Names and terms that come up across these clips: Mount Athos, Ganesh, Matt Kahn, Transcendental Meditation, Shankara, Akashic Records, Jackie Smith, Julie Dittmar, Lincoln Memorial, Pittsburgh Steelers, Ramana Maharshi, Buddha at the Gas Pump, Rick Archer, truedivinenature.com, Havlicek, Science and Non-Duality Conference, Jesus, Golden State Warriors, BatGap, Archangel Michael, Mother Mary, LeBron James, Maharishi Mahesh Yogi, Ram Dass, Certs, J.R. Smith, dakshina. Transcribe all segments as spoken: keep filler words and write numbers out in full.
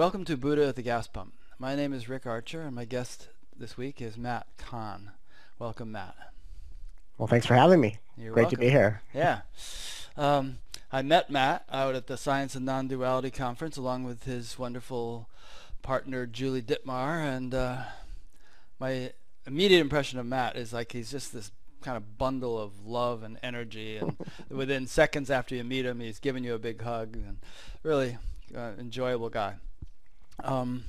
Welcome to Buddha at the Gas Pump. My name is Rick Archer, and my guest this week is Matt Kahn. Welcome, Matt. Well, thanks for having me. You're Great welcome. to be here. Yeah. Um, I met Matt out at the Science and Non-Duality Conference along with his wonderful partner, Julie Dittmar, and uh, my immediate impression of Matt is like he's just this kind of bundle of love and energy, and within seconds after you meet him, he's giving you a big hug, and really uh, enjoyable guy. Um,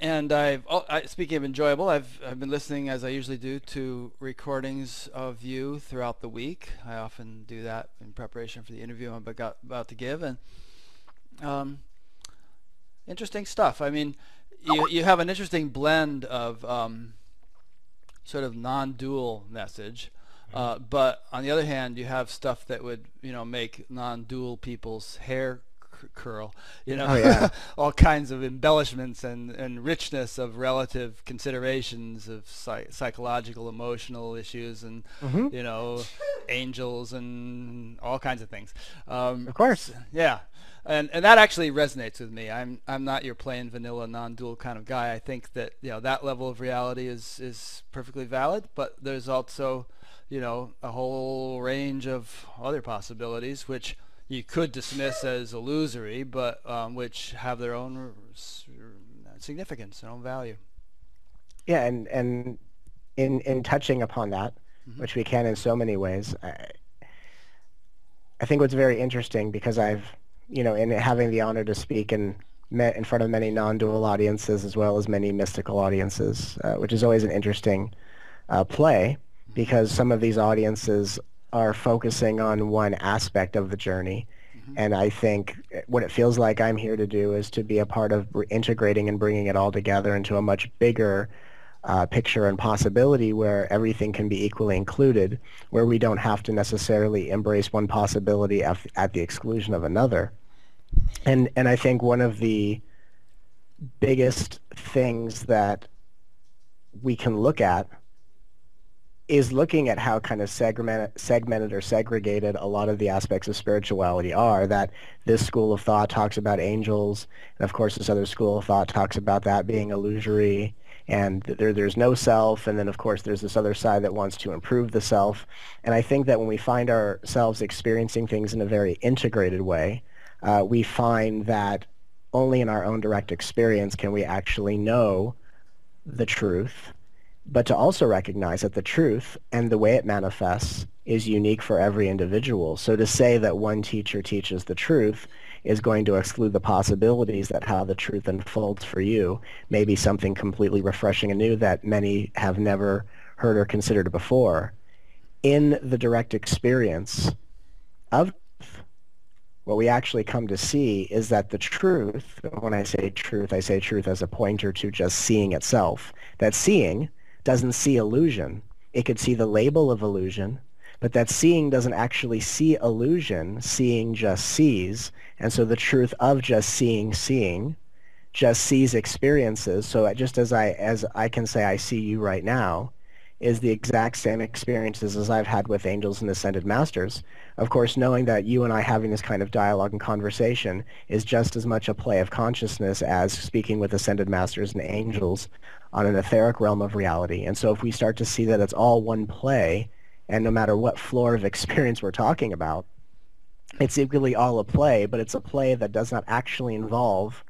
and I've, oh, I, speaking of enjoyable, I've, I've been listening, as I usually do, to recordings of you throughout the week. I often do that in preparation for the interview I'm about, about to give, and um, interesting stuff. I mean, you, you have an interesting blend of um, sort of non-dual message, uh, but on the other hand, you have stuff that would, you know, make non-dual people's hair curl, you know. Oh, yeah. All kinds of embellishments and, and richness of relative considerations of psych psychological, emotional issues, and mm-hmm. you know, angels and all kinds of things. Um, of course, yeah, and and that actually resonates with me. I'm I'm not your plain vanilla non-dual kind of guy. I think that, you know, that level of reality is is perfectly valid, but there's also, you know, a whole range of other possibilities which you could dismiss as illusory, but um, which have their own significance, their own value. Yeah, and and in in touching upon that, mm-hmm. which we can in so many ways, I, I think what's very interesting, because I've, you know, in having the honor to speak and met in front of many non-dual audiences as well as many mystical audiences, uh, which is always an interesting uh, play, because some of these audiences are focusing on one aspect of the journey. Mm-hmm. And I think what it feels like I'm here to do is to be a part of integrating and bringing it all together into a much bigger uh, picture and possibility where everything can be equally included, where we don't have to necessarily embrace one possibility at, at the exclusion of another. And, and I think one of the biggest things that we can look at is looking at how kind of segment, segmented or segregated a lot of the aspects of spirituality are, that this school of thought talks about angels, and of course this other school of thought talks about that being illusory, and there, there's no self, and then of course there's this other side that wants to improve the self. And I think that when we find ourselves experiencing things in a very integrated way, uh, we find that only in our own direct experience can we actually know the truth, but to also recognize that the truth and the way it manifests is unique for every individual. So to say that one teacher teaches the truth is going to exclude the possibilities that how the truth unfolds for you may be something completely refreshing and new that many have never heard or considered before. In the direct experience of what we actually come to see is that the truth, when I say truth, I say truth as a pointer to just seeing itself, that seeing doesn't see illusion. It could see the label of illusion, but that seeing doesn't actually see illusion. Seeing just sees, and so the truth of just seeing seeing just sees experiences. So just as I as I can say I see you right now is the exact same experiences as I've had with angels and ascended masters. Of course, knowing that you and I having this kind of dialogue and conversation is just as much a play of consciousness as speaking with ascended masters and angels on an etheric realm of reality. And so if we start to see that it's all one play, and no matter what floor of experience we're talking about, it's equally all a play, but it's a play that does not actually involve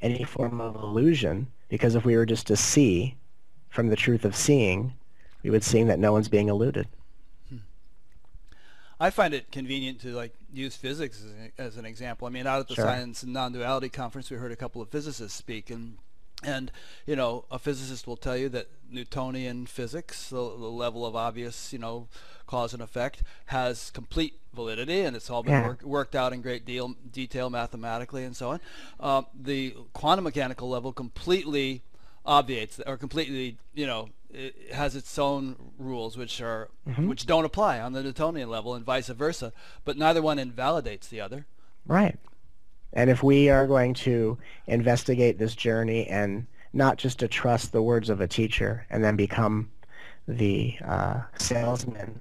any form of illusion, because if we were just to see from the truth of seeing, we would see that no one's being eluded. Hmm. I find it convenient to like use physics as an, as an example. I mean, out at the sure. Science and Non-Duality Conference, we heard a couple of physicists speak, and and you know, a physicist will tell you that Newtonian physics, the, the level of obvious, you know, cause and effect, has complete validity, and it's all been yeah. work, worked out in great deal detail mathematically and so on. Uh, the quantum mechanical level completely obviates or completely, you know, it has its own rules which are mm-hmm. which don't apply on the Newtonian level, and vice versa, but neither one invalidates the other. Right. And if we are going to investigate this journey and not just to trust the words of a teacher and then become the uh, salesman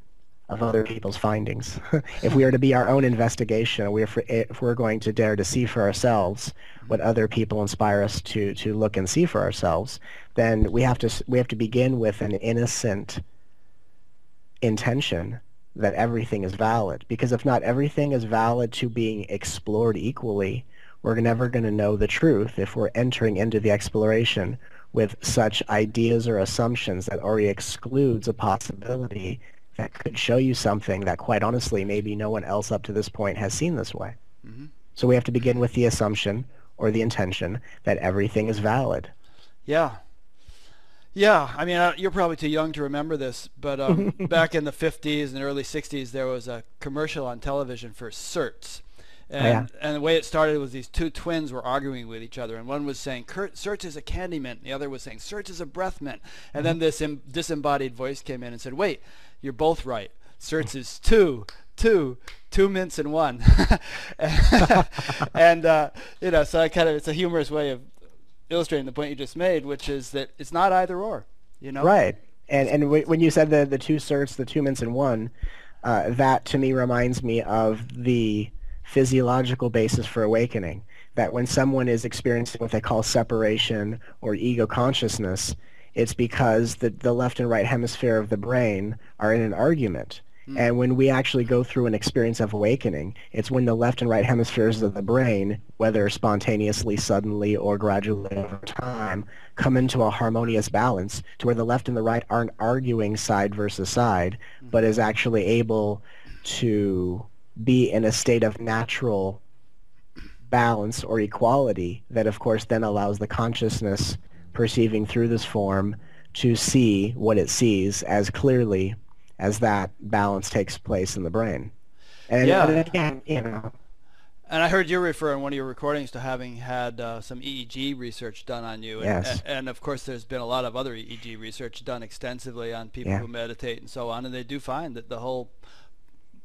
of other people's findings. If we are to be our own investigation, we are for, if we're going to dare to see for ourselves what other people inspire us to to look and see for ourselves, then we have to we have to begin with an innocent intention that everything is valid. Because if not everything is valid to being explored equally, we're never going to know the truth if we're entering into the exploration with such ideas or assumptions that already excludes a possibility that could show you something that, quite honestly, maybe no one else up to this point has seen this way. Mm-hmm. So we have to begin with the assumption or the intention that everything is valid. Yeah. Yeah. I mean, I, you're probably too young to remember this, but um, back in the fifties and early sixties, there was a commercial on television for Certs. And, oh, yeah. and the way it started was these two twins were arguing with each other, and one was saying, "Certs is a candy mint," and the other was saying, "Certs is a breath mint." And mm-hmm. then this im disembodied voice came in and said, "Wait, you're both right. Certs is two, two, two mints in one." And uh, you know, so I kind of, it's a humorous way of illustrating the point you just made, which is that it's not either or, you know. Right. And and w when you said the the two certs, the two mints in one, uh, that to me reminds me of the physiological basis for awakening, that when someone is experiencing what they call separation or ego consciousness, it's because the, the left and right hemisphere of the brain are in an argument. Mm. And when we actually go through an experience of awakening, it's when the left and right hemispheres of the brain, whether spontaneously, suddenly, or gradually over time, come into a harmonious balance to where the left and the right aren't arguing side versus side, mm. but is actually able to be in a state of natural balance or equality that, of course, then allows the consciousness perceiving through this form to see what it sees as clearly as that balance takes place in the brain. And, yeah. and again, you know. And I heard you refer in one of your recordings to having had uh, some E E G research done on you. And, yes. and, and, of course, there's been a lot of other E E G research done extensively on people yeah. who meditate and so on, and they do find that the whole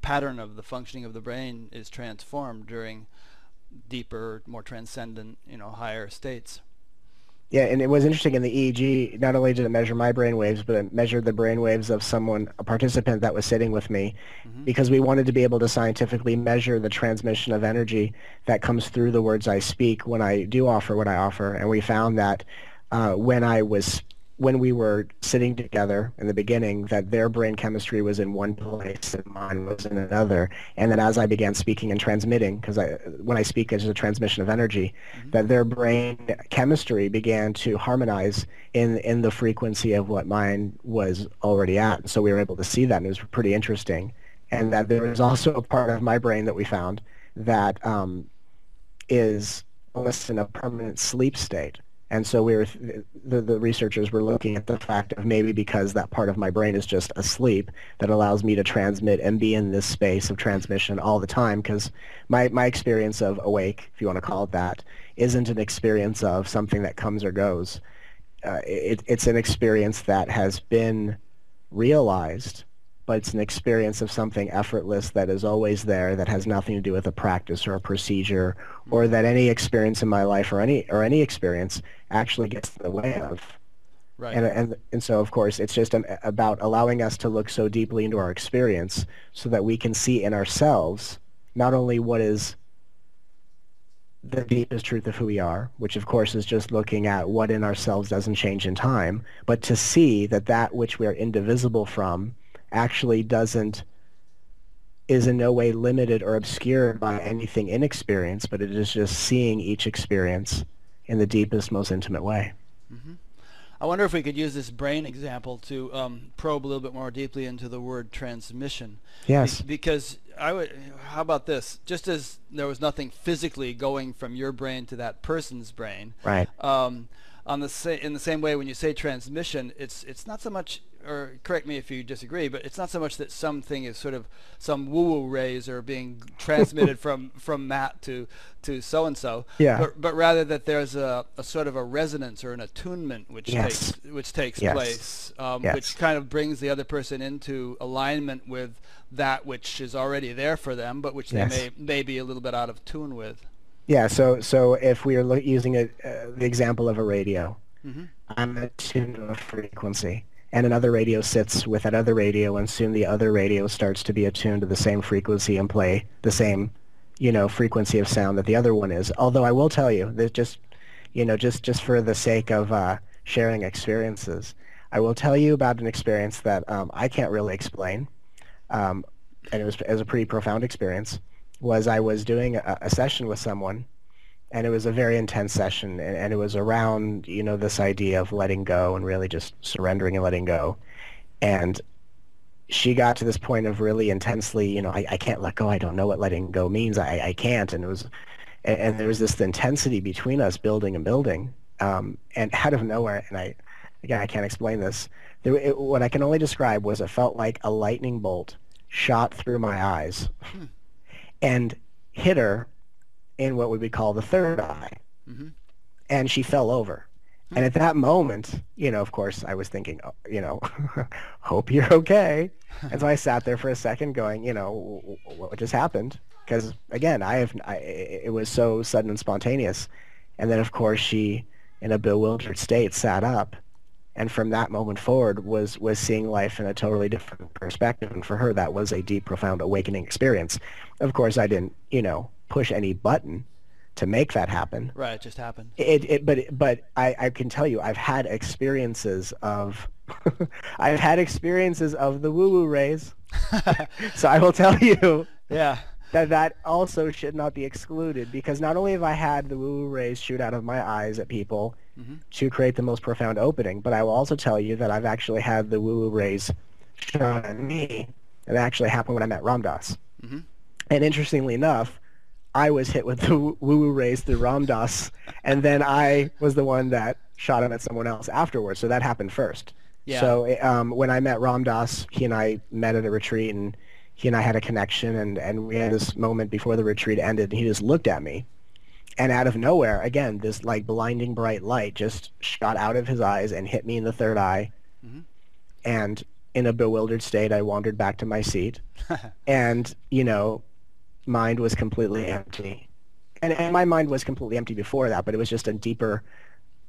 pattern of the functioning of the brain is transformed during deeper, more transcendent, you know, higher states. Yeah, and it was interesting in the E E G, not only did it measure my brain waves, but it measured the brain waves of someone, a participant that was sitting with me, mm-hmm. because we wanted to be able to scientifically measure the transmission of energy that comes through the words I speak when I do offer what I offer. And we found that uh, when I was when we were sitting together in the beginning, that their brain chemistry was in one place and mine was in another, and then as I began speaking and transmitting, because I, when I speak it's a transmission of energy, mm-hmm. that their brain chemistry began to harmonize in, in the frequency of what mine was already at. And so we were able to see that, and it was pretty interesting. And that there was also a part of my brain that we found that um, is almost in a permanent sleep state. And so we were, the, the researchers were looking at the fact of maybe because that part of my brain is just asleep that allows me to transmit and be in this space of transmission all the time, because my, my experience of awake, if you want to call it that, isn't an experience of something that comes or goes. Uh, it, it's an experience that has been realized, but it's an experience of something effortless that is always there, that has nothing to do with a practice or a procedure, or that any experience in my life or any or any experience actually gets in the way of. Right. And, and, and so, of course, it's just an, about allowing us to look so deeply into our experience so that we can see in ourselves not only what is the deepest truth of who we are, which of course is just looking at what in ourselves doesn't change in time, but to see that that which we are indivisible from actually doesn't, is in no way limited or obscured by anything in experience, but it is just seeing each experience in the deepest, most intimate way. Mm-hmm. I wonder if we could use this brain example to um, probe a little bit more deeply into the word transmission. Yes. Be because I would, how about this? Just as there was nothing physically going from your brain to that person's brain, right? Um, on the sa in the same way, when you say transmission, it's it's not so much, or correct me if you disagree, but it's not so much that something is sort of some woo-woo rays are being transmitted from, from Matt to, to so-and-so, yeah. but, but rather that there's a, a sort of a resonance or an attunement which yes. takes, which takes yes. place, um, yes. which kind of brings the other person into alignment with that which is already there for them, but which yes. they may, may be a little bit out of tune with. Yeah, so, so if we are using a, uh, the example of a radio, mm-hmm. I'm attuned to a frequency. and another radio sits with that other radio, and soon the other radio starts to be attuned to the same frequency and play the same, you know, frequency of sound that the other one is. Although I will tell you that just, you know, just, just for the sake of uh, sharing experiences, I will tell you about an experience that um, I can't really explain, um, and it was, it was a pretty profound experience, was I was doing a, a session with someone, and it was a very intense session, and, and it was around, you know, this idea of letting go and really just surrendering and letting go. And she got to this point of really intensely, you know, I, I can't let go, I don't know what letting go means, I, I can't, and it was, and, and there was this intensity between us building and building, um, and out of nowhere, and I, again, I can't explain this. There, it, what I can only describe was it felt like a lightning bolt shot through my eyes hmm. and hit her in what would we call the third eye. Mm-hmm. And she fell over. Hmm. And at that moment, you know, of course, I was thinking, you know, hope you're okay. And so I sat there for a second going, you know, what just happened? Because, again, I have, I, it was so sudden and spontaneous. And then, of course, she, in a bewildered state, sat up. And from that moment forward was, was seeing life in a totally different perspective. And for her, that was a deep, profound awakening experience. Of course, I didn't, you know, push any button to make that happen. Right, it just happened. It, it, but but I, I can tell you, I've had experiences of, I've had experiences of the woo-woo rays. So I will tell you yeah. that that also should not be excluded, because not only have I had the woo-woo rays shoot out of my eyes at people, mm-hmm. to create the most profound opening, but I will also tell you that I've actually had the woo-woo rays shine on me, and it actually happened when I met Ram Dass. Mm-hmm. And interestingly enough, I was hit with the woo-woo rays through Ram Dass, and then I was the one that shot him at someone else afterwards, so that happened first. Yeah. So um, when I met Ram Dass, he and I met at a retreat, and he and I had a connection, and, and we had this moment before the retreat ended, and he just looked at me. And out of nowhere, again, this like blinding bright light just shot out of his eyes and hit me in the third eye. Mm-hmm. And in a bewildered state, I wandered back to my seat. And, you know, mind was completely empty. And, and my mind was completely empty before that, but it was just a deeper,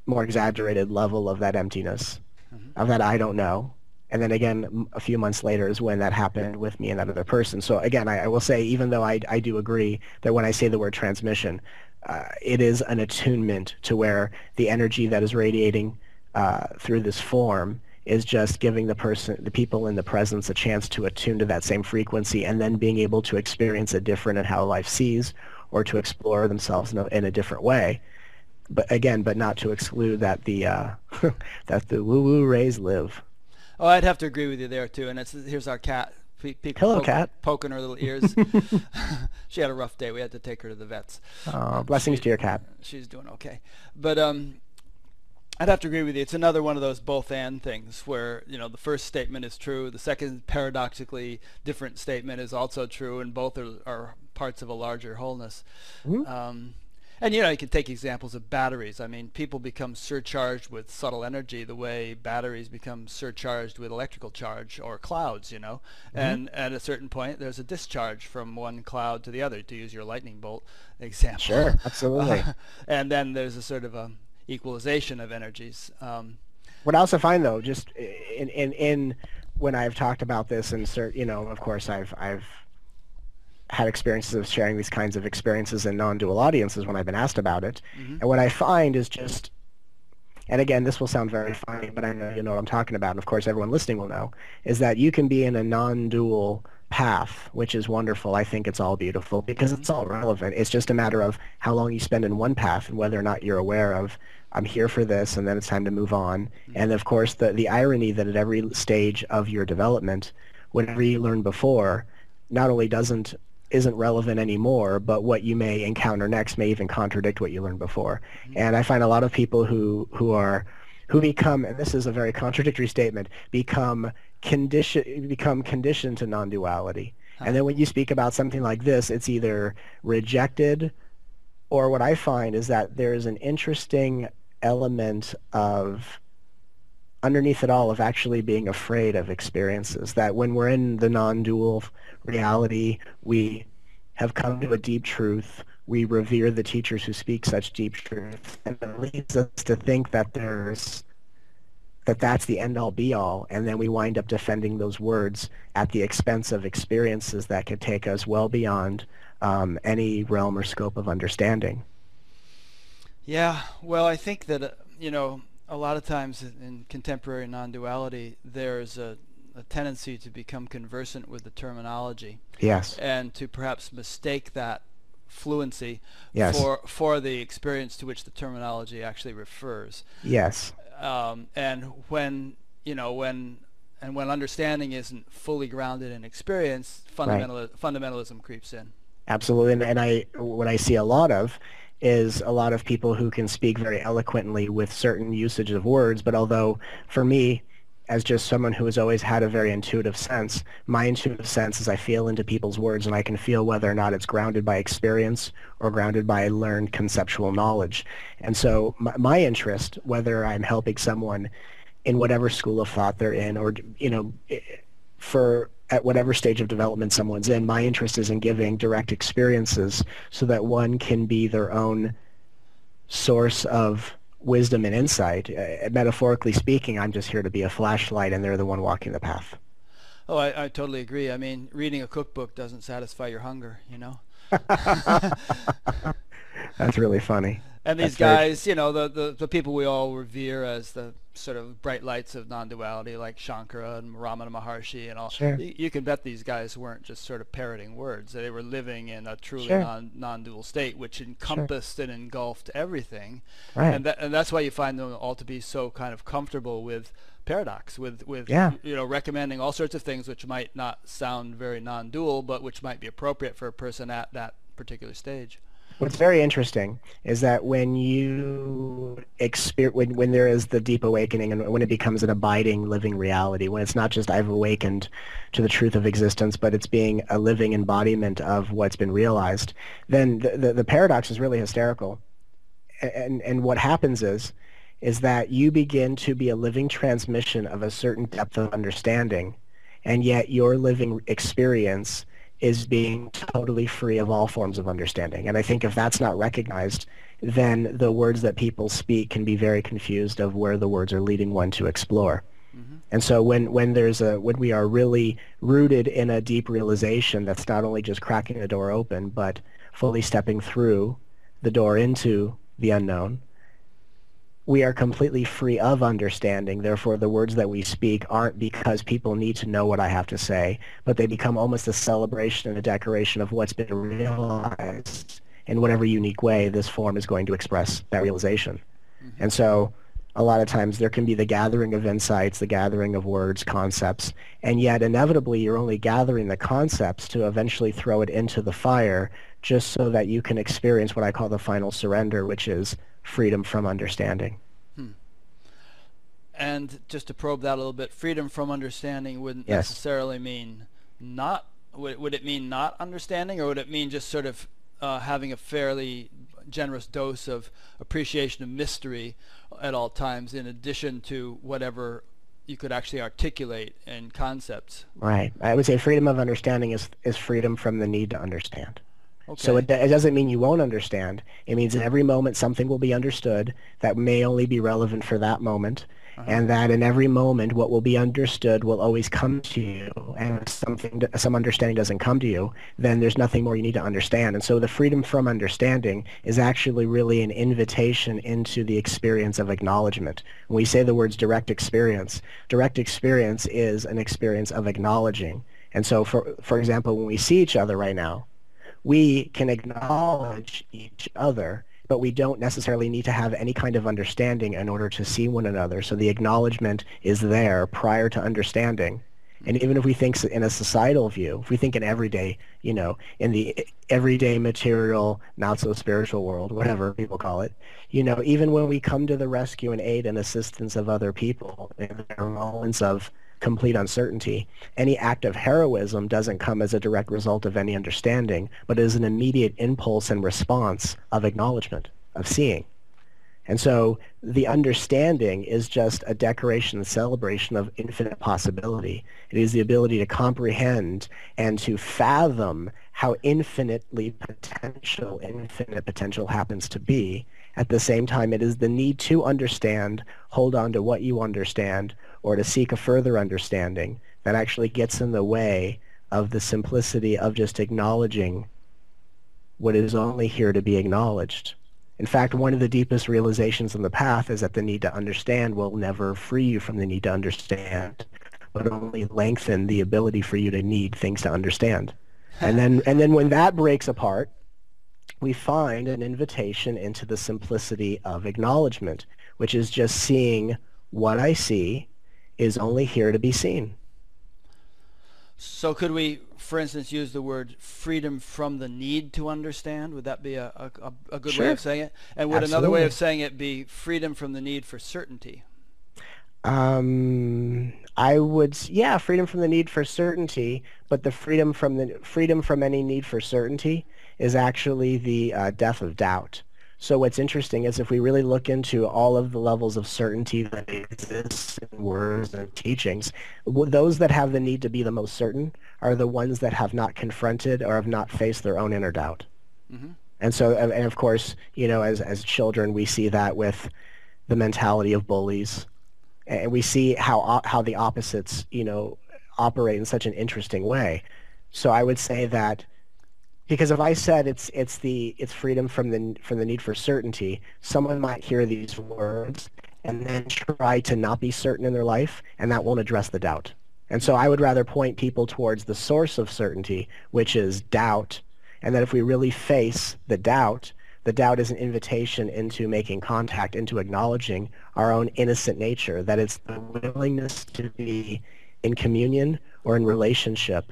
more exaggerated level of that emptiness, mm-hmm. of that I don't know. And then again, a few months later is when that happened with me and that other person. So again, I, I will say, even though I, I do agree that when I say the word transmission, Uh, it is an attunement to where the energy that is radiating uh, through this form is just giving the person, the people in the presence, a chance to attune to that same frequency, and then being able to experience it different in how life sees, or to explore themselves in a, in a different way. But again, but not to exclude that the uh, that the woo-woo rays live. Oh, I'd have to agree with you there too. And it's, here's our cat. Hello, poking, cat. Poking her little ears. She had a rough day. We had to take her to the vets. Oh, blessings she, to your cat. She's doing okay. But um, I'd have to agree with you. It's another one of those both-and things where, you know, the first statement is true. The second, paradoxically, different statement is also true, and both are, are parts of a larger wholeness. Mm-hmm. um, and, you know, you can take examples of batteries. I mean, people become surcharged with subtle energy the way batteries become surcharged with electrical charge or clouds, you know. Mm-hmm. And at a certain point, there's a discharge from one cloud to the other, to use your lightning bolt example. Sure, absolutely. Uh, and then there's a sort of a equalization of energies. Um, what I also find, though, just in, in, in when I've talked about this, and, you know, of course, I've... I've had experiences of sharing these kinds of experiences in non-dual audiences when I've been asked about it. Mm-hmm. And what I find is just, and again, this will sound very funny, but I know you know what I'm talking about, and of course everyone listening will know, is that you can be in a non-dual path, which is wonderful. I think it's all beautiful because mm-hmm. it's all relevant. It's just a matter of how long you spend in one path and whether or not you're aware of, I'm here for this, and then it's time to move on. Mm-hmm. And of course, the, the irony that at every stage of your development, whatever you learned before, not only doesn't isn't relevant anymore, but what you may encounter next may even contradict what you learned before. Mm-hmm. And I find a lot of people who who are who become, and this is a very contradictory statement, become condition become conditioned to non-duality. Huh. And then when you speak about something like this, it's either rejected, or what I find is that there is an interesting element of underneath it all of actually being afraid of experiences, that when we're in the non-dual reality, we have come to a deep truth, we revere the teachers who speak such deep truth, and it leads us to think that there's that that's the end-all be-all, and then we wind up defending those words at the expense of experiences that could take us well beyond um, any realm or scope of understanding. Yeah, well, I think that, uh, you know, a lot of times in contemporary non-duality, there's a, a tendency to become conversant with the terminology. Yes. And to perhaps mistake that fluency yes. for for the experience to which the terminology actually refers. Yes. Um, and when you know when and when understanding isn't fully grounded in experience, fundamental right. fundamentalism creeps in. Absolutely, and, and I what I see a lot of is a lot of people who can speak very eloquently with certain usage of words, but although for me, as just someone who has always had a very intuitive sense, my intuitive sense is I feel into people's words and I can feel whether or not it's grounded by experience or grounded by learned conceptual knowledge. And so my, my interest, whether I'm helping someone in whatever school of thought they're in, or, you know, for at whatever stage of development someone's in, my interest is in giving direct experiences so that one can be their own source of wisdom and insight. Uh, metaphorically speaking, I'm just here to be a flashlight and they're the one walking the path. Oh, I, I totally agree. I mean, reading a cookbook doesn't satisfy your hunger, you know? That's really funny. And these That's guys, very... you know, the, the, the people we all revere as the sort of bright lights of non-duality, like Shankara and Ramana Maharshi and all, sure. you, you can bet these guys weren't just sort of parroting words. They were living in a truly sure. non, non-dual state, which encompassed sure. and engulfed everything. Right. And, that, and that's why you find them all to be so kind of comfortable with paradox, with, with yeah. you know, recommending all sorts of things which might not sound very non-dual, but which might be appropriate for a person at that particular stage. What's very interesting is that when you experience, when, when there is the deep awakening and when it becomes an abiding living reality, when it's not just I've awakened to the truth of existence, but it's being a living embodiment of what's been realized, then the, the, the paradox is really hysterical. And, and what happens is, is that you begin to be a living transmission of a certain depth of understanding, and yet your living experience is being totally free of all forms of understanding. And I think if that's not recognized, then the words that people speak can be very confused of where the words are leading one to explore. Mm-hmm. And so when, when, there's a, when we are really rooted in a deep realization that's not only just cracking the door open, but fully stepping through the door into the unknown, we are completely free of understanding. Therefore, the words that we speak aren't because people need to know what I have to say, but they become almost a celebration and a decoration of what's been realized in whatever unique way this form is going to express that realization. Mm-hmm. And so a lot of times there can be the gathering of insights, the gathering of words, concepts, and yet inevitably you're only gathering the concepts to eventually throw it into the fire just so that you can experience what I call the final surrender, which is freedom from understanding. Hmm. And just to probe that a little bit, freedom from understanding wouldn't yes. necessarily mean not, would, would it mean not understanding, or would it mean just sort of uh, having a fairly generous dose of appreciation of mystery at all times in addition to whatever you could actually articulate in concepts? Right. I would say freedom of understanding is, is freedom from the need to understand. Okay. So it, it doesn't mean you won't understand. It means in every moment something will be understood that may only be relevant for that moment, uh-huh. and that in every moment what will be understood will always come to you. And if something, some understanding doesn't come to you, then there's nothing more you need to understand. And so the freedom from understanding is actually really an invitation into the experience of acknowledgement. When we say the words direct experience, direct experience is an experience of acknowledging. And so, for for example, when we see each other right now, we can acknowledge each other, but we don't necessarily need to have any kind of understanding in order to see one another. So the acknowledgement is there prior to understanding. And even if we think in a societal view, if we think in everyday, you know, in the everyday material, not so spiritual world, whatever people call it, you know, even when we come to the rescue and aid and assistance of other people in their moments of complete uncertainty, any act of heroism doesn't come as a direct result of any understanding, but is an immediate impulse and response of acknowledgement, of seeing. And so the understanding is just a decoration, a celebration of infinite possibility. It is the ability to comprehend and to fathom how infinitely potential, infinite potential happens to be. At the same time, it is the need to understand, hold on to what you understand, or to seek a further understanding that actually gets in the way of the simplicity of just acknowledging what is only here to be acknowledged. In fact, one of the deepest realizations on the path is that the need to understand will never free you from the need to understand, but only lengthen the ability for you to need things to understand. And then, and then when that breaks apart, we find an invitation into the simplicity of acknowledgement, which is just seeing what I see is only here to be seen. So could we, for instance, use the word freedom from the need to understand? Would that be a, a, a good sure. way of saying it? And would Absolutely. Another way of saying it be freedom from the need for certainty? Um, I would, yeah, freedom from the need for certainty, but the freedom from, the, freedom from any need for certainty is actually the uh, death of doubt. So what's interesting is if we really look into all of the levels of certainty that exist in words and teachings, those that have the need to be the most certain are the ones that have not confronted or have not faced their own inner doubt. Mm-hmm. And so, and of course, you know, as, as children, we see that with the mentality of bullies. And we see how, how the opposites, you know, operate in such an interesting way. So I would say that because if I said it's it's the it's freedom from the from the need for certainty, someone might hear these words and then try to not be certain in their life, and that won't address the doubt. And so I would rather point people towards the source of certainty, which is doubt, and that if we really face the doubt, the doubt is an invitation into making contact, into acknowledging our own innocent nature, that it's the willingness to be in communion or in relationship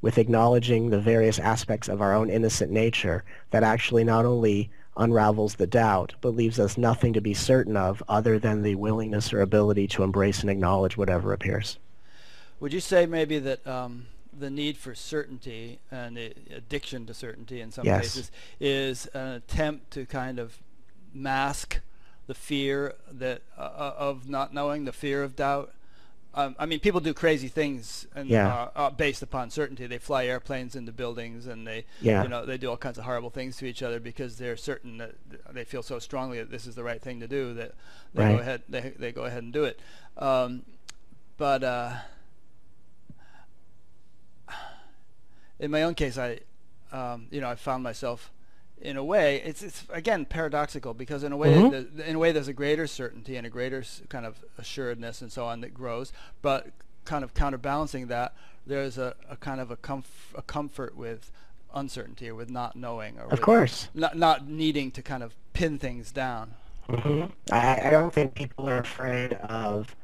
with acknowledging the various aspects of our own innocent nature that actually not only unravels the doubt, but leaves us nothing to be certain of other than the willingness or ability to embrace and acknowledge whatever appears. Would you say maybe that um, the need for certainty and the addiction to certainty in some yes. cases is an attempt to kind of mask the fear that uh, of not knowing, the fear of doubt? Um, I mean, people do crazy things and, yeah. uh, uh, based upon certainty. They fly airplanes into buildings, and they, yeah. you know, they do all kinds of horrible things to each other because they're certain that they feel so strongly that this is the right thing to do that they right. go ahead, they they go ahead and do it. Um, but uh, in my own case, I, um, you know, I found myself in a way. It's it's again paradoxical because in a way, mm-hmm. the, in a way, there's a greater certainty and a greater kind of assuredness and so on that grows. But kind of counterbalancing that, there's a, a kind of a, comf- a comfort with uncertainty or with not knowing, or of with course, not not needing to kind of pin things down. Mm-hmm. I, I don't think people are afraid of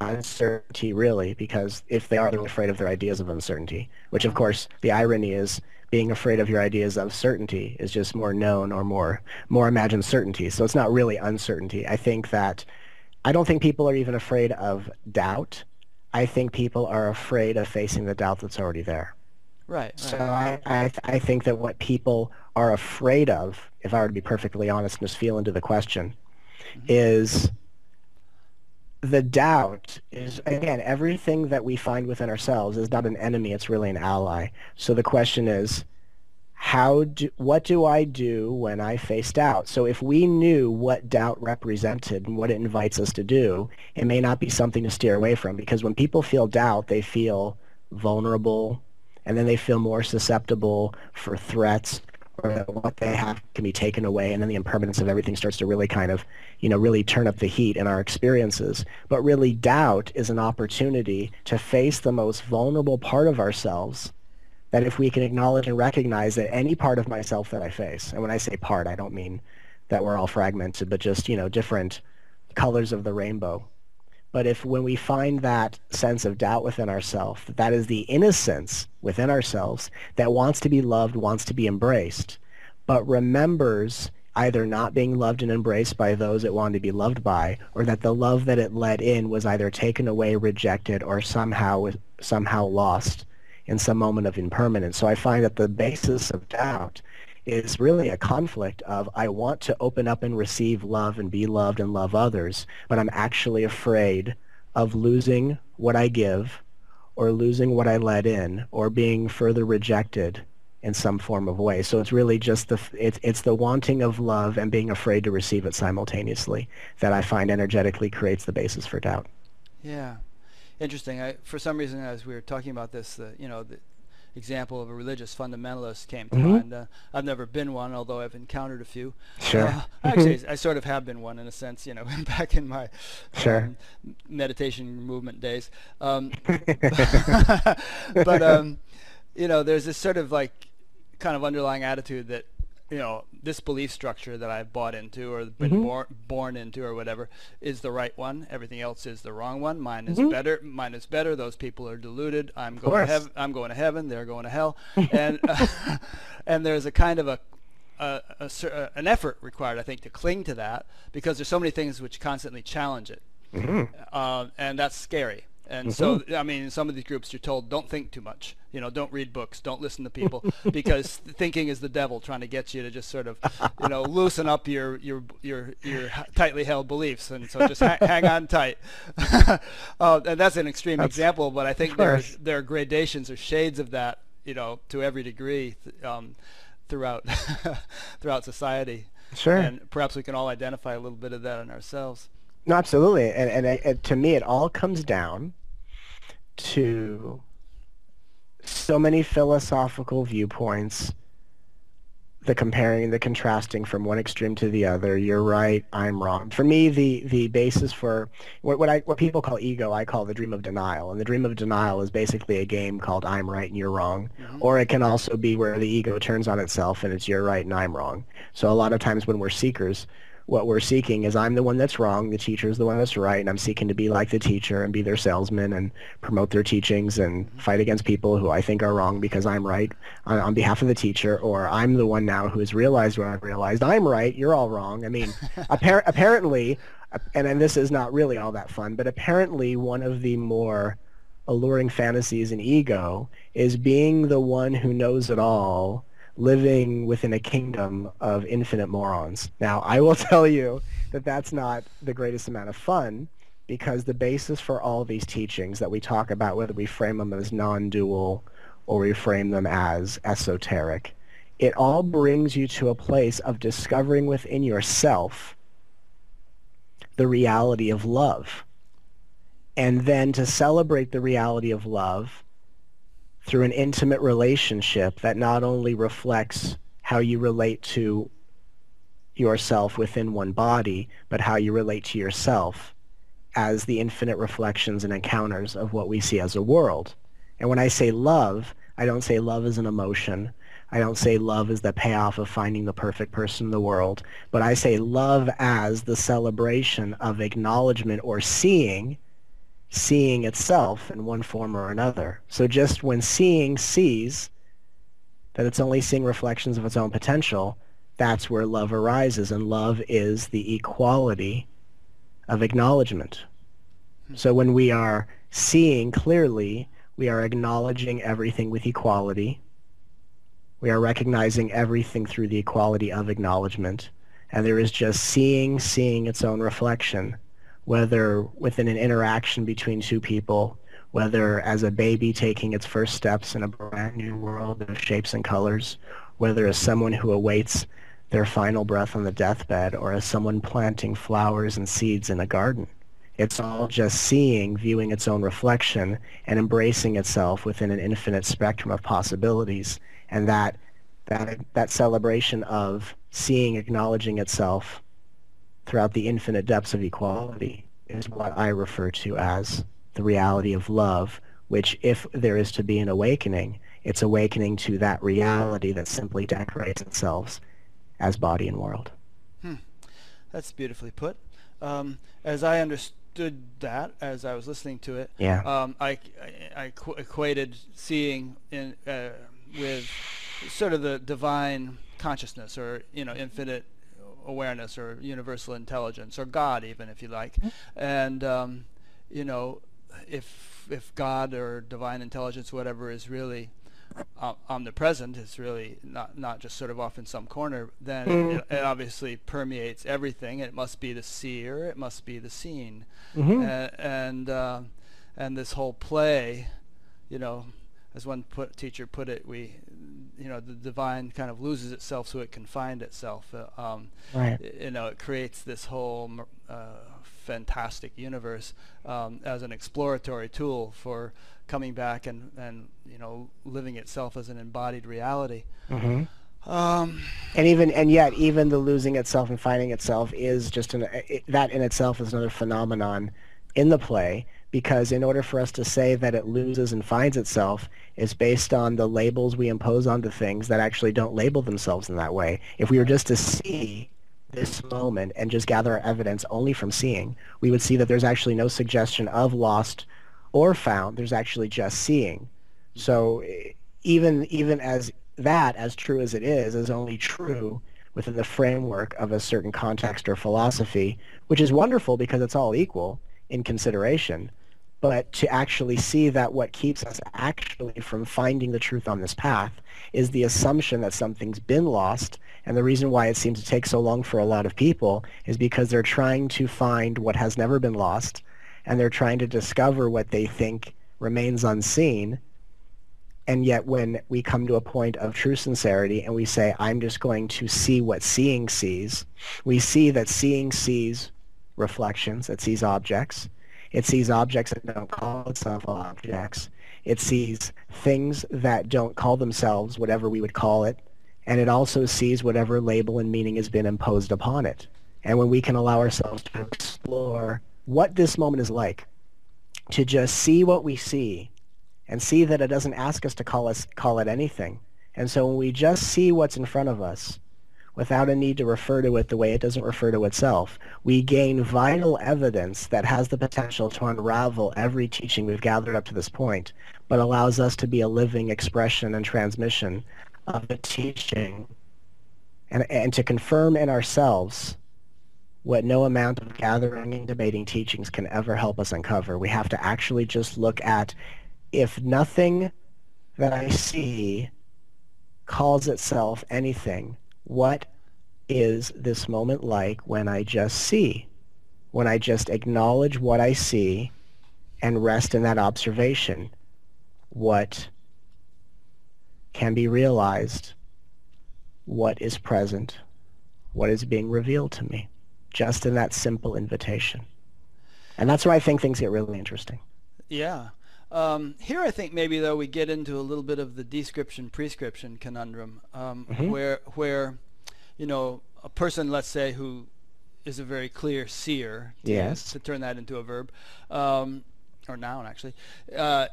uncertainty really, because if they are, they're afraid of their ideas of uncertainty. Which of course, the irony is, being afraid of your ideas of certainty is just more known or more more imagined certainty. So it's not really uncertainty. I think that, I don't think people are even afraid of doubt. I think people are afraid of facing the doubt that's already there. Right. So right. I, I, I think that what people are afraid of, if I were to be perfectly honest and just feel into the question, mm-hmm. is the doubt is, again, everything that we find within ourselves is not an enemy, it's really an ally. So the question is, how do, what do I do when I face doubt? So if we knew what doubt represented and what it invites us to do, it may not be something to steer away from, because when people feel doubt, they feel vulnerable, and then they feel more susceptible for threats, or that what they have can be taken away, and then the impermanence of everything starts to really kind of, you know, really turn up the heat in our experiences. But really, doubt is an opportunity to face the most vulnerable part of ourselves, that if we can acknowledge and recognize that any part of myself that I face, and when I say part, I don't mean that we're all fragmented, but just, you know, different colors of the rainbow. But if when we find that sense of doubt within ourselves, that, that is the innocence within ourselves that wants to be loved, wants to be embraced, but remembers either not being loved and embraced by those it wanted to be loved by, or that the love that it let in was either taken away, rejected, or somehow somehow lost in some moment of impermanence. So I find that the basis of doubt is really a conflict of, I want to open up and receive love and be loved and love others, but I'm actually afraid of losing what I give or losing what I let in or being further rejected in some form of way. So it's really just the, it's, it's the wanting of love and being afraid to receive it simultaneously that I find energetically creates the basis for doubt. Yeah. Interesting. I, for some reason, as we were talking about this, uh, you know, the example of a religious fundamentalist came to mm-hmm. mind. Uh, I've never been one, although I've encountered a few. Sure. Uh, actually, I sort of have been one in a sense, you know, back in my sure. um, meditation movement days. Um, but, um, you know, there's this sort of like kind of underlying attitude that, you know, this belief structure that I've bought into or been mm-hmm. born born into or whatever is the right one. Everything else is the wrong one. Mine is mm-hmm. better. Mine is better. Those people are deluded. I'm going to heaven. I'm going to heaven. They're going to hell. And uh, and there's a kind of a, a, a, a an effort required, I think, to cling to that because there's so many things which constantly challenge it, mm-hmm. uh, and that's scary. And mm-hmm. so, I mean, in some of these groups, you're told, don't think too much. You know, don't read books. Don't listen to people because thinking is the devil trying to get you to just sort of, you know, loosen up your your your your tightly held beliefs. And so just ha hang on tight. uh, and that's an extreme that's, example, but I think there are, there are gradations or shades of that, you know, to every degree th um, throughout throughout society. Sure. And perhaps we can all identify a little bit of that in ourselves. No, absolutely, and, and, and to me, it all comes down to so many philosophical viewpoints, the comparing, the contrasting from one extreme to the other. You're right, I'm wrong. For me, the, the basis for what, what, I, what people call ego, I call the dream of denial, and the dream of denial is basically a game called I'm right and you're wrong, mm-hmm. or it can also be where the ego turns on itself and it's you're right and I'm wrong. So a lot of times when we're seekers, what we're seeking is I'm the one that's wrong, the teacher's the one that's right, and I'm seeking to be like the teacher and be their salesman and promote their teachings and fight against people who I think are wrong because I'm right on, on behalf of the teacher, or I'm the one now who has realized what I've realized. I'm right, you're all wrong. I mean, appar apparently, and, and this is not really all that fun, but apparently one of the more alluring fantasies in ego is being the one who knows it all, living within a kingdom of infinite morons. Now, I will tell you that that's not the greatest amount of fun because the basis for all these teachings that we talk about, whether we frame them as non-dual or we frame them as esoteric, it all brings you to a place of discovering within yourself the reality of love. And then to celebrate the reality of love through an intimate relationship that not only reflects how you relate to yourself within one body, but how you relate to yourself as the infinite reflections and encounters of what we see as a world. And when I say love, I don't say love is an emotion. I don't say love is the payoff of finding the perfect person in the world, but I say love as the celebration of acknowledgement or seeing seeing itself in one form or another. So just when seeing sees that it's only seeing reflections of its own potential, that's where love arises, and love is the equality of acknowledgement. So when we are seeing clearly, we are acknowledging everything with equality. We are recognizing everything through the equality of acknowledgement, and there is just seeing seeing its own reflection, whether within an interaction between two people, whether as a baby taking its first steps in a brand new world of shapes and colors, whether as someone who awaits their final breath on the deathbed, or as someone planting flowers and seeds in a garden. It's all just seeing, viewing its own reflection, and embracing itself within an infinite spectrum of possibilities. And that, that, that celebration of seeing, acknowledging itself throughout the infinite depths of equality is what I refer to as the reality of love, which if there is to be an awakening, it's awakening to that reality that simply decorates itself as body and world. Hmm. That's beautifully put. Um, as I understood that, as I was listening to it, yeah. um, I, I, I equated seeing in, uh, with sort of the divine consciousness, or, you know, infinite awareness, or universal intelligence, or God, even, if you like. And um, you know, if if God or divine intelligence, whatever, is really uh, omnipresent, it's really not, not just sort of off in some corner, then mm-hmm. it, it obviously permeates everything. It must be the seer, it must be the seen. Mm-hmm. And and, uh, and this whole play, you know, as one put, teacher put it, we, you know, the divine kind of loses itself so it can find itself. Uh, um, right. You know, it creates this whole uh, fantastic universe um, as an exploratory tool for coming back and, and you know, living itself as an embodied reality. Mm-hmm. Um, and even and yet even the losing itself and finding itself is just an it, that in itself is another phenomenon in the play. Because in order for us to say that it loses and finds itself is based on the labels we impose onto things that actually don't label themselves in that way. If we were just to see this moment and just gather our evidence only from seeing, we would see that there's actually no suggestion of lost or found. There's actually just seeing. So even even as that, as true as it is, is only true within the framework of a certain context or philosophy, which is wonderful because it's all equal in consideration. But to actually see that what keeps us actually from finding the truth on this path is the assumption that something's been lost, and the reason why it seems to take so long for a lot of people is because they're trying to find what has never been lost, and they're trying to discover what they think remains unseen. And yet when we come to a point of true sincerity and we say, I'm just going to see what seeing sees, we see that seeing sees reflections, it sees objects. It sees objects that don't call itself objects. It sees things that don't call themselves whatever we would call it, and it also sees whatever label and meaning has been imposed upon it. And when we can allow ourselves to explore what this moment is like, to just see what we see, and see that it doesn't ask us to call us call it anything. And so when we just see what's in front of us, without a need to refer to it the way it doesn't refer to itself, we gain vital evidence that has the potential to unravel every teaching we've gathered up to this point, but allows us to be a living expression and transmission of the teaching, and, and to confirm in ourselves what no amount of gathering and debating teachings can ever help us uncover. We have to actually just look at, if nothing that I see calls itself anything, what is this moment like when I just see? When I just acknowledge what I see and rest in that observation, what can be realized? What is present? What is being revealed to me? Just in that simple invitation. And that's where I think things get really interesting. Yeah. Um, here I think maybe though we get into a little bit of the description-prescription conundrum, um, mm-hmm. where, where, you know, a person, let's say, who is a very clear seer, to, yes. to turn that into a verb, um, or noun actually, uh,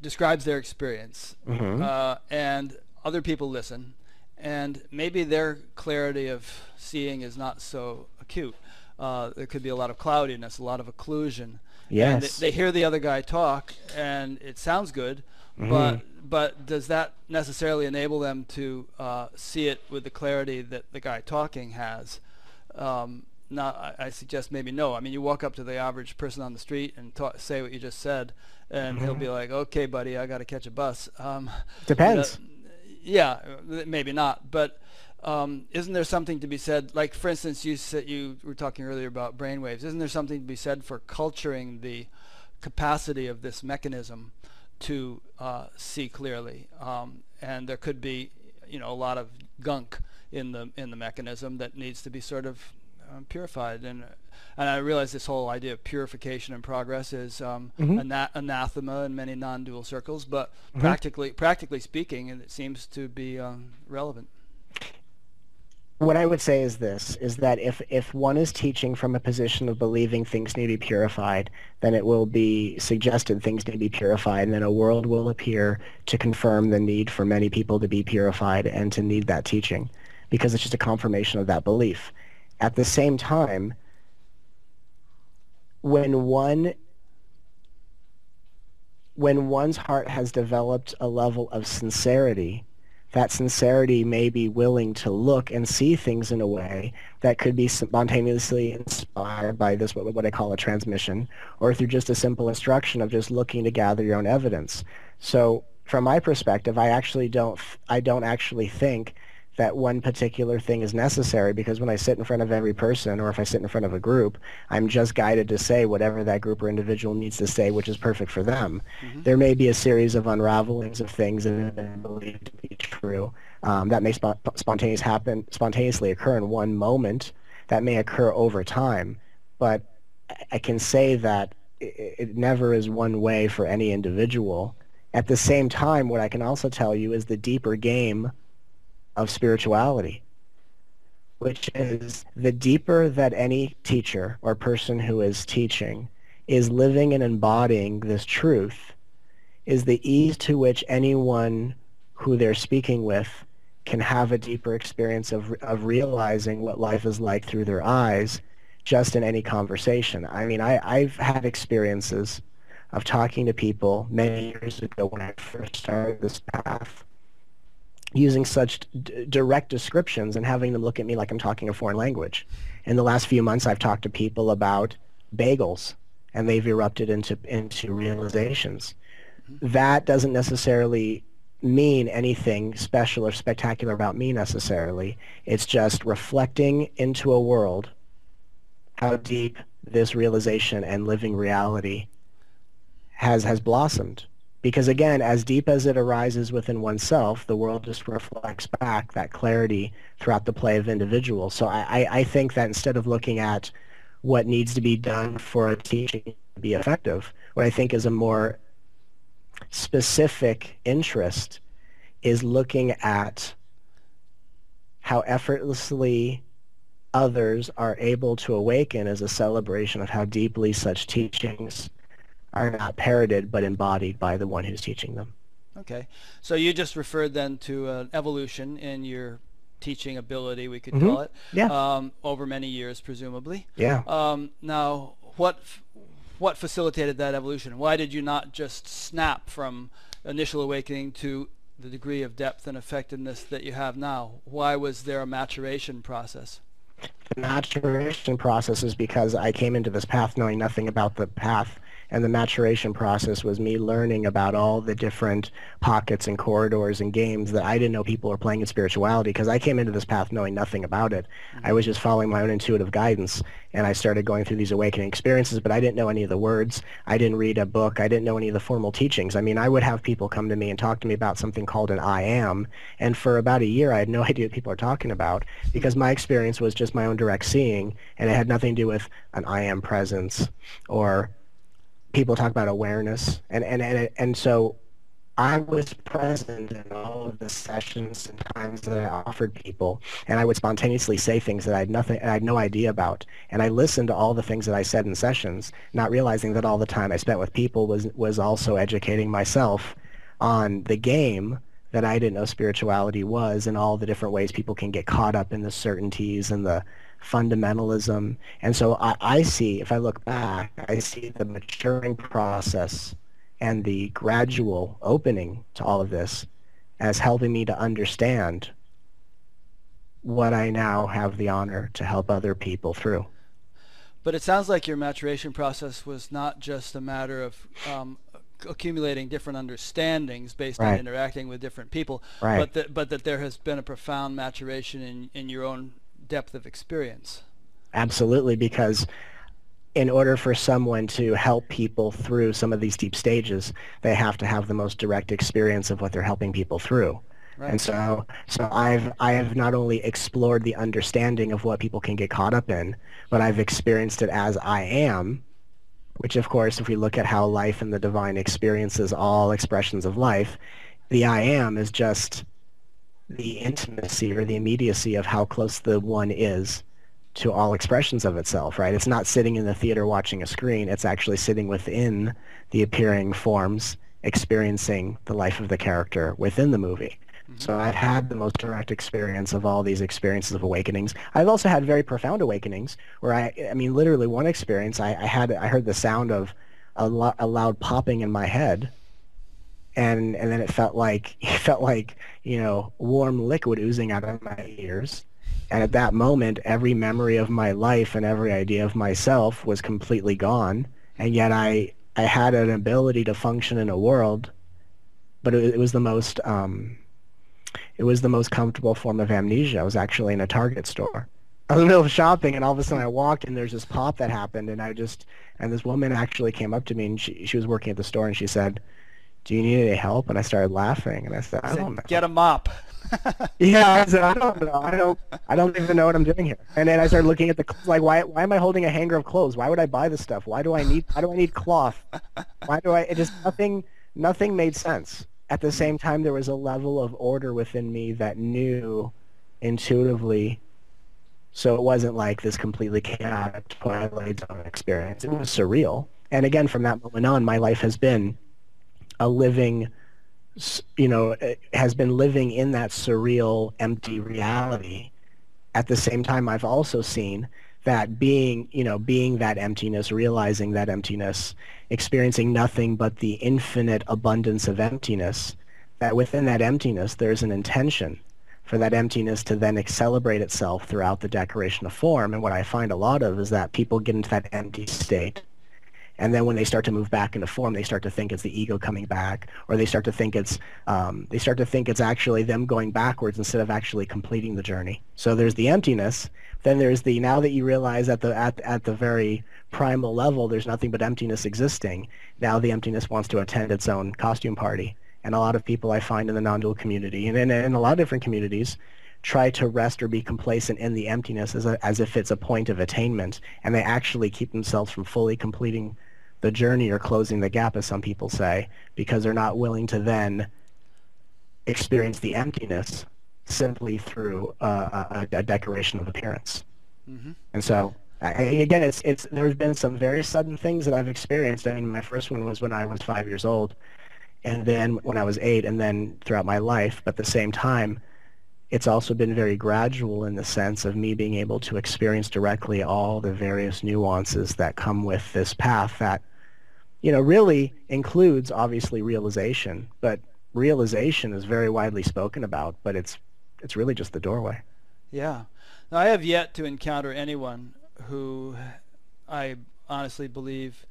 describes their experience, mm-hmm. uh, and other people listen, and maybe their clarity of seeing is not so acute. Uh, there could be a lot of cloudiness, a lot of occlusion. Yes. They, they hear the other guy talk, and it sounds good, mm-hmm. but but does that necessarily enable them to uh, see it with the clarity that the guy talking has? Um, not, I, I suggest maybe no. I mean, you walk up to the average person on the street and talk, say what you just said, and mm-hmm. he'll be like, "Okay, buddy, I got to catch a bus." Um, Depends. You know, yeah, maybe not, but. Um, isn't there something to be said, like for instance you said you were talking earlier about brainwaves, isn't there something to be said for culturing the capacity of this mechanism to uh, see clearly? Um, and there could be, you know, a lot of gunk in the in the mechanism that needs to be sort of um, purified. And and I realize this whole idea of purification and progress is um, mm-hmm. ana anathema in many non-dual circles, but mm-hmm. practically practically speaking, it seems to be um, relevant. What I would say is this, is that if, if one is teaching from a position of believing things need to be purified, then it will be suggested things need to be purified, and then a world will appear to confirm the need for many people to be purified and to need that teaching, because it's just a confirmation of that belief. At the same time, when one, when one's heart has developed a level of sincerity, that sincerity may be willing to look and see things in a way that could be spontaneously inspired by this, what, what I call a transmission, or through just a simple instruction of just looking to gather your own evidence. So from my perspective, I actually don't, I don't actually think that one particular thing is necessary, because when I sit in front of every person, or if I sit in front of a group, I'm just guided to say whatever that group or individual needs to say, which is perfect for them. Mm-hmm. There may be a series of unravelings of things that have been believed to be true um, that may sp spontaneous happen, spontaneously occur in one moment, that may occur over time, but I can say that it, it never is one way for any individual. At the same time, what I can also tell you is the deeper game of spirituality, which is the deeper that any teacher or person who is teaching is living and embodying this truth, is the ease to which anyone who they're speaking with can have a deeper experience of, of realizing what life is like through their eyes, just in any conversation. I mean, I, I've had experiences of talking to people many years ago when I first started this path, using such d direct descriptions and having them look at me like I'm talking a foreign language. In the last few months, I've talked to people about bagels, and they've erupted into, into realizations. That doesn't necessarily mean anything special or spectacular about me necessarily. It's just reflecting into a world how deep this realization and living reality has, has blossomed. Because again, as deep as it arises within oneself, the world just reflects back that clarity throughout the play of individuals. So I, I, I think that instead of looking at what needs to be done for a teaching to be effective, what I think is a more specific interest is looking at how effortlessly others are able to awaken, as a celebration of how deeply such teachings are not parroted but embodied by the one who's teaching them. Okay, so you just referred then to an evolution in your teaching ability, we could mm-hmm. call it, yeah. um, over many years, presumably. Yeah. Um, now, what what facilitated that evolution? Why did you not just snap from initial awakening to the degree of depth and effectiveness that you have now? Why was there a maturation process? The maturation process is because I came into this path knowing nothing about the path. And the maturation process was me learning about all the different pockets and corridors and games that I didn't know people were playing in spirituality, because I came into this path knowing nothing about it. Mm-hmm. I was just following my own intuitive guidance, and I started going through these awakening experiences, but I didn't know any of the words. I didn't read a book. I didn't know any of the formal teachings. I mean, I would have people come to me and talk to me about something called an I am, and for about a year I had no idea what people are talking about, because my experience was just my own direct seeing, and it had nothing to do with an I am presence or people talk about awareness, and, and, and, and so I was present in all of the sessions and times that I offered people, and I would spontaneously say things that I had nothing, I had no idea about, and I listened to all the things that I said in sessions, not realizing that all the time I spent with people was, was also educating myself on the game that I didn't know spirituality was, and all the different ways people can get caught up in the certainties and the fundamentalism. And so I, I see, if I look back, I see the maturing process and the gradual opening to all of this as helping me to understand what I now have the honor to help other people through. But it sounds like your maturation process was not just a matter of um, accumulating different understandings based right. on interacting with different people, right. but, that, but that there has been a profound maturation in, in your own depth of experience. Absolutely, because in order for someone to help people through some of these deep stages, they have to have the most direct experience of what they're helping people through. Right. And so, so I've, I have not only explored the understanding of what people can get caught up in, but I've experienced it as I am, which of course, if we look at how life and the divine experiences all expressions of life, the I am is just the intimacy or the immediacy of how close the one is to all expressions of itself, right? It's not sitting in the theater watching a screen. It's actually sitting within the appearing forms, experiencing the life of the character within the movie. Mm-hmm. So I've had the most direct experience of all these experiences of awakenings. I've also had very profound awakenings where I, I mean, literally one experience, I, I had, I heard the sound of a, lo a loud popping in my head. And, and then it felt like, it felt like, you know, warm liquid oozing out of my ears. And at that moment, every memory of my life and every idea of myself was completely gone. And yet I, I had an ability to function in a world but it, it was the most um, it was the most comfortable form of amnesia. I was actually in a Target store. I was in the middle of shopping, and all of a sudden I walked, and there's this pop that happened, and I just and this woman actually came up to me, and she she was working at the store, and she said, "Do you need any help?" And I started laughing, and I said, "I said, don't know. Get a mop." Yeah, I said, "I don't know. I don't. I don't even know what I'm doing here." And then I started looking at the clothes, like, why why am I holding a hanger of clothes? Why would I buy this stuff? Why do I need why do I need cloth? Why do I? It just nothing nothing made sense. At the same time, there was a level of order within me that knew intuitively. So it wasn't like this completely chaotic Twilight Zone experience. It was surreal. And again, from that moment on, my life has been a living, you know, has been living in that surreal, empty reality. At the same time, I've also seen that being, you know, being that emptiness, realizing that emptiness, experiencing nothing but the infinite abundance of emptiness, that within that emptiness, there's an intention for that emptiness to then accelerate itself throughout the decoration of form. And what I find a lot of is that people get into that empty state, and then when they start to move back into form, they start to think it's the ego coming back, or they start to think it's um, they start to think it's actually them going backwards instead of actually completing the journey. So there's the emptiness, then there's the now that you realize at the at at the very primal level there's nothing but emptiness existing. Now the emptiness wants to attend its own costume party. And a lot of people I find in the non-dual community and in, in a lot of different communities try to rest or be complacent in the emptiness as, a, as if it's a point of attainment, and they actually keep themselves from fully completing the journey or closing the gap, as some people say, because they're not willing to then experience the emptiness simply through uh, a, a decoration of appearance. Mm-hmm. And so I, again, it's, it's, there's been some very sudden things that I've experienced. I mean, my first one was when I was five years old, and then when I was eight, and then throughout my life. But at the same time, it's also been very gradual in the sense of me being able to experience directly all the various nuances that come with this path that, you know, really includes, obviously, realization. But realization is very widely spoken about, but it's, it's really just the doorway. Yeah. Now, I have yet to encounter anyone who I honestly believe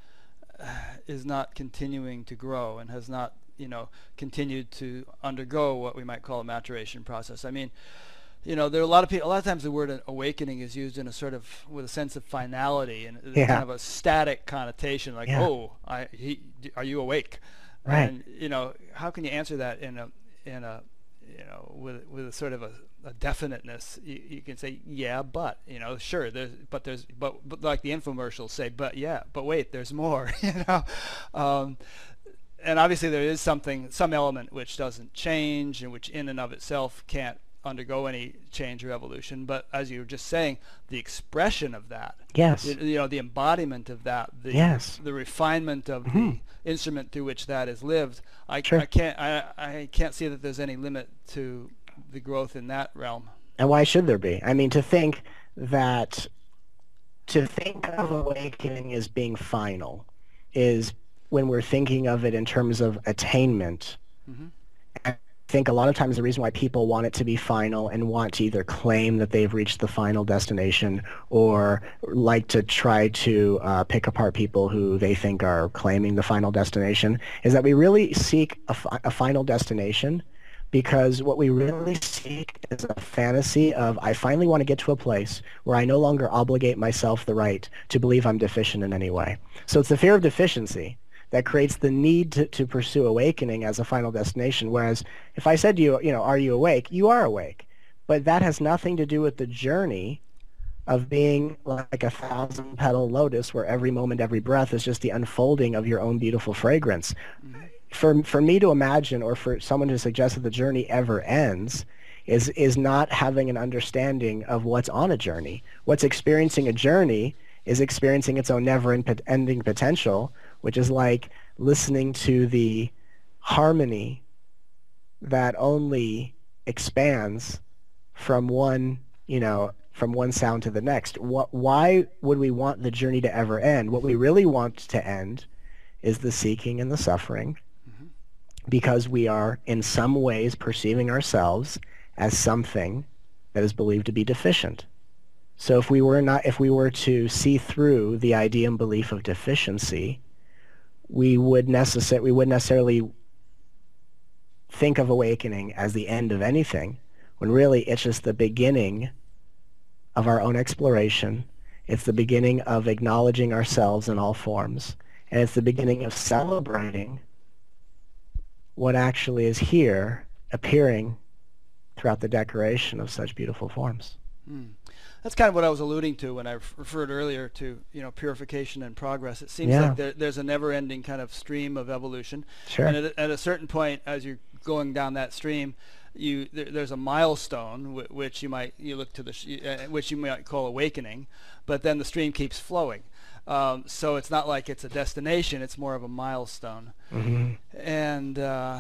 is not continuing to grow and has not you know, continued to undergo what we might call a maturation process. I mean, you know, there are a lot of people, a lot of times the word awakening is used in a sort of, with a sense of finality and yeah. kind of a static connotation, like, yeah. oh, I, he, are you awake? Right. And, you know, how can you answer that in a, in a you know, with, with a sort of a, a definiteness? You, you can say, yeah, but, you know, sure, there's, but there's, but, but like the infomercials say, but yeah, but wait, there's more, you know? Um, And obviously there is something, some element which doesn't change and which in and of itself can't undergo any change or evolution. But as you were just saying, the expression of that, yes, you, you know, the embodiment of that, the, yes. the refinement of mm-hmm. the instrument through which that is lived, I, sure. I can't, I, I can't see that there's any limit to the growth in that realm. And why should there be? I mean, to think that, to think of awakening as being final is when we're thinking of it in terms of attainment. Mm-hmm. I think a lot of times the reason why people want it to be final and want to either claim that they've reached the final destination or like to try to uh, pick apart people who they think are claiming the final destination is that we really seek a, fi a final destination, because what we really seek is a fantasy of, I finally want to get to a place where I no longer obligate myself the right to believe I'm deficient in any way. So it's the fear of deficiency that creates the need to, to pursue awakening as a final destination. Whereas if I said to you, you know, are you awake? You are awake. But that has nothing to do with the journey of being like a thousand petal lotus where every moment, every breath is just the unfolding of your own beautiful fragrance. Mm-hmm. For, for me to imagine or for someone to suggest that the journey ever ends is, is not having an understanding of what's on a journey. What's experiencing a journey is experiencing its own never-ending potential, which is like listening to the harmony that only expands from one, you know, from one sound to the next. What, why would we want the journey to ever end? What we really want to end is the seeking and the suffering, mm-hmm. because we are in some ways perceiving ourselves as something that is believed to be deficient. So if we were not, if we were to see through the idea and belief of deficiency, we would necessarily we would necessarily think of awakening as the end of anything, when really it's just the beginning of our own exploration. It's the beginning of acknowledging ourselves in all forms. And it's the beginning of celebrating what actually is here, appearing throughout the decoration of such beautiful forms. Mm. That's kind of what I was alluding to when I referred earlier to, you know, purification and progress. It seems yeah. like there, there's a never-ending kind of stream of evolution. Sure. And at, at a certain point, as you're going down that stream, you there, there's a milestone w which you might you look to the sh uh, which you might call awakening, but then the stream keeps flowing. Um, so it's not like it's a destination; it's more of a milestone. Mm-hmm. And uh,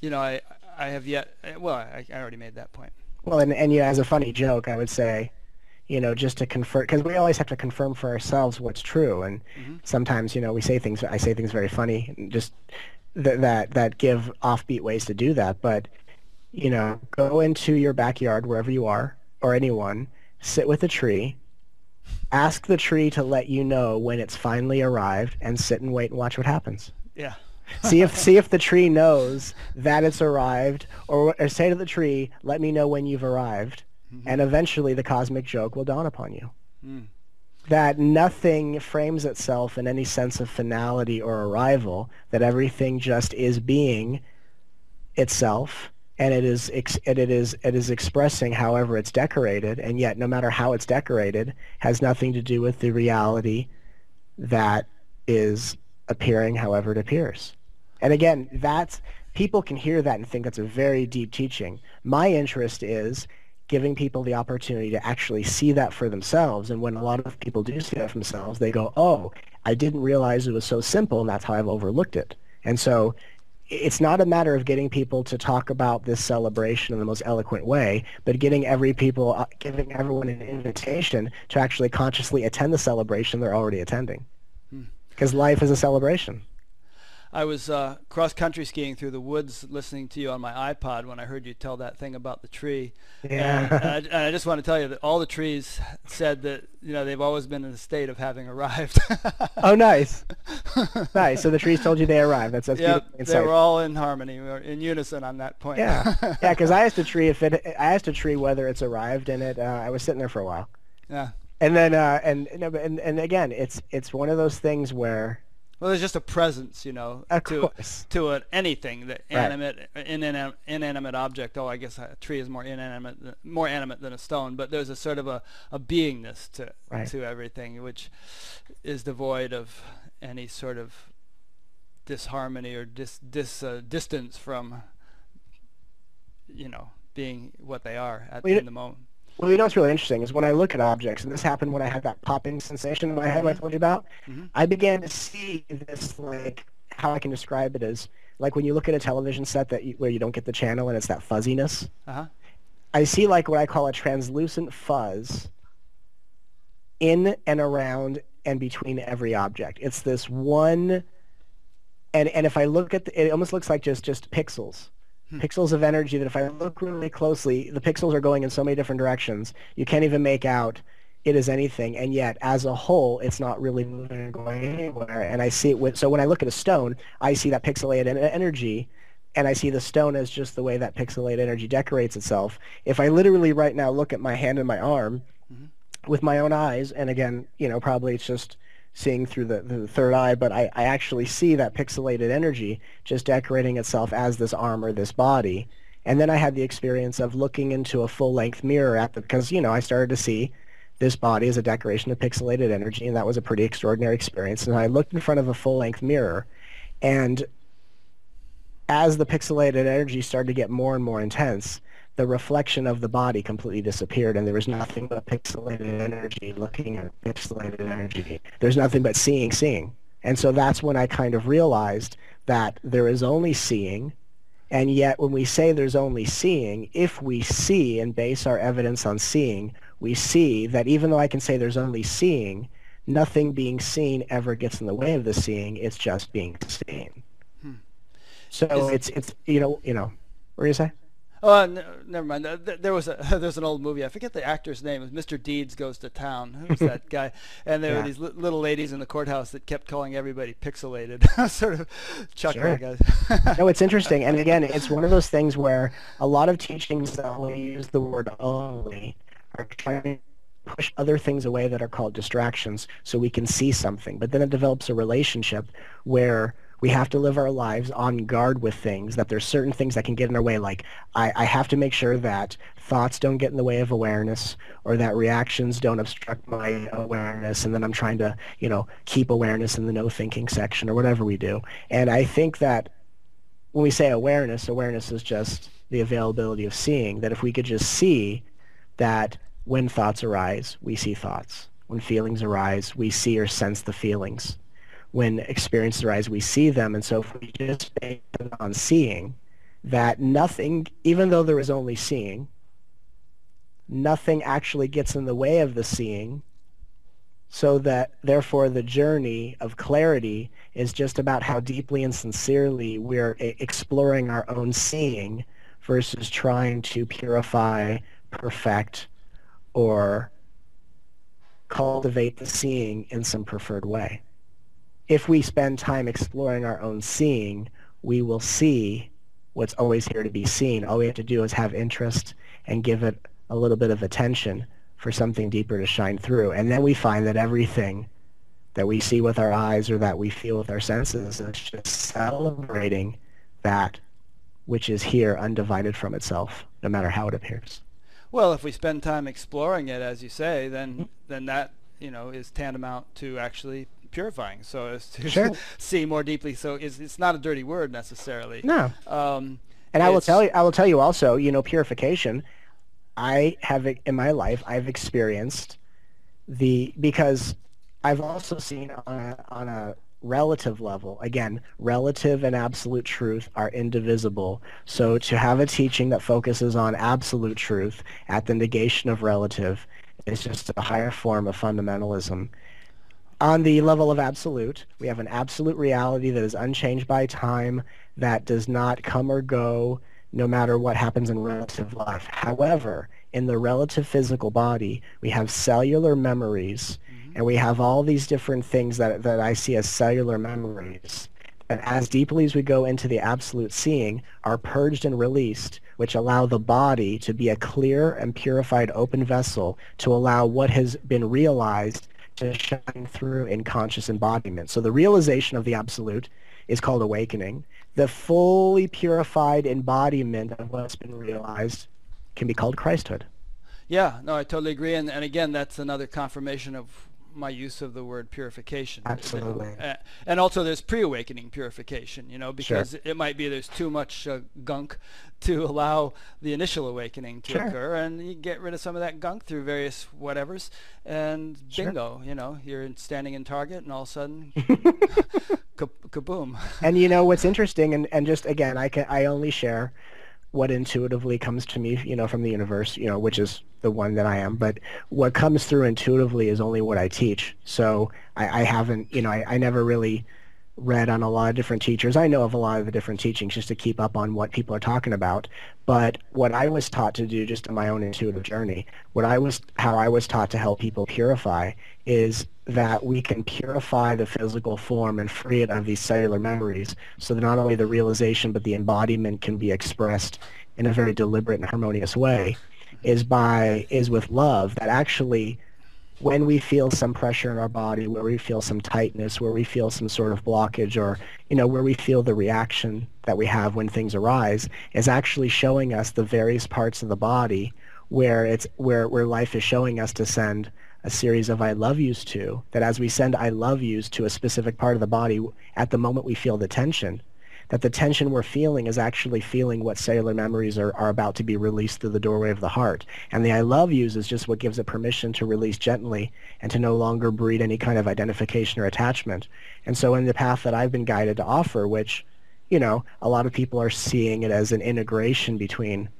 you know, I I have yet well, I, I already made that point. Well, and, and you know, as a funny joke, I would say, you know, just to confirm, because we always have to confirm for ourselves what's true. And mm-hmm. sometimes, you know, we say things, I say things very funny, and just th that, that give offbeat ways to do that. But, you know, go into your backyard, wherever you are, or anyone, sit with a tree, ask the tree to let you know when it's finally arrived, and sit and wait and watch what happens. Yeah. see if see if the tree knows that it's arrived, or, or say to the tree, "Let me know when you've arrived," mm-hmm. and eventually the cosmic joke will dawn upon you. Mm. That nothing frames itself in any sense of finality or arrival. That everything just is being itself, and it is ex and it is it is expressing however it's decorated, and yet no matter how it's decorated, has nothing to do with the reality that is appearing however it appears. And again, that's, people can hear that and think that's a very deep teaching. My interest is giving people the opportunity to actually see that for themselves. And when a lot of people do see that for themselves, they go, oh, I didn't realize it was so simple, and that's how I've overlooked it. And so it's not a matter of getting people to talk about this celebration in the most eloquent way, but getting every people, giving everyone an invitation to actually consciously attend the celebration they're already attending. Because life is a celebration. I was uh, cross-country skiing through the woods listening to you on my iPod when I heard you tell that thing about the tree. Yeah. And, and, I, and I just want to tell you that all the trees said that, you know, they've always been in a state of having arrived. Oh, nice. Nice. So the trees told you they arrived. That's, that's yep, beautiful. They were all in harmony. We were in unison on that point. Yeah. Yeah, because I asked a tree if it, I asked a tree whether it's arrived, and it, uh, I was sitting there for a while. Yeah. And then, uh, and, and and again, it's it's one of those things where, well, there's just a presence, you know, to to a, anything that animate, right. inan, inanimate object. Oh, I guess a tree is more inanimate, more animate than a stone. But there's a sort of a, a beingness to right. to everything, which is devoid of any sort of disharmony or dis dis uh, distance from, you know, being what they are at well, in the moment. Well, you know what's really interesting is when I look at objects, and this happened when I had that popping sensation in my head I told you about, mm-hmm. I began to see this, like, how I can describe it as, like when you look at a television set that you, where you don't get the channel and it's that fuzziness. Uh-huh. I see, like, what I call a translucent fuzz in and around and between every object. It's this one, and, and if I look at the, it almost looks like just, just pixels. Pixels of energy that if I look really closely, the pixels are going in so many different directions, you can't even make out it is anything, and yet as a whole, it's not really moving or going anywhere. And I see it with, so when I look at a stone, I see that pixelated energy, and I see the stone as just the way that pixelated energy decorates itself. If I literally right now look at my hand and my arm mm-hmm. with my own eyes, and again, you know, probably it's just seeing through the, the third eye, but I, I actually see that pixelated energy just decorating itself as this arm or this body. And then I had the experience of looking into a full-length mirror at the, because, you know, I started to see this body as a decoration of pixelated energy, and that was a pretty extraordinary experience. And I looked in front of a full-length mirror, and as the pixelated energy started to get more and more intense, the reflection of the body completely disappeared, and there was nothing but pixelated energy looking at pixelated energy. There's nothing but seeing, seeing. And so that's when I kind of realized that there is only seeing, and yet when we say there's only seeing, if we see and base our evidence on seeing, we see that even though I can say there's only seeing, nothing being seen ever gets in the way of the seeing, it's just being seen. Hmm. So it's, it's, you know, you know, what were you saying? Oh, no, never mind. There was a there's an old movie. I forget the actor's name. It was Mister Deeds Goes to Town. Who's that guy? And there yeah. were these li little ladies in the courthouse that kept calling everybody pixelated. Sort of chuckling, sure. guys. No, it's interesting. And again, it's one of those things where a lot of teachings that only use the word only are trying to push other things away that are called distractions so we can see something. But then it develops a relationship where we have to live our lives on guard with things, that there's certain things that can get in our way, like I, I have to make sure that thoughts don't get in the way of awareness, or that reactions don't obstruct my awareness, and then I'm trying to, you know, keep awareness in the no thinking section or whatever we do. And I think that when we say awareness, awareness is just the availability of seeing, that if we could just see that when thoughts arise, we see thoughts. When feelings arise, we see or sense the feelings. When experiences arise, we see them. And so if we just based on seeing that nothing, even though there is only seeing, nothing actually gets in the way of the seeing, so that therefore the journey of clarity is just about how deeply and sincerely we're exploring our own seeing versus trying to purify, perfect, or cultivate the seeing in some preferred way. If we spend time exploring our own seeing, we will see what's always here to be seen. All we have to do is have interest and give it a little bit of attention for something deeper to shine through. And then we find that everything that we see with our eyes or that we feel with our senses is just celebrating that which is here undivided from itself, no matter how it appears. Well, if we spend time exploring it, as you say, then, then that, you know, is tantamount to actually purifying, so as to sure. see more deeply. So it's, it's not a dirty word necessarily. No. Um, and I will tell you, I will tell you also, you know, purification. I have in my life, I've experienced the because I've also seen on a, on a relative level. Again, relative and absolute truth are indivisible. So to have a teaching that focuses on absolute truth at the negation of relative is just a higher form of fundamentalism. On the level of absolute, we have an absolute reality that is unchanged by time, that does not come or go, no matter what happens in relative life. However, in the relative physical body, we have cellular memories, mm-hmm. and we have all these different things that, that I see as cellular memories. And as deeply as we go into the absolute seeing, are purged and released, which allow the body to be a clear and purified open vessel to allow what has been realized to shine through in conscious embodiment. So the realization of the absolute is called awakening. The fully purified embodiment of what's been realized can be called Christhood. Yeah, no, I totally agree. And, and again, that's another confirmation of my use of the word purification. Absolutely. And, and also there's pre-awakening purification, you know, because sure. it might be there's too much uh, gunk to allow the initial awakening to sure. occur, and you get rid of some of that gunk through various whatevers, and sure. bingo, you know, you're standing in Target and all of a sudden, kaboom. And you know, what's interesting, and, and just again, I, can, I only share what intuitively comes to me, you know, from the universe, you know, which is the one that I am. But what comes through intuitively is only what I teach. So I, I haven't, you know, I, I never really read on a lot of different teachers. I know of a lot of the different teachings just to keep up on what people are talking about. But what I was taught to do just in my own intuitive journey, what I was, how I was taught to help people purify is that we can purify the physical form and free it of these cellular memories, so that not only the realization but the embodiment can be expressed in a very deliberate and harmonious way, is by is with love. That actually, when we feel some pressure in our body, where we feel some tightness, where we feel some sort of blockage, or you know, where we feel the reaction that we have when things arise, is actually showing us the various parts of the body where it's where where life is showing us to send a series of I love yous to, that as we send I love yous to a specific part of the body, at the moment we feel the tension, that the tension we're feeling is actually feeling what cellular memories are, are about to be released through the doorway of the heart. And the I love yous is just what gives it permission to release gently and to no longer breed any kind of identification or attachment. And so in the path that I've been guided to offer, which, you know, a lot of people are seeing it as an integration between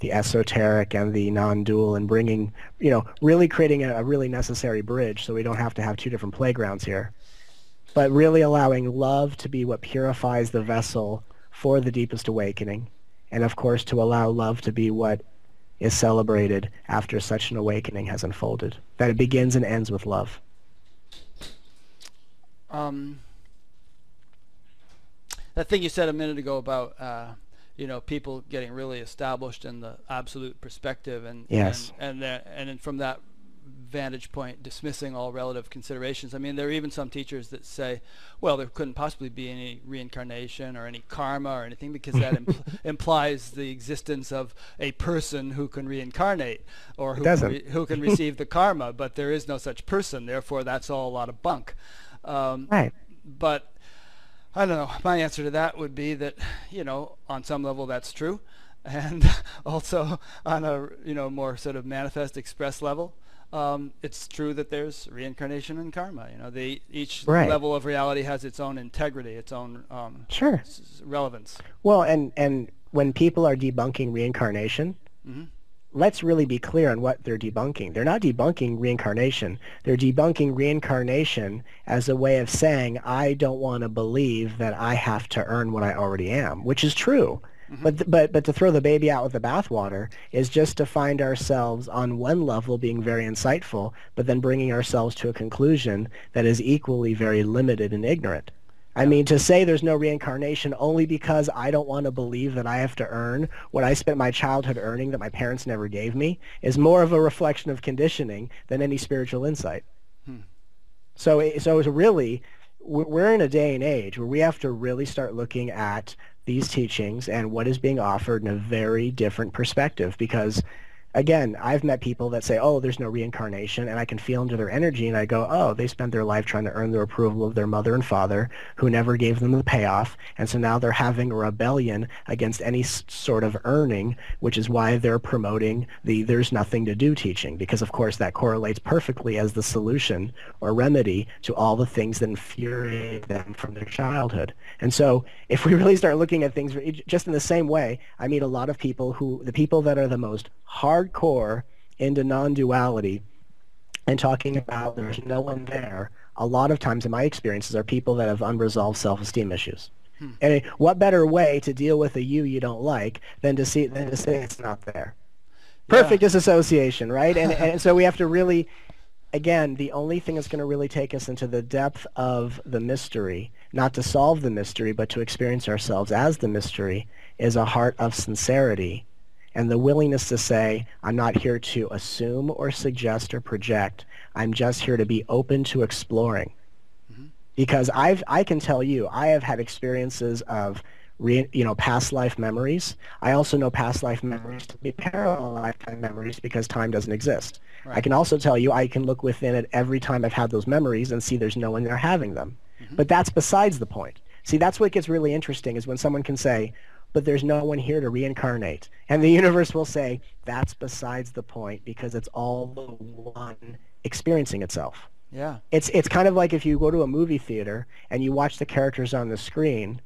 the esoteric and the non-dual, and bringing, you know, really creating a, a really necessary bridge so we don't have to have two different playgrounds here, but really allowing love to be what purifies the vessel for the deepest awakening, and of course to allow love to be what is celebrated after such an awakening has unfolded, that it begins and ends with love. Um, that thing you said a minute ago about uh, you know, people getting really established in the absolute perspective, and yes, and and, that, and then from that vantage point dismissing all relative considerations. I mean, there are even some teachers that say, well, there couldn't possibly be any reincarnation or any karma or anything, because that impl implies the existence of a person who can reincarnate or who can, re who can receive the karma, but there is no such person, therefore that's all a lot of bunk. Um, right. But I don't know, my answer to that would be that, you know, on some level that's true, and also on a, you know, more sort of manifest express level, Um, it's true that there's reincarnation and karma. You know, they, each right. level of reality has its own integrity, its own um, sure. s relevance. Well, and, and when people are debunking reincarnation, mm-hmm. let's really be clear on what they're debunking. They're not debunking reincarnation. They're debunking reincarnation as a way of saying, I don't want to believe that I have to earn what I already am, which is true. Mm-hmm. But, but, but to throw the baby out with the bathwater is just to find ourselves on one level being very insightful, but then bringing ourselves to a conclusion that is equally very limited and ignorant. I mean, to say there's no reincarnation only because I don't want to believe that I have to earn what I spent my childhood earning that my parents never gave me is more of a reflection of conditioning than any spiritual insight. Hmm. So, so it's really, we're in a day and age where we have to really start looking at these teachings and what is being offered in a very different perspective, because again, I've met people that say, oh, there's no reincarnation, and I can feel into their energy and I go, oh, they spent their life trying to earn the approval of their mother and father who never gave them the payoff, and so now they're having a rebellion against any sort of earning, which is why they're promoting the there's nothing to do teaching, because of course that correlates perfectly as the solution or remedy to all the things that infuriate them from their childhood. And so if we really start looking at things just in the same way, I meet a lot of people who, the people that are the most hardcore into non-duality and talking about there's no one there, a lot of times in my experiences are people that have unresolved self-esteem issues. Hmm. And what better way to deal with a you you don't like than to see than to say it's not there? Perfect. Yeah. Disassociation, right? And, and so we have to really, again, the only thing that's going to really take us into the depth of the mystery, not to solve the mystery, but to experience ourselves as the mystery, is a heart of sincerity and the willingness to say, I'm not here to assume or suggest or project. I'm just here to be open to exploring. Mm-hmm. Because I've, I can tell you, I have had experiences of Re, you know, past life memories. I also know past life memories to be parallel lifetime memories because time doesn't exist. Right. I can also tell you I can look within it every time I've had those memories and see there's no one there having them. Mm-hmm. But that's besides the point. See, that's what gets really interesting is when someone can say, but there's no one here to reincarnate. And the universe will say, that's besides the point because it's all the one experiencing itself. Yeah. It's, it's kind of like if you go to a movie theater and you watch the characters on the screen,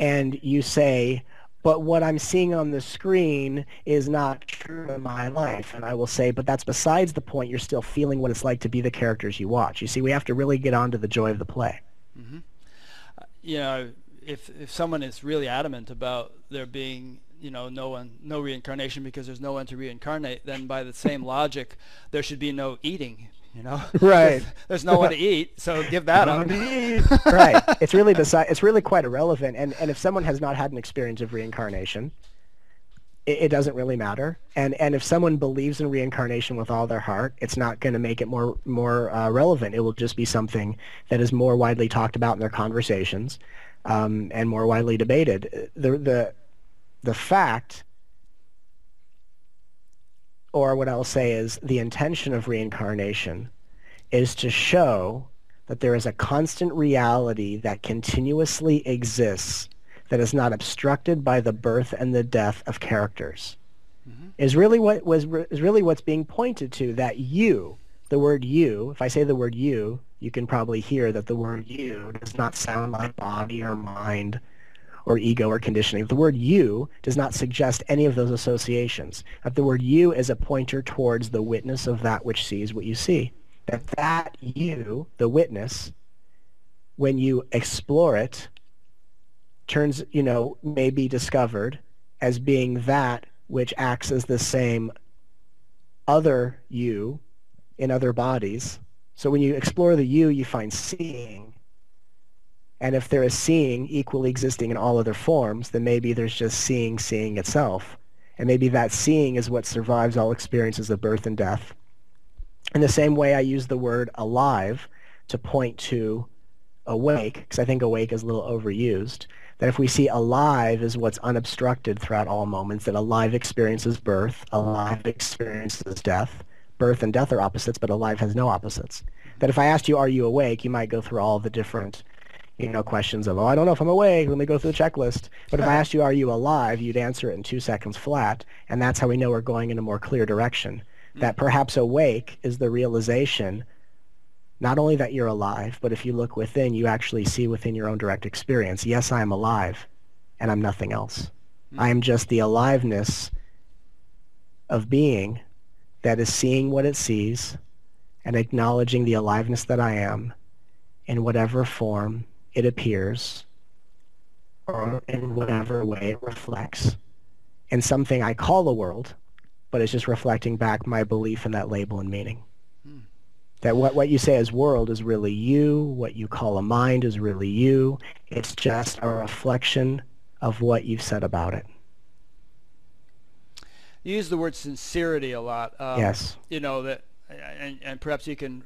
and you say, but what I'm seeing on the screen is not true to my life. And I will say, but that's besides the point. You're still feeling what it's like to be the characters you watch. You see, we have to really get on to the joy of the play. Mm-hmm. Uh, you know, if, if someone is really adamant about there being, you know, no one, no reincarnation because there's no one to reincarnate, then by the same logic, there should be no eating. You know, right? There's no one to eat, so give that up. Right. It's really beside. It's really quite irrelevant. And and if someone has not had an experience of reincarnation, it, it doesn't really matter. And and if someone believes in reincarnation with all their heart, it's not going to make it more more uh, relevant. It will just be something that is more widely talked about in their conversations, um, and more widely debated. The the the fact. Or what I'll say is the intention of reincarnation is to show that there is a constant reality that continuously exists that is not obstructed by the birth and the death of characters. Mm-hmm. Is really what was is really what's being pointed to, that you, the word you, if I say the word you, you can probably hear that the word you does not sound like body or mind or ego or conditioning. The word you does not suggest any of those associations. That the word you is a pointer towards the witness of that which sees what you see. That that you, the witness, when you explore it, turns, you know, may be discovered as being that which acts as the same other you in other bodies. So when you explore the you, you find seeing. And if there is seeing equally existing in all other forms, then maybe there's just seeing seeing itself. And maybe that seeing is what survives all experiences of birth and death. In the same way, I use the word alive to point to awake, because I think awake is a little overused, that if we see alive as what's unobstructed throughout all moments, that alive experiences birth, alive experiences death. Birth and death are opposites, but alive has no opposites. That if I asked you, are you awake, you might go through all the different you know, questions of, oh, I don't know if I'm awake, let me go through the checklist. But if I asked you, are you alive, you'd answer it in two seconds flat, and that's how we know we're going in a more clear direction. That perhaps awake is the realization, not only that you're alive, but if you look within, you actually see within your own direct experience, yes, I am alive, and I'm nothing else. Mm-hmm. I am just the aliveness of being that is seeing what it sees and acknowledging the aliveness that I am in whatever form it appears, or in whatever way it reflects, in something I call the world, but it's just reflecting back my belief in that label and meaning. Hmm. That what, what you say as world is really you, what you call a mind is really you, it's just a reflection of what you've said about it. You use the word sincerity a lot. Um, yes. You know, that, and, and perhaps you can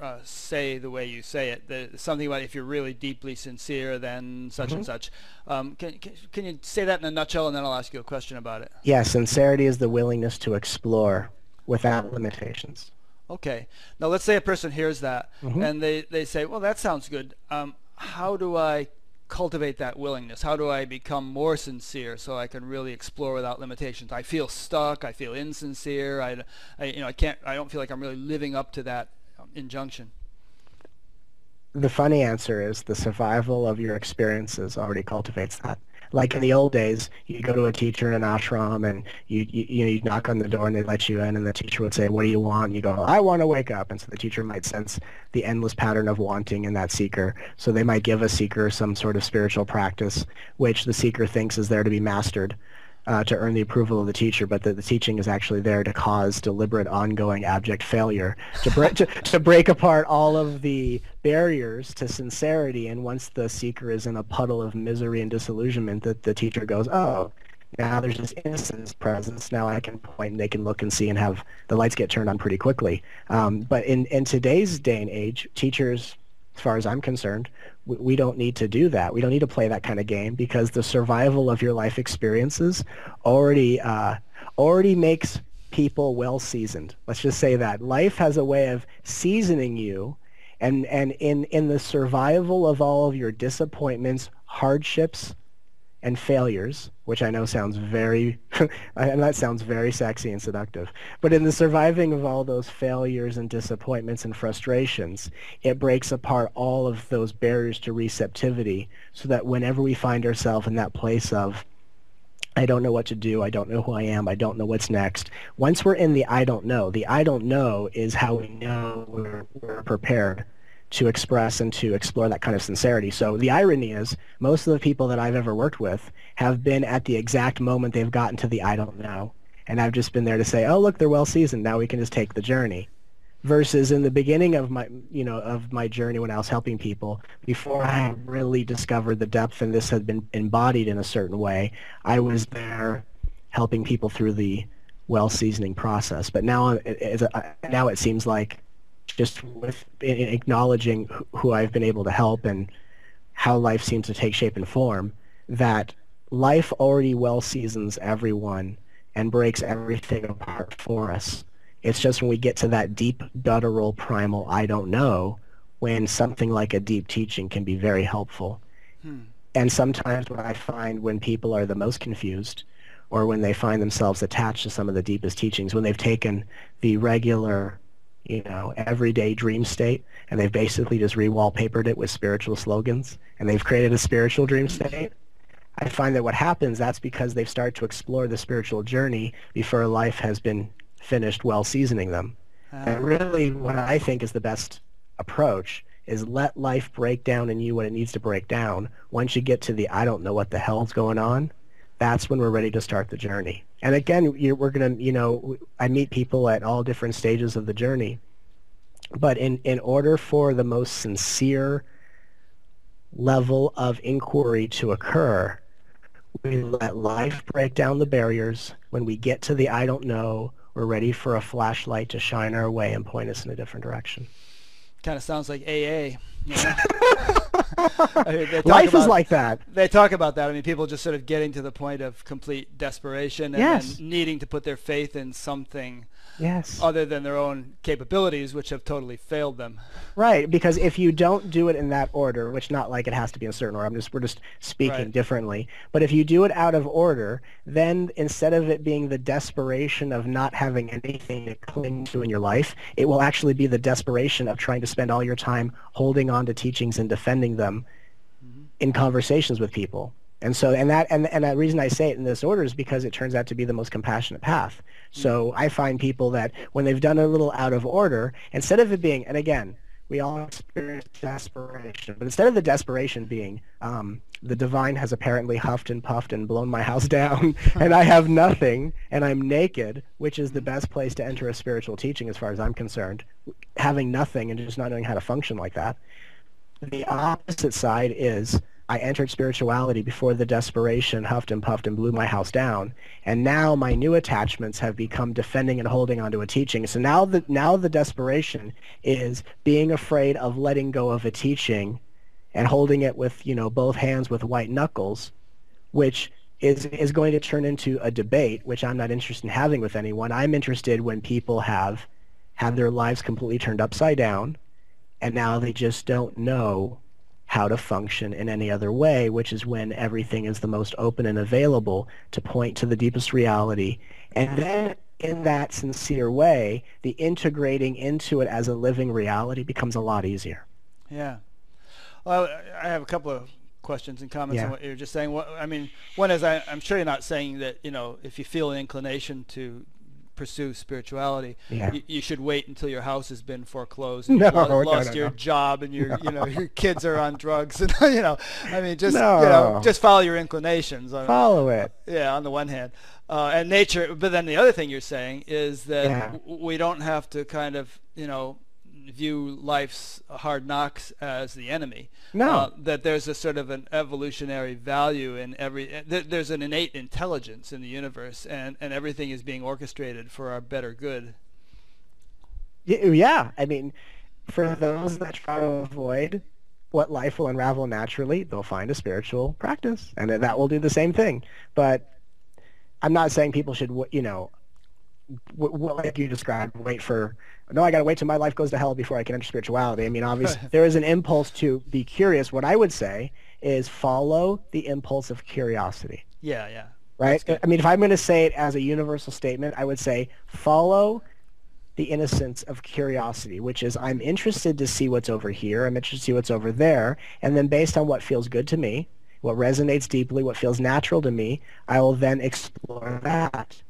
Uh, say the way you say it, the, something about if you're really deeply sincere, then such mm-hmm. and such. Um, can, can, can you say that in a nutshell, and then I'll ask you a question about it? Yeah, sincerity is the willingness to explore without limitations. Okay. Now let's say a person hears that, mm-hmm. and they, they say, well, that sounds good. Um, how do I cultivate that willingness? How do I become more sincere so I can really explore without limitations? I feel stuck. I feel insincere. I, I, you know, I, can't, I don't feel like I'm really living up to that injunction. The funny answer is the survival of your experiences already cultivates that. Like in the old days, you go to a teacher in an ashram and you you you know, you'd knock on the door and they'd let you in, and the teacher would say, what do you want? And you go, I want to wake up. And so the teacher might sense the endless pattern of wanting in that seeker. So they might give a seeker some sort of spiritual practice, which the seeker thinks is there to be mastered, Uh, to earn the approval of the teacher, but that the teaching is actually there to cause deliberate, ongoing, abject failure, to, bre to, to break apart all of the barriers to sincerity. And once the seeker is in a puddle of misery and disillusionment, that the teacher goes, oh, now there's this innocence presence. Now I can point and they can look and see and have the lights get turned on pretty quickly. Um, but in, in today's day and age, teachers, as far as I'm concerned, we, we don't need to do that. We don't need to play that kind of game, because the survival of your life experiences already uh, already makes people well-seasoned. Let's just say that. Life has a way of seasoning you, and, and in, in the survival of all of your disappointments, hardships, and failures, which I know sounds very, and that sounds very sexy and seductive, but in the surviving of all those failures and disappointments and frustrations, it breaks apart all of those barriers to receptivity, so that whenever we find ourselves in that place of, I don't know what to do, I don't know who I am, I don't know what's next, once we're in the I don't know, the I don't know is how we know we're, we're prepared to express and to explore that kind of sincerity. So the irony is, most of the people that I've ever worked with have been at the exact moment they've gotten to the I don't know. And I've just been there to say, oh, look, they're well seasoned. Now we can just take the journey. Versus in the beginning of my, you know, of my journey when I was helping people, before I really discovered the depth and this had been embodied in a certain way, I was there helping people through the well seasoning process. But now, it, it, now it seems like just with in acknowledging who I've been able to help and how life seems to take shape and form, that life already well seasons everyone and breaks everything apart for us. It's just when we get to that deep, guttural, primal, I don't know, when something like a deep teaching can be very helpful. Hmm. And sometimes what I find when people are the most confused, or when they find themselves attached to some of the deepest teachings, when they've taken the regular, you know, everyday dream state, and they've basically just re-wallpapered it with spiritual slogans, and they've created a spiritual dream state, I find that what happens, that's because they've started to explore the spiritual journey before life has been finished well seasoning them. Uh, and really what I think is the best approach is let life break down in you what it needs to break down. Once you get to the I don't know what the hell's going on, that's when we're ready to start the journey. And again, you, we're going to, you know, I meet people at all different stages of the journey. But in, in order for the most sincere level of inquiry to occur, we let life break down the barriers. When we get to the I don't know, we're ready for a flashlight to shine our way and point us in a different direction. Kind of sounds like A A. You know? I mean, they talk Life about, is like that. They talk about that. I mean, people just sort of getting to the point of complete desperation and yes. needing to put their faith in something yes. other than their own capabilities, which have totally failed them. Right, because if you don't do it in that order, which not like it has to be in a certain order, I'm just, we're just speaking right. differently, but if you do it out of order, then instead of it being the desperation of not having anything to cling to in your life, it will actually be the desperation of trying to spend all your time holding on to teachings and defending them mm-hmm. in conversations with people. And so, and that, and, and the reason I say it in this order is because it turns out to be the most compassionate path. Mm-hmm. So I find people that when they've done a little out of order, instead of it being, and again, we all experience desperation, but instead of the desperation being, um, the divine has apparently huffed and puffed and blown my house down, and I have nothing, and I'm naked, which is the best place to enter a spiritual teaching as far as I'm concerned, having nothing and just not knowing how to function like that. The opposite side is, I entered spirituality before the desperation huffed and puffed and blew my house down, and now my new attachments have become defending and holding onto a teaching. So now the, now the desperation is being afraid of letting go of a teaching and holding it with, you know, both hands with white knuckles, which is, is going to turn into a debate, which I'm not interested in having with anyone. I'm interested when people have had their lives completely turned upside down, and now they just don't know how to function in any other way, which is when everything is the most open and available to point to the deepest reality. And then in that sincere way, the integrating into it as a living reality becomes a lot easier. Yeah. Well, I have a couple of questions and comments yeah. on what you were just saying. Well, I mean, one is I, I'm sure you're not saying that, you know, if you feel an inclination to pursue spirituality, yeah. you, you should wait until your house has been foreclosed and no, you've lo lost no, no, your no. job and your, no. you know, your kids are on drugs. And, you know, I mean, just, no. you know, just follow your inclinations. Follow it. Yeah, on the one hand. Uh, and nature, but then the other thing you're saying is that yeah. w we don't have to kind of, you know, view life's hard knocks as the enemy. No. Uh, that there's a sort of an evolutionary value in every, th there's an innate intelligence in the universe, and, and everything is being orchestrated for our better good. Yeah, I mean, for those that try to avoid what life will unravel naturally, they'll find a spiritual practice, and that will do the same thing. But I'm not saying people should, you know, like you described, wait for, no, I got to wait till my life goes to hell before I can enter spirituality. I mean, obviously, there is an impulse to be curious. What I would say is follow the impulse of curiosity. Yeah, yeah. Right? I mean, if I'm going to say it as a universal statement, I would say follow the innocence of curiosity, which is I'm interested to see what's over here. I'm interested to see what's over there. And then based on what feels good to me, what resonates deeply, what feels natural to me, I will then explore that.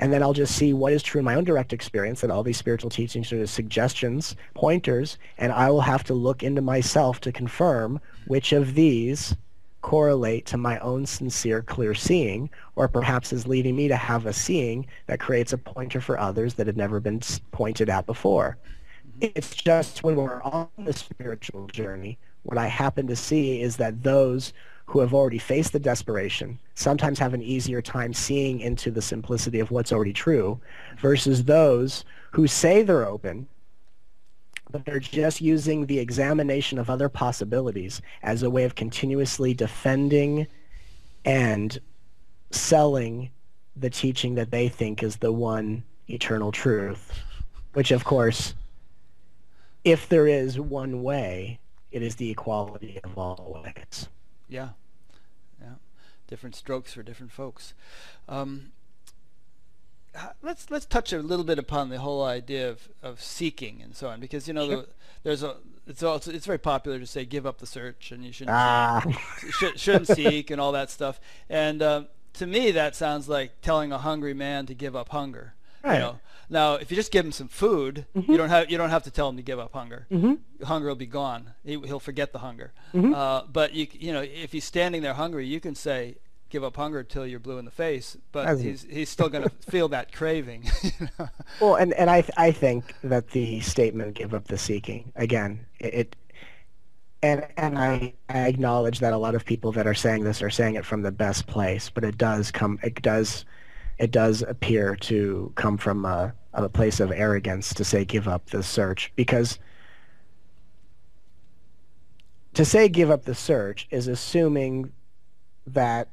And then I'll just see what is true in my own direct experience, that all these spiritual teachings are just suggestions, pointers, and I will have to look into myself to confirm which of these correlate to my own sincere clear seeing, or perhaps is leading me to have a seeing that creates a pointer for others that had never been pointed at before. It's just when we're on the spiritual journey, what I happen to see is that those who have already faced the desperation sometimes have an easier time seeing into the simplicity of what's already true, versus those who say they're open, but they're just using the examination of other possibilities as a way of continuously defending and selling the teaching that they think is the one eternal truth, which of course, if there is one way, it is the equality of all ways. Yeah. Yeah. Different strokes for different folks. Um, let's let's touch a little bit upon the whole idea of, of seeking and so on, because you know sure. the, there's a it's also it's very popular to say give up the search and you shouldn't ah. seek, should, shouldn't seek and all that stuff. And uh, to me that sounds like telling a hungry man to give up hunger. Right. You know? Now, if you just give him some food, mm-hmm. you don't have you don't have to tell him to give up hunger. Mm-hmm. Hunger will be gone. He, he'll forget the hunger. Mm-hmm. uh, but you you know, if he's standing there hungry, you can say, give up hunger till you're blue in the face, but I mean, he's he's still going to feel that craving. You know? Well, and and I I think that the statement "give up the seeking" again it, it and and I I acknowledge that a lot of people that are saying this are saying it from the best place, but it does come it does it does appear to come from a a place of arrogance to say give up the search, because to say give up the search is assuming that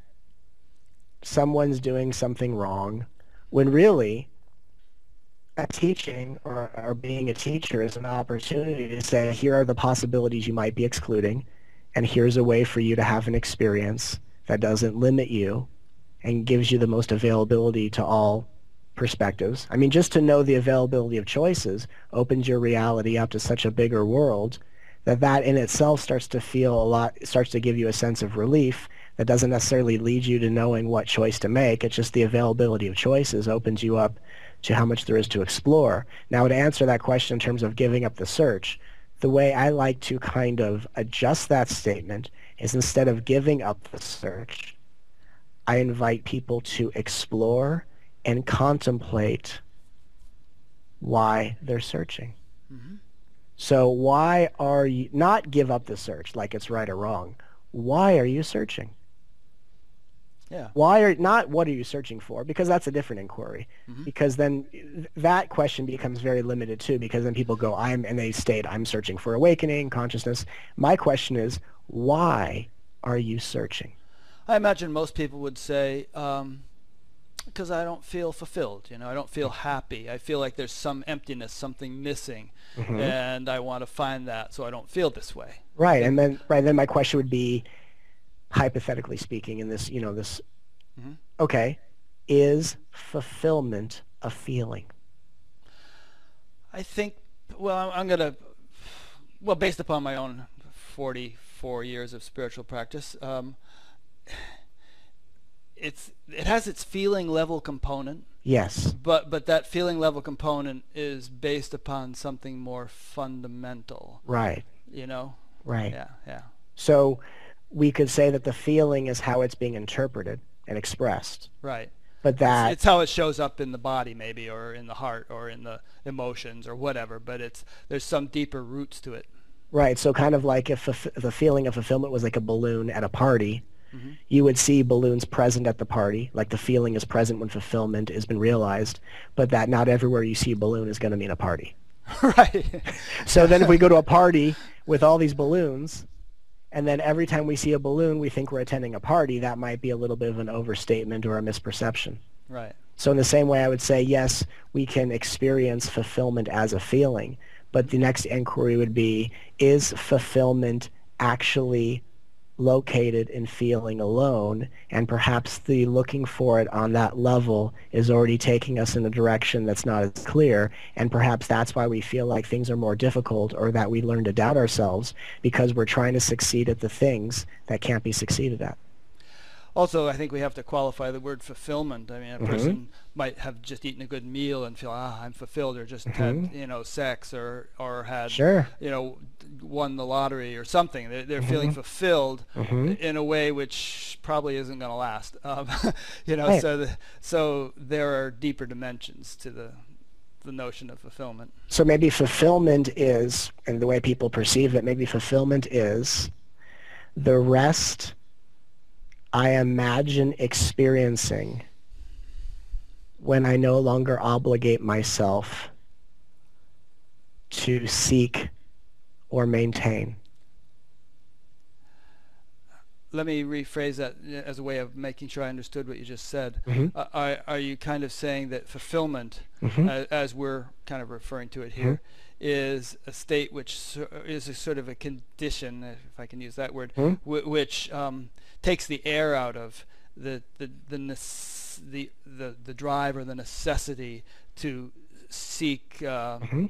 someone's doing something wrong, when really a teaching or, or being a teacher is an opportunity to say, here are the possibilities you might be excluding, and here's a way for you to have an experience that doesn't limit you and gives you the most availability to all perspectives. I mean, just to know the availability of choices opens your reality up to such a bigger world that that in itself starts to feel a lot, starts to give you a sense of relief. That doesn't necessarily lead you to knowing what choice to make. It's just the availability of choices opens you up to how much there is to explore. Now, to answer that question in terms of giving up the search, the way I like to kind of adjust that statement is, instead of giving up the search, I invite people to explore and contemplate why they're searching. Mm-hmm. So why are you, not give up the search like it's right or wrong, why are you searching? Yeah. Why are not what are you searching for? Because that's a different inquiry. Mm-hmm. Because then that question becomes very limited too. Because then people go, I'm and they state, I'm searching for awakening, consciousness. My question is, why are you searching? I imagine most people would say, um, because I don't feel fulfilled. You know, I don't feel happy. I feel like there's some emptiness, something missing, mm-hmm. and I want to find that so I don't feel this way. Right, and then right then my question would be, hypothetically speaking, in this, you know, this, mm-hmm. okay, is fulfillment a feeling? I think, well, I'm going to, well, based upon my own forty-four years of spiritual practice, um, it's, it has its feeling level component. Yes. But, but that feeling level component is based upon something more fundamental. Right. You know? Right. Yeah, yeah. So we could say that the feeling is how it's being interpreted and expressed. Right. But that... It's, it's how it shows up in the body maybe, or in the heart, or in the emotions, or whatever, but it's there's some deeper roots to it. Right. So kind of like if a, the feeling of fulfillment was like a balloon at a party, mm-hmm. you would see balloons present at the party, like the feeling is present when fulfillment has been realized, but that not everywhere you see a balloon is going to mean a party. Right. So then if we go to a party with all these balloons, and then every time we see a balloon, we think we're attending a party, that might be a little bit of an overstatement or a misperception. Right. So in the same way, I would say, yes, we can experience fulfillment as a feeling, but the next inquiry would be, is fulfillment actually located in feeling alone? And perhaps the looking for it on that level is already taking us in a direction that's not as clear, and perhaps that's why we feel like things are more difficult, or that we learn to doubt ourselves because we're trying to succeed at the things that can't be succeeded at. Also, I think we have to qualify the word fulfillment. I mean, a mm-hmm. person might have just eaten a good meal and feel, ah, I'm fulfilled, or just mm-hmm. had, you know, sex, or, or had, sure. you know, won the lottery or something. They're, they're mm-hmm. feeling fulfilled mm-hmm. in a way which probably isn't going to last. Um, you know, right. so, the, so there are deeper dimensions to the, the notion of fulfillment. So maybe fulfillment is, and the way people perceive it, maybe fulfillment is the rest I imagine experiencing when I no longer obligate myself to seek or maintain. Let me rephrase that as a way of making sure I understood what you just said. Mm-hmm. uh, are, are you kind of saying that fulfillment, mm-hmm. uh, as we're kind of referring to it here, mm-hmm. is a state which is a sort of a condition, if I can use that word, mm-hmm. w which um, takes the air out of the the the, the the the drive or the necessity to seek uh, mm-hmm.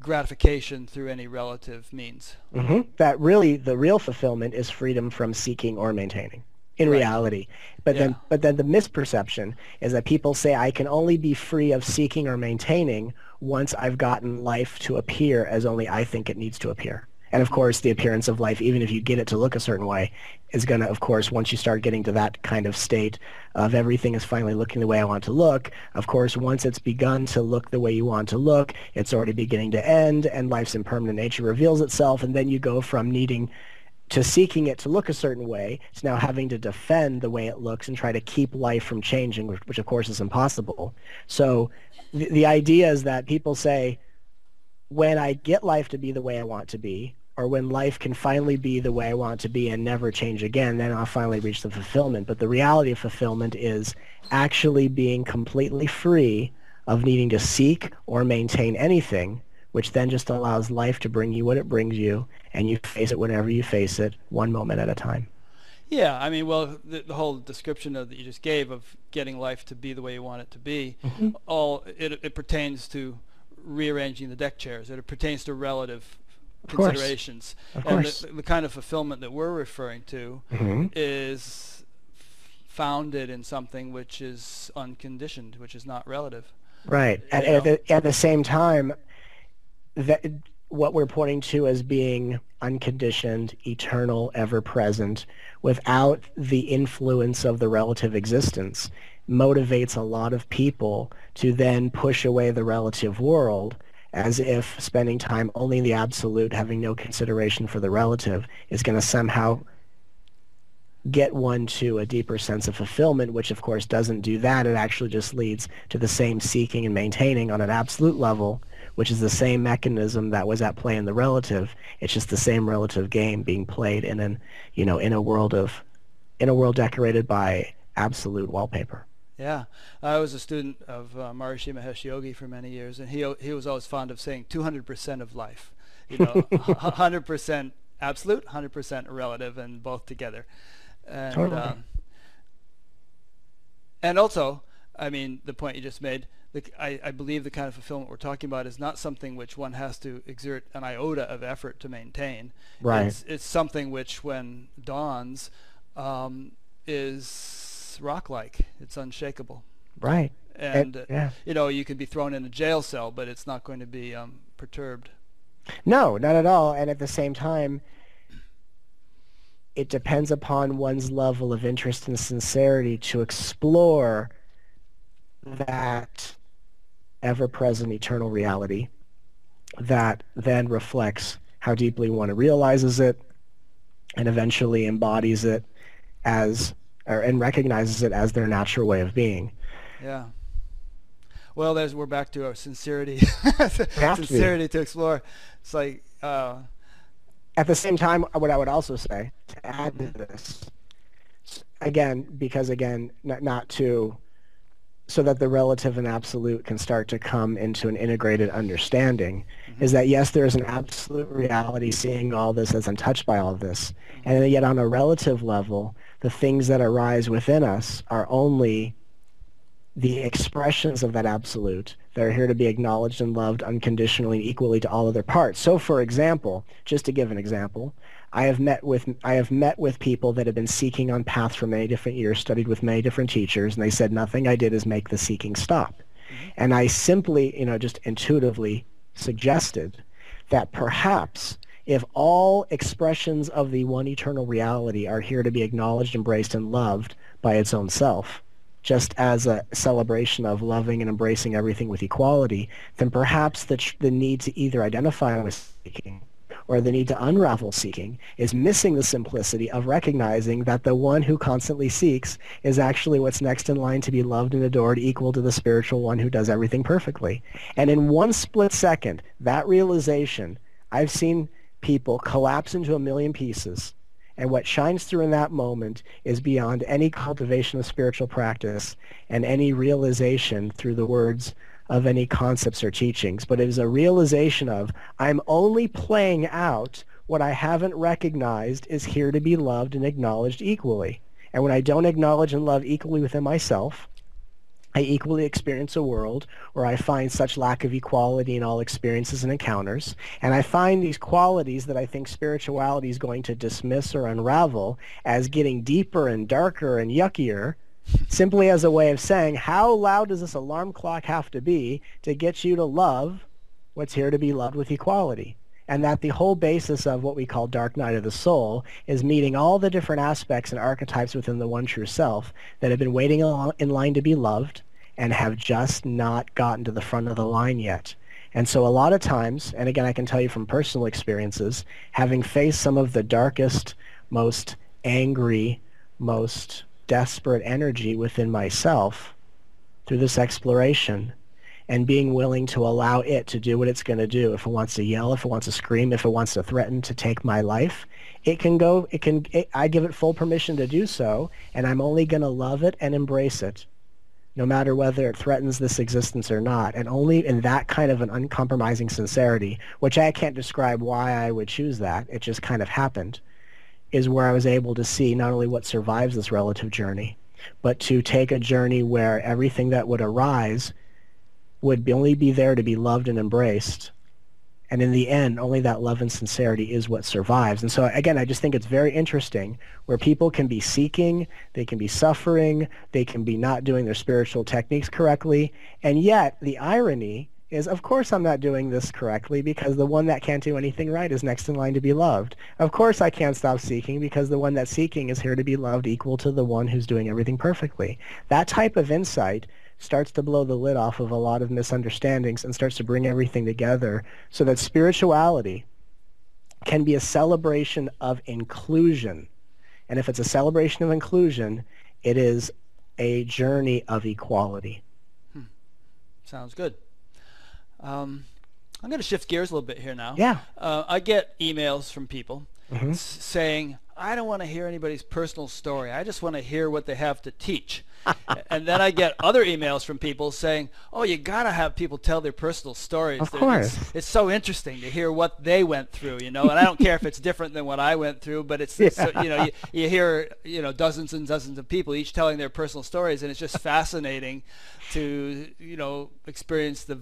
gratification through any relative means. Mm-hmm. That really, the real fulfillment is freedom from seeking or maintaining in right. reality. But yeah. then, but then the misperception is that people say, I can only be free of seeking or maintaining once I've gotten life to appear as only I think it needs to appear. And of course, the appearance of life, even if you get it to look a certain way, is going to, of course, once you start getting to that kind of state of everything is finally looking the way I want to look, of course, once it's begun to look the way you want to look, it's already beginning to end, and life's impermanent nature reveals itself, and then you go from needing to seeking it to look a certain way, it's now having to defend the way it looks and try to keep life from changing, which, which of course is impossible. So the, the idea is that people say, when I get life to be the way I want to be, or when life can finally be the way I want to be and never change again, then I'll finally reach the fulfillment. But the reality of fulfillment is actually being completely free of needing to seek or maintain anything, which then just allows life to bring you what it brings you, and you face it whenever you face it, one moment at a time. Yeah, I mean, well, the, the whole description of, that you just gave of getting life to be the way you want it to be, mm-hmm. all it, it pertains to rearranging the deck chairs. It pertains to relative of considerations. Course. Of and course. The, the kind of fulfillment that we're referring to mm-hmm. is founded in something which is unconditioned, which is not relative. Right. At, at, the, at the same time, that what we're pointing to as being unconditioned, eternal, ever-present, without the influence of the relative existence, motivates a lot of people to then push away the relative world, as if spending time only in the absolute, having no consideration for the relative, is going to somehow get one to a deeper sense of fulfillment, which of course doesn't do that. It actually just leads to the same seeking and maintaining on an absolute level, which is the same mechanism that was at play in the relative. It's just the same relative game being played in an, you know, in a world of, in a world decorated by absolute wallpaper. Yeah, I was a student of uh, Maharishi Mahesh Yogi for many years, and he he was always fond of saying two hundred percent of life, you know, one hundred percent absolute, one hundred percent relative, and both together. And totally. um, and also, I mean, the point you just made. I, I believe the kind of fulfillment we're talking about is not something which one has to exert an iota of effort to maintain. Right. It's, it's something which, when dawns, um, is rock-like. It's unshakable. Right. And it, yeah. you know, you can be thrown in a jail cell, but it's not going to be um, perturbed. No, not at all. And at the same time, it depends upon one's level of interest and sincerity to explore that ever-present eternal reality that then reflects how deeply one realizes it and eventually embodies it as, or, and recognizes it as their natural way of being. Yeah. Well, there's, we're back to our sincerity. Sincerity to, to explore. It's like... Uh... At the same time, what I would also say, to add to this, again, because again, not, not to... so that the relative and absolute can start to come into an integrated understanding, mm-hmm. is that yes, there is an absolute reality seeing all this as untouched by all of this, and yet on a relative level, the things that arise within us are only the expressions of that absolute that are here to be acknowledged and loved unconditionally and equally to all other parts. So for example, just to give an example, I have met with I have met with people that have been seeking on paths for many different years, studied with many different teachers, and they said nothing I did is make the seeking stop. Mm-hmm. And I simply, you know, just intuitively suggested that perhaps if all expressions of the one eternal reality are here to be acknowledged, embraced, and loved by its own self, just as a celebration of loving and embracing everything with equality, then perhaps the, tr the need to either identify with seeking or the need to unravel seeking is missing the simplicity of recognizing that the one who constantly seeks is actually what's next in line to be loved and adored, equal to the spiritual one who does everything perfectly. And in one split second, that realization, I've seen people collapse into a million pieces, and what shines through in that moment is beyond any cultivation of spiritual practice and any realization through the words of any concepts or teachings, but it is a realization of, I'm only playing out what I haven't recognized is here to be loved and acknowledged equally. And when I don't acknowledge and love equally within myself, I equally experience a world where I find such lack of equality in all experiences and encounters, and I find these qualities that I think spirituality is going to dismiss or unravel as getting deeper and darker and yuckier, simply as a way of saying, how loud does this alarm clock have to be to get you to love what's here to be loved with equality? and that the whole basis of what we call dark night of the soul is meeting all the different aspects and archetypes within the one true self that have been waiting in line to be loved and have just not gotten to the front of the line yet. And so a lot of times, and again I can tell you from personal experiences, having faced some of the darkest, most angry, most desperate energy within myself through this exploration, and being willing to allow it to do what it's going to do. If it wants to yell, if it wants to scream, if it wants to threaten to take my life, it can go, it can, it, I give it full permission to do so, and I'm only going to love it and embrace it, no matter whether it threatens this existence or not, and only in that kind of an uncompromising sincerity, which I can't describe why I would choose that, it just kind of happened, is where I was able to see not only what survives this relative journey, but to take a journey where everything that would arise would only be there to be loved and embraced. And in the end, only that love and sincerity is what survives. And so again, I just think it's very interesting where people can be seeking, they can be suffering, they can be not doing their spiritual techniques correctly, and yet the irony is, of course I'm not doing this correctly because the one that can't do anything right is next in line to be loved. Of course I can't stop seeking because the one that's seeking is here to be loved equal to the one who's doing everything perfectly. That type of insight starts to blow the lid off of a lot of misunderstandings and starts to bring everything together so that spirituality can be a celebration of inclusion. And if it's a celebration of inclusion, it is a journey of equality. Hmm. Sounds good. Um, I'm going to shift gears a little bit here now. Yeah. Uh, I get emails from people mm-hmm. s- saying, I don't want to hear anybody's personal story. I just want to hear what they have to teach. And then I get other emails from people saying, oh, you got to have people tell their personal stories. Of course. It's, it's so interesting to hear what they went through, you know, and I don't care if it's different than what I went through, but it's, yeah. so, you know, you, you hear, you know, dozens and dozens of people each telling their personal stories, and it's just fascinating to, you know, experience the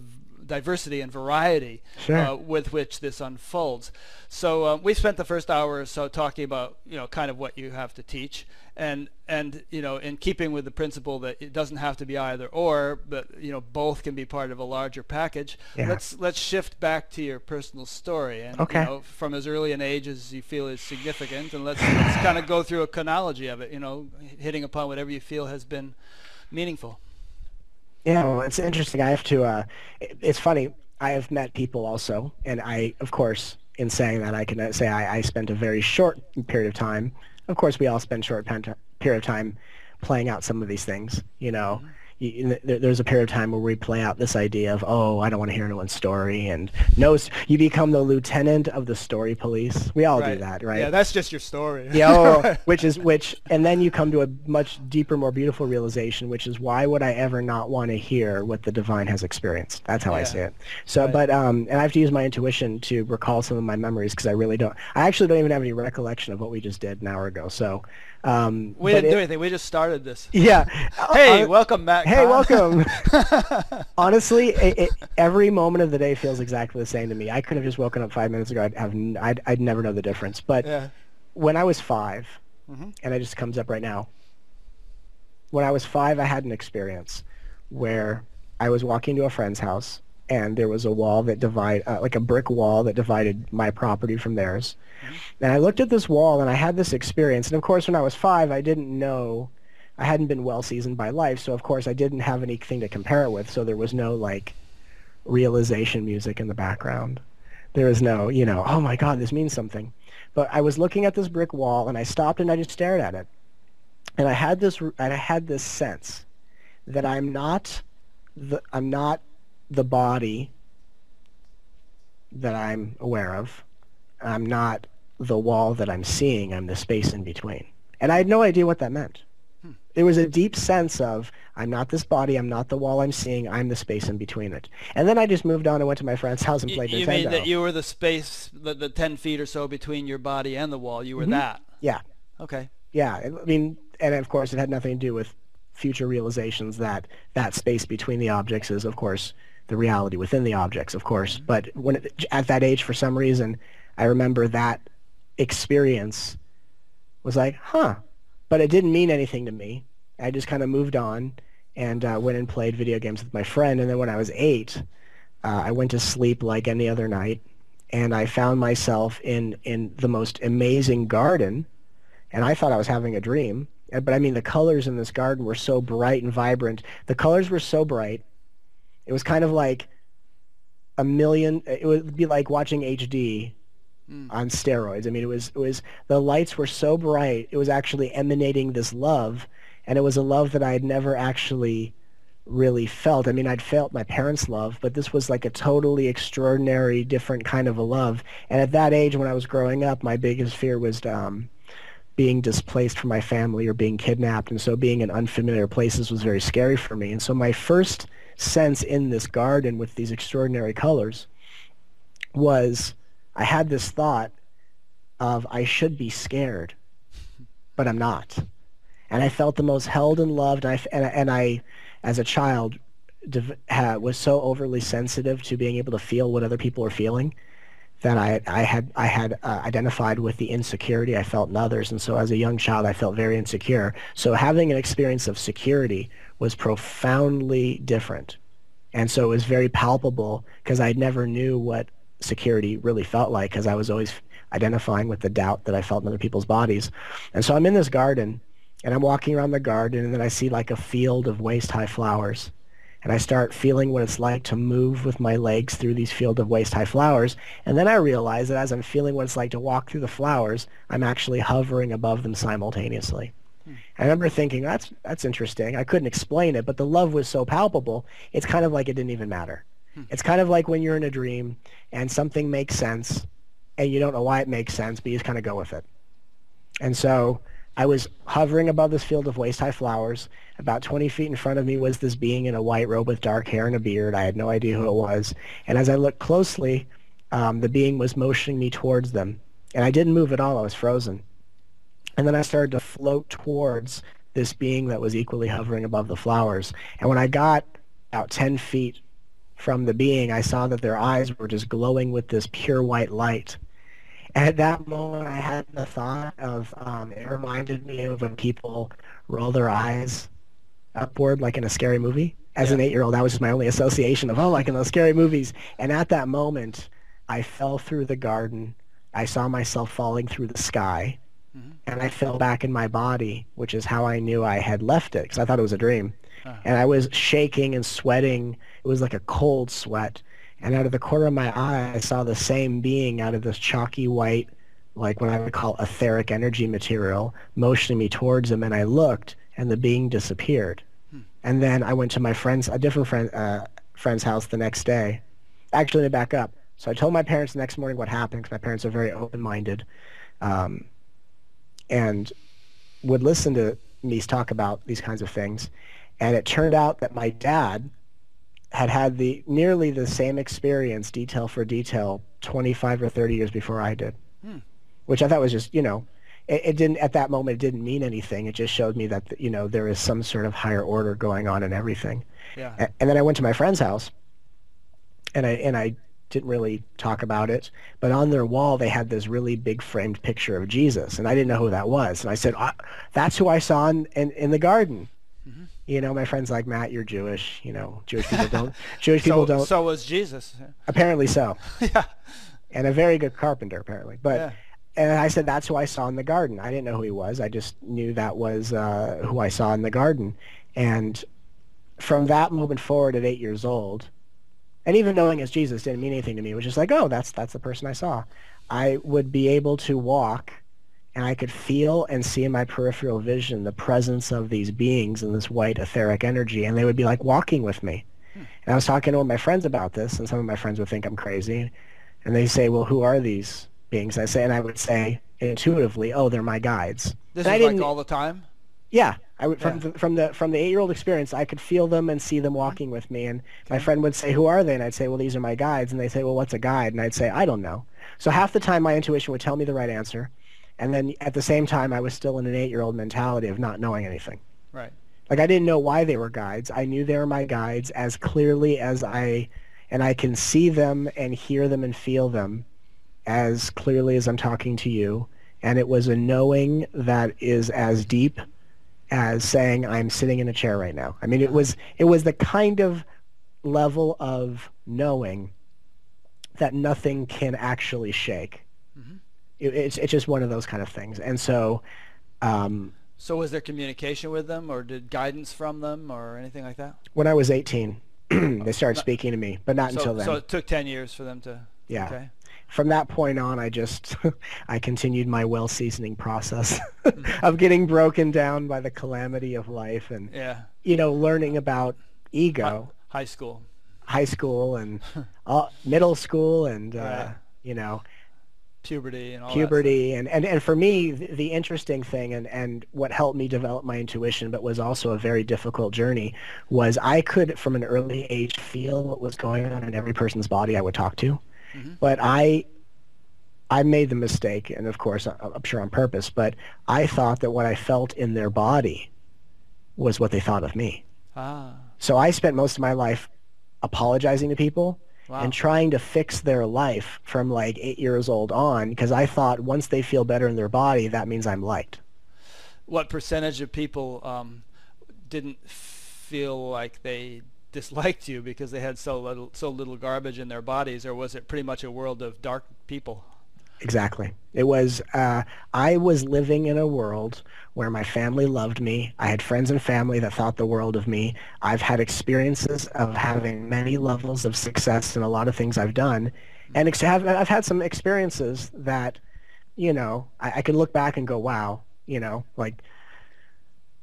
diversity and variety sure. uh, with which this unfolds. So um, we spent the first hour or so talking about, you know, kind of what you have to teach, and and you know, in keeping with the principle that it doesn't have to be either or, but you know, both can be part of a larger package. Yeah. Let's let's shift back to your personal story, and okay. you know, from as early an age as you feel is significant, and let's let's kind of go through a chronology of it. You know, hitting upon whatever you feel has been meaningful. Yeah, well, it's interesting. I have to, uh, it's funny, I have met people also, and I, of course, in saying that, I can say I, I spent a very short period of time. Of course, we all spend short period of time playing out some of these things, you know. Mm-hmm. You, there, there's a period of time where we play out this idea of, oh, I don't want to hear anyone's story, and no, you become the lieutenant of the story police. We all right. do that, right? Yeah, that's just your story. yeah, oh, which is which, and then you come to a much deeper, more beautiful realization, which is why would I ever not want to hear what the divine has experienced? That's how yeah. I see it. So, right. but um, and I have to use my intuition to recall some of my memories because I really don't. I actually don't even have any recollection of what we just did an hour ago. So. Um, we didn't it, do anything. We just started this. Yeah. Hey, uh, welcome, Matt. Hey, Kahn. welcome. Honestly, it, it, every moment of the day feels exactly the same to me. I could have just woken up five minutes ago. I'd have, I'd, I'd never know the difference. But yeah. when I was five, mm-hmm. and it just comes up right now. When I was five, I had an experience where I was walking to a friend's house, and there was a wall that divide, uh, like a brick wall that divided my property from theirs. And I looked at this wall, and I had this experience. And of course, when I was five, I didn't know, I hadn't been well seasoned by life, so of course I didn't have anything to compare it with. So there was no like realization music in the background. There was no, you know, oh my God, this means something. But I was looking at this brick wall, and I stopped, and I just stared at it. And I had this, and I had this sense that I'm not, the, I'm not the body that I'm aware of. I'm not the wall that I'm seeing, I'm the space in between. And I had no idea what that meant. Hmm. There was a deep sense of, I'm not this body, I'm not the wall I'm seeing, I'm the space in between it. And then I just moved on and went to my friend's house and you, played Nintendo. You mean that you were the space, the, the ten feet or so between your body and the wall, you were mm-hmm. that? Yeah. Okay. Yeah, I mean, and of course it had nothing to do with future realizations that that space between the objects is, of course, the reality within the objects, of course. Mm-hmm. But when it, at that age, for some reason, I remember that experience was like, huh, but it didn't mean anything to me. I just kind of moved on and uh, went and played video games with my friend. And then when I was eight, uh, I went to sleep like any other night and I found myself in in the most amazing garden, and I thought I was having a dream. But I mean, the colors in this garden were so bright and vibrant. The colors were so bright. It was kind of like a million, it would be like watching H D mm. on steroids. I mean, it was, it was, the lights were so bright, it was actually emanating this love, and it was a love that I had never actually really felt. I mean, I'd felt my parents' love, but this was like a totally extraordinary, different kind of a love. And at that age, when I was growing up, my biggest fear was um, being displaced from my family or being kidnapped. And so being in unfamiliar places was very scary for me. And so my first sense in this garden with these extraordinary colors was, I had this thought of, I should be scared, but I'm not. And I felt the most held and loved. And I, and, and I as a child, was so overly sensitive to being able to feel what other people are feeling that I, I had, I had uh, identified with the insecurity I felt in others. And so as a young child, I felt very insecure. So having an experience of security was profoundly different. And so it was very palpable, because I never knew what security really felt like, because I was always identifying with the doubt that I felt in other people's bodies. And so I'm in this garden, and I'm walking around the garden, and then I see like a field of waist-high flowers. And I start feeling what it's like to move with my legs through these field of waist-high flowers. And then I realize that as I'm feeling what it's like to walk through the flowers, I'm actually hovering above them simultaneously. Hmm. I remember thinking, that's, that's interesting. I couldn't explain it, but the love was so palpable, it's kind of like it didn't even matter. Hmm. It's kind of like when you're in a dream and something makes sense, and you don't know why it makes sense, but you just kind of go with it. And so I was hovering above this field of waist-high flowers. About twenty feet in front of me was this being in a white robe with dark hair and a beard. I had no idea who it was. And as I looked closely, um, the being was motioning me towards them. And I didn't move at all. I was frozen. And then I started to float towards this being that was equally hovering above the flowers. And when I got about ten feet from the being, I saw that their eyes were just glowing with this pure white light. And at that moment, I had the thought of, um, it reminded me of when people roll their eyes upward, like in a scary movie. As yeah. an eight-year-old, that was just my only association of, oh, like in those scary movies. And at that moment, I fell through the garden. I saw myself falling through the sky. Mm-hmm. And I fell back in my body, which is how I knew I had left it, because I thought it was a dream. Uh-huh. And I was shaking and sweating. It was like a cold sweat. And out of the corner of my eye, I saw the same being out of this chalky white, like what I would call etheric energy material, motioning me towards him. And I looked, and the being disappeared. Hmm. And then I went to my friend's, a different friend, uh, friend's house the next day. Actually, to back up. So I told my parents the next morning what happened, because my parents are very open-minded, um, and would listen to me talk about these kinds of things. And it turned out that my dad had had the nearly the same experience, detail for detail, twenty-five or thirty years before I did, hmm. which I thought was just, you know, it, it didn't, at that moment, it didn't mean anything. It just showed me that, you know, there is some sort of higher order going on in everything. Yeah. And, and then I went to my friend's house, and I, and I didn't really talk about it, but on their wall, they had this really big framed picture of Jesus, and I didn't know who that was. And I said, I, that's who I saw in, in, in the garden. Mm-hmm. You know, my friend's like, Matt, you're Jewish. You know, Jewish people don't. Jewish so, people don't. So was Jesus. Apparently so. Yeah. And a very good carpenter, apparently. But yeah. And I said, that's who I saw in the garden. I didn't know who he was. I just knew that was uh, who I saw in the garden. And from that moment forward, at eight years old, and even knowing it's Jesus didn't mean anything to me. It was just like, oh, that's that's the person I saw. I would be able to walk, and I could feel and see in my peripheral vision the presence of these beings in this white etheric energy, and they would be like walking with me. Hmm. And I was talking to one of my friends about this, and some of my friends would think I'm crazy. And they say, well, who are these beings? I say, and I would say intuitively, oh, they're my guides. This and is I didn't, like all the time? Yeah. I would, from, yeah. The, from the from the eight-year-old experience, I could feel them and see them walking with me. And okay. My friend would say, who are they? And I'd say, well, these are my guides. And they'd say, well, what's a guide? And I'd say, I don't know. So half the time my intuition would tell me the right answer. And then at the same time, I was still in an eight-year-old mentality of not knowing anything. Right. Like, I didn't know why they were guides. I knew they were my guides as clearly as I, and I can see them and hear them and feel them as clearly as I'm talking to you. And it was a knowing that is as deep as saying, I'm sitting in a chair right now. I mean, it was, it was the kind of level of knowing that nothing can actually shake. Mm-hmm. it, it's, it's just one of those kind of things. And so um, so was there communication with them, or did guidance from them or anything like that? When I was eighteen, they started speaking to me, but not so, until then. So it took ten years for them to... Yeah. Okay. From that point on, I just, I continued my well-seasoning process of getting broken down by the calamity of life and, yeah. you know, learning about ego. High, high school. High school and uh, middle school and, uh, yeah. you know. Puberty and all puberty that and, and, and for me, the, the interesting thing and, and what helped me develop my intuition but was also a very difficult journey was I could, from an early age, feel what was going on in every person's body I would talk to. Mm-hmm. But I, I made the mistake, and of course, I'm sure on purpose, but I thought that what I felt in their body was what they thought of me. Ah. So I spent most of my life apologizing to people wow. and trying to fix their life from like eight years old on, because I thought once they feel better in their body, that means I'm liked. What percentage of people um, didn't feel like they disliked you because they had so little so little garbage in their bodies, or was it pretty much a world of dark people? Exactly. It was, uh, I was living in a world where my family loved me. I had friends and family that thought the world of me. I've had experiences of having many levels of success in a lot of things I've done. And ex have, I've had some experiences that, you know, I, I can look back and go, wow, you know, like,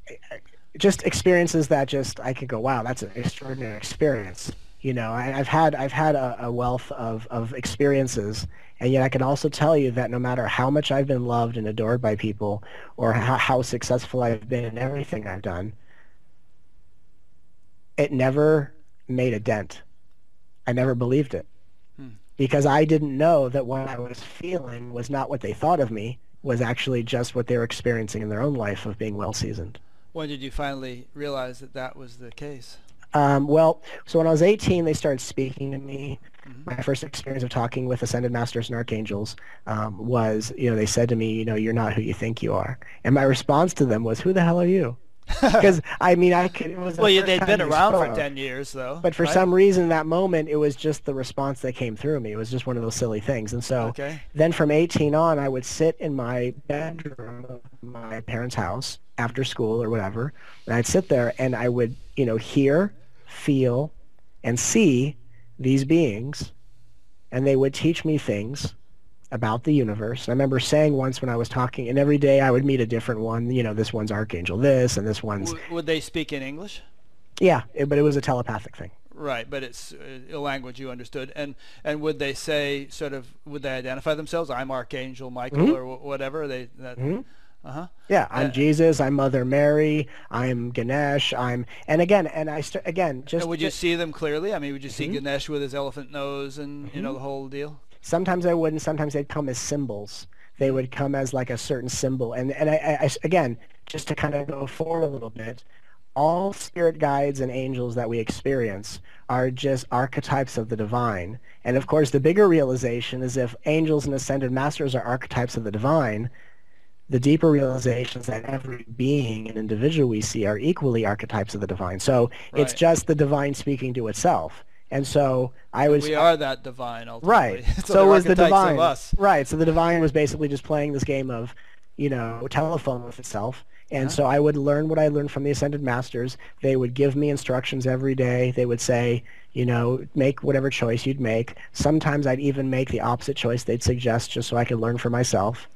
I, just experiences that just I could go, wow, that's an extraordinary experience. You know, I, I've had I've had a, a wealth of of experiences, and yet I can also tell you that no matter how much I've been loved and adored by people, or how, how successful I've been in everything I've done, it never made a dent. I never believed it hmm. because I didn't know that what I was feeling was not what they thought of me, was actually just what they were experiencing in their own life of being well seasoned. When did you finally realize that that was the case? Um, well, so when I was eighteen, they started speaking to me. Mm-hmm. My first experience of talking with Ascended Masters and Archangels um, was, you know, they said to me, you know, you're not who you think you are. And my response to them was, who the hell are you? Because, I mean, I could... It was well, yeah, they'd been around for ten years, though. But for right? some reason, that moment, it was just the response that came through me. It was just one of those silly things. And so okay. then from eighteen on, I would sit in my bedroom of my parents' house after school or whatever, and I'd sit there and I would, you know, hear, feel, and see these beings, and they would teach me things about the universe. And I remember saying once when I was talking, and every day I would meet a different one, you know, this one's Archangel this, and this one's... Would they speak in English? Yeah, it, but it was a telepathic thing. Right, but it's a language you understood. And and would they say, sort of, would they identify themselves? I'm Archangel Michael mm-hmm. or whatever. They. That, mm-hmm. Uh-huh. Yeah, I'm uh, Jesus, I'm Mother Mary, I'm Ganesh, I'm, and again, and I, st again, just... And would you just, see them clearly? I mean, would you mm-hmm. see Ganesh with his elephant nose and, mm-hmm. you know, the whole deal? Sometimes I wouldn't, sometimes they'd come as symbols. They would come as like a certain symbol. And, and I, I, again, just to kind of go forward a little bit, all spirit guides and angels that we experience are just archetypes of the divine. And of course, the bigger realization is if angels and ascended masters are archetypes of the divine, the deeper realizations that every being and individual we see are equally archetypes of the divine. So right. it's just the divine speaking to itself. And so I was... We are that divine, ultimately. Right. so so was the divine. Of us. Right. So the divine was basically just playing this game of, you know, telephone with itself. And yeah. so I would learn what I learned from the Ascended Masters. They would give me instructions every day. They would say, you know, make whatever choice you'd make. Sometimes I'd even make the opposite choice they'd suggest just so I could learn for myself.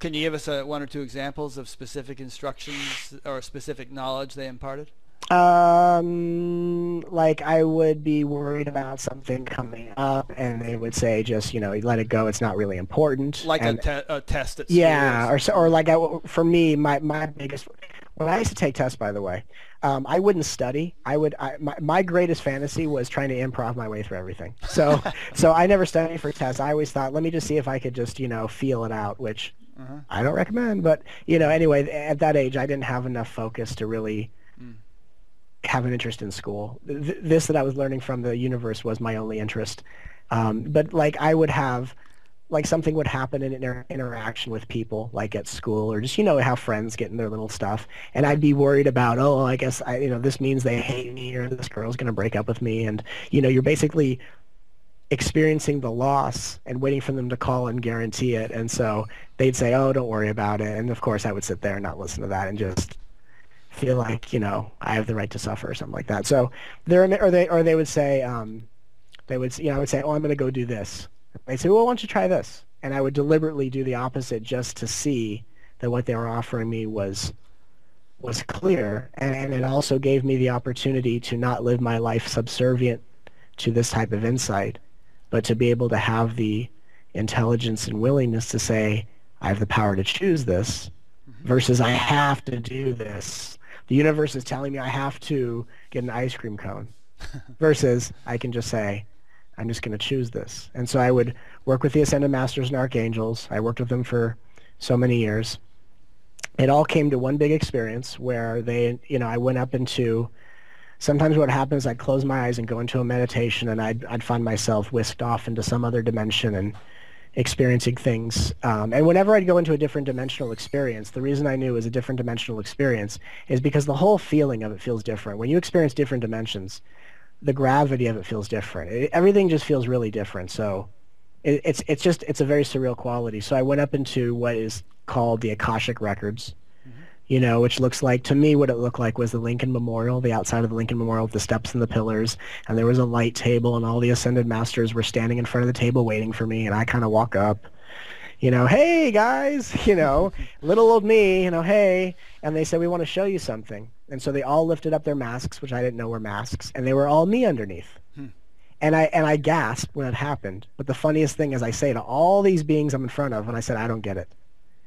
Can you give us a, one or two examples of specific instructions or specific knowledge they imparted? Um, like I would be worried about something coming up, and they would say, just, you know, let it go. It's not really important. Like and, a, te a test at school. Yeah, or, or like I, for me, my, my biggest – when I used to take tests, by the way, um, I wouldn't study. I would I, – my, my greatest fantasy was trying to improv my way through everything. So, so I never studied for tests. I always thought, let me just see if I could just, you know, feel it out, which uh-huh. I don't recommend. But, you know, anyway, at that age, I didn't have enough focus to really mm. – have an interest in school. Th this that I was learning from the universe was my only interest. Um, but like I would have, like something would happen in inter interaction with people, like at school, or just, you know, how friends get in their little stuff. And I'd be worried about, oh, I guess, I, you know, this means they hate me, or this girl's going to break up with me. And, you know, you're basically experiencing the loss and waiting for them to call and guarantee it. And so they'd say, oh, don't worry about it. And of course I would sit there and not listen to that and just feel like, you know, I have the right to suffer or something like that. So there, or they, or they would say, um, they would, you know, I would say, oh, I'm going to go do this. They'd say, well, why don't you try this? And I would deliberately do the opposite just to see that what they were offering me was was clear. And, and it also gave me the opportunity to not live my life subservient to this type of insight, but to be able to have the intelligence and willingness to say, I have the power to choose this versus I have to do this. The universe is telling me I have to get an ice cream cone versus I can just say, I'm just going to choose this. And so I would work with the Ascended Masters and Archangels. I worked with them for so many years. It all came to one big experience where they, you know, I went up into, sometimes what happens, I'd close my eyes and go into a meditation, and I'd, I'd find myself whisked off into some other dimension and experiencing things. Um, and whenever I'd go into a different dimensional experience, the reason I knew it was a different dimensional experience is because the whole feeling of it feels different. When you experience different dimensions, the gravity of it feels different. It, everything just feels really different. So it, it's, it's just, it's a very surreal quality. So I went up into what is called the Akashic Records, you know, which looks like, to me, what it looked like was the Lincoln Memorial, the outside of the Lincoln Memorial with the steps and the pillars, and there was a light table, and all the Ascended Masters were standing in front of the table waiting for me, and I kind of walk up, you know, hey, guys, you know, little old me, you know, hey, and they said, we want to show you something. And so they all lifted up their masks, which I didn't know were masks, and they were all me underneath. Hmm. And I and I gasped when it happened, but the funniest thing is I say to all these beings I'm in front of, and I said, I don't get it.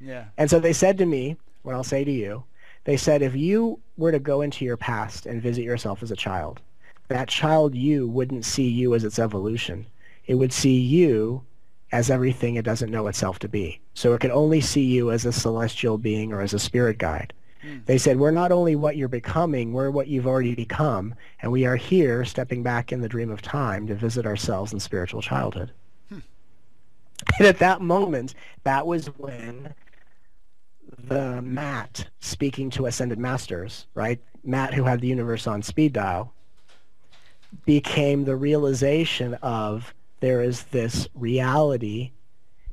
Yeah. And so they said to me, what I'll say to you, they said, if you were to go into your past and visit yourself as a child, that child you wouldn't see you as its evolution. It would see you as everything it doesn't know itself to be. So it could only see you as a celestial being or as a spirit guide. Mm. They said, we're not only what you're becoming, we're what you've already become, and we are here stepping back in the dream of time to visit ourselves in spiritual childhood. Hmm. And at that moment, that was when the Matt speaking to Ascended Masters, right? Matt, who had the universe on speed dial, became the realization of there is this reality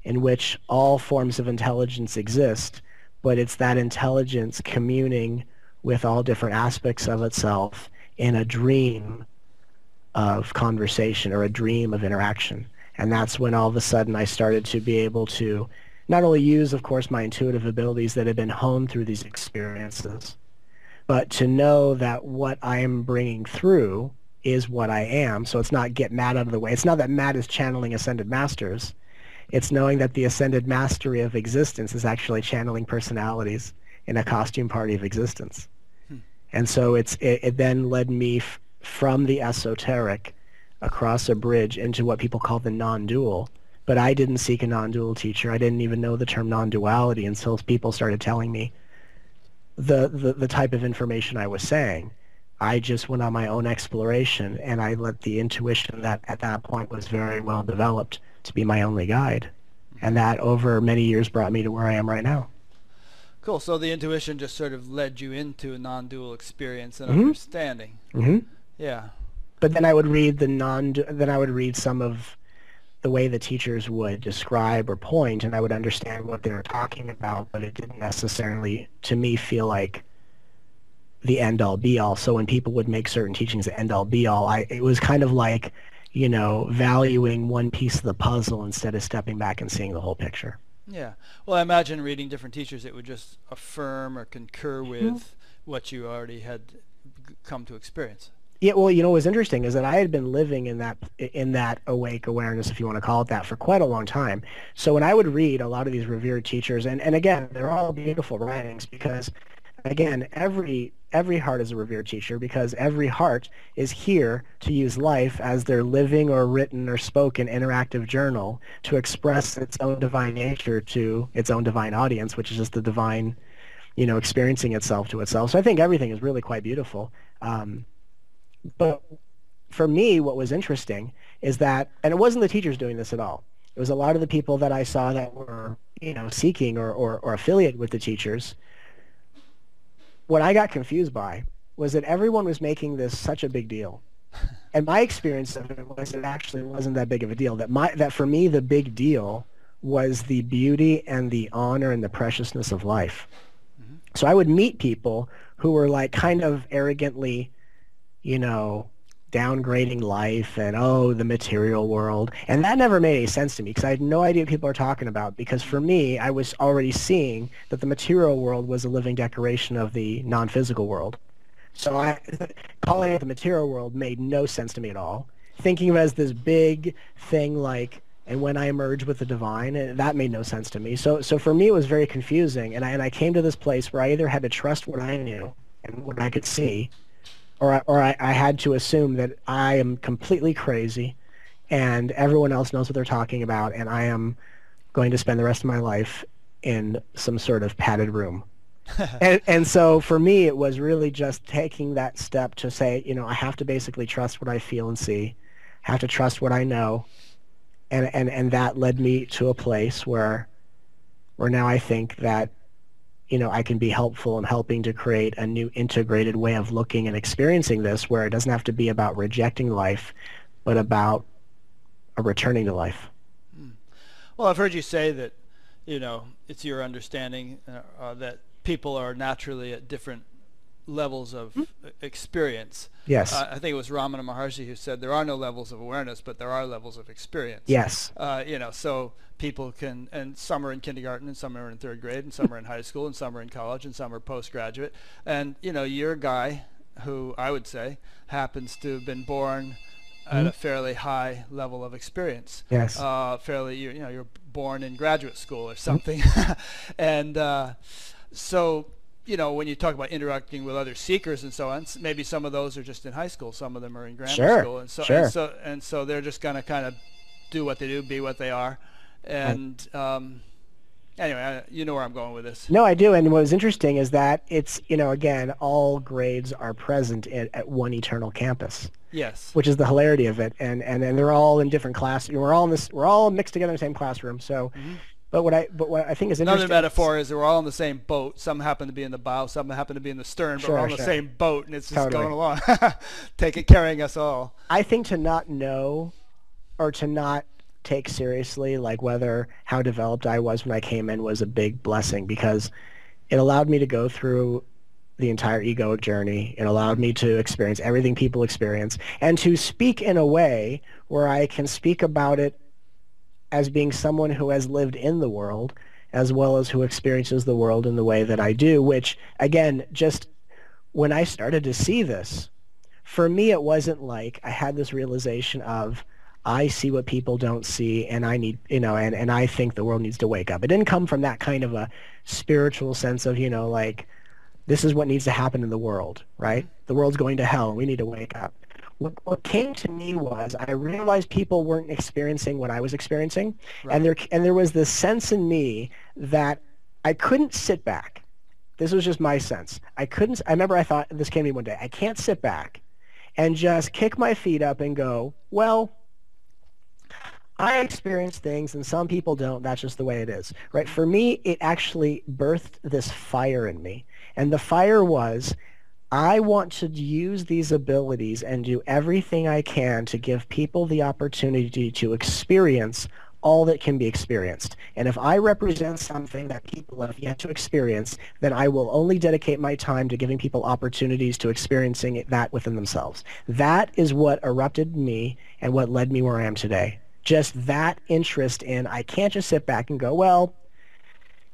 in which all forms of intelligence exist, but it's that intelligence communing with all different aspects of itself in a dream of conversation or a dream of interaction. And that's when all of a sudden I started to be able to not only use, of course, my intuitive abilities that have been honed through these experiences, but to know that what I am bringing through is what I am. So it's not get Matt out of the way. It's not that Matt is channeling Ascended Masters. It's knowing that the Ascended Mastery of existence is actually channeling personalities in a costume party of existence. Hmm. And so it's, it, it then led me f from the esoteric across a bridge into what people call the non-dual. But I didn't seek a non-dual teacher. I didn't even know the term non-duality until people started telling me the, the, the type of information I was saying. I just went on my own exploration, and I let the intuition that at that point was very well developed to be my only guide. And that over many years brought me to where I am right now. Cool. So the intuition just sort of led you into a non-dual experience and mm-hmm. understanding. Mm-hmm. Yeah. But then I would read the non then I would read some of the way the teachers would describe or point, and I would understand what they were talking about, but it didn't necessarily, to me, feel like the end-all be-all. So when people would make certain teachings the end-all be-all, I, it was kind of like, you know, valuing one piece of the puzzle instead of stepping back and seeing the whole picture. Yeah. Well, I imagine reading different teachers, it would just affirm or concur with mm-hmm. what you already had come to experience. Yeah, well, you know, what was interesting is that I had been living in that in that awake awareness, if you want to call it that, for quite a long time. So when I would read a lot of these revered teachers, and, and again, they're all beautiful writings because, again, every, every heart is a revered teacher because every heart is here to use life as their living or written or spoken interactive journal to express its own divine nature to its own divine audience, which is just the divine, you know, experiencing itself to itself. So I think everything is really quite beautiful. Um, But for me, what was interesting is that, and it wasn't the teachers doing this at all. It was a lot of the people that I saw that were, you know, seeking or, or, or affiliated with the teachers. What I got confused by was that everyone was making this such a big deal. And my experience of it was it actually wasn't that big of a deal. That my that for me the big deal was the beauty and the honor and the preciousness of life. Mm-hmm. So I would meet people who were like kind of arrogantly, you know, downgrading life and, oh, the material world. And that never made any sense to me because I had no idea what people are talking about, because for me, I was already seeing that the material world was a living decoration of the non-physical world. So I, calling it the material world made no sense to me at all. Thinking of it as this big thing like, and when I emerge with the divine, and that made no sense to me. So so for me, it was very confusing. And I, and I came to this place where I either had to trust what I knew and what I could see, or I, or I, I had to assume that I am completely crazy and everyone else knows what they're talking about and I am going to spend the rest of my life in some sort of padded room. and, and so for me, it was really just taking that step to say, you know, I have to basically trust what I feel and see, I have to trust what I know. And, and, and that led me to a place where, where now I think that, you know, I can be helpful in helping to create a new integrated way of looking and experiencing this, where it doesn't have to be about rejecting life, but about a returning to life. Well, I've heard you say that, you know, it's your understanding uh, that people are naturally at different levels of experience. Yes. Uh, I think it was Ramana Maharshi who said there are no levels of awareness, but there are levels of experience. Yes. Uh, you know, so people can, and some are in kindergarten, and some are in third grade, and some are in high school, and some are in college, and some are postgraduate. And, you know, you're a guy who I would say happens to have been born mm-hmm. at a fairly high level of experience. Yes. Uh, fairly, you, you know, you're born in graduate school or something. Mm-hmm. and uh, so... you know, when you talk about interacting with other seekers and so on, maybe some of those are just in high school, some of them are in grammar sure, school, and so, sure. and so and so they're just going to kind of do what they do, be what they are, and um, anyway, I, you know where I'm going with this. No, I do, and what was interesting is that it's, you know, again, all grades are present at, at one eternal campus. Yes. Which is the hilarity of it, and and and they're all in different class. We're all in this. We're all mixed together in the same classroom, so. Mm-hmm. But what I but what I think is interesting. Another metaphor is that we're all in the same boat. Some happen to be in the bow, some happen to be in the stern, sure, but we're all in sure. the same boat, and it's just totally. going along, taking carrying us all. I think to not know, or to not take seriously, like whether how developed I was when I came in was a big blessing, because it allowed me to go through the entire egoic journey. It allowed me to experience everything people experience, and to speak in a way where I can speak about it as being someone who has lived in the world, as well as who experiences the world in the way that I do, which, again, just when I started to see this, for me it wasn't like I had this realization of, I see what people don't see, and I need, you know, and, and I think the world needs to wake up. It didn't come from that kind of a spiritual sense of, you know, like, this is what needs to happen in the world, right? The world's going to hell, we need to wake up. What came to me was I realized people weren't experiencing what I was experiencing, right. and there and there was this sense in me that I couldn't sit back. This was just my sense. I couldn't. I remember I thought this came to me one day. I can't sit back and just kick my feet up and go, well, I experience things and some people don't. That's just the way it is, right? For me, it actually birthed this fire in me, and the fire was, I want to use these abilities and do everything I can to give people the opportunity to experience all that can be experienced. And if I represent something that people have yet to experience, then I will only dedicate my time to giving people opportunities to experiencing that within themselves. That is what erupted me and what led me where I am today. Just that interest in, I can't just sit back and go, well,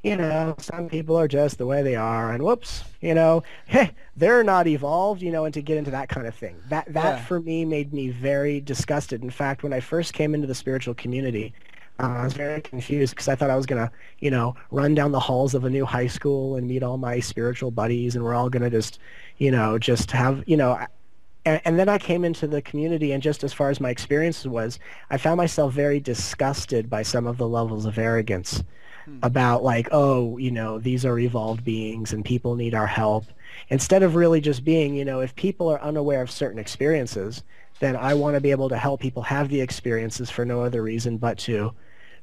you know, some people are just the way they are, and whoops, you know, hey, they're not evolved, you know, and to get into that kind of thing. That, that yeah. for me, made me very disgusted. In fact, when I first came into the spiritual community, uh, I was very confused because I thought I was going to, you know, run down the halls of a new high school and meet all my spiritual buddies, and we're all going to just, you know, just have, you know, and, and then I came into the community, and just as far as my experiences was, I found myself very disgusted by some of the levels of arrogance. About like, oh, you know, these are evolved beings and people need our help. Instead of really just being, you know, if people are unaware of certain experiences, then I want to be able to help people have the experiences for no other reason but to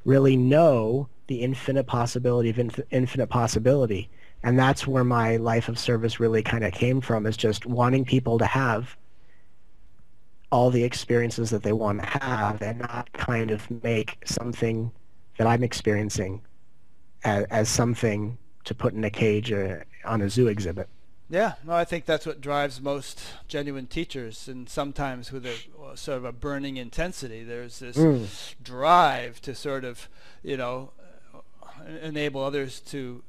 really know the infinite possibility of inf infinite possibility. And that's where my life of service really kind of came from, is just wanting people to have all the experiences that they want to have, and not kind of make something that I'm experiencing as, as something to put in a cage or on a zoo exhibit. Yeah, no, I think that's what drives most genuine teachers, and sometimes with a sort of a burning intensity, there's this mm. drive to sort of, you know, enable others to,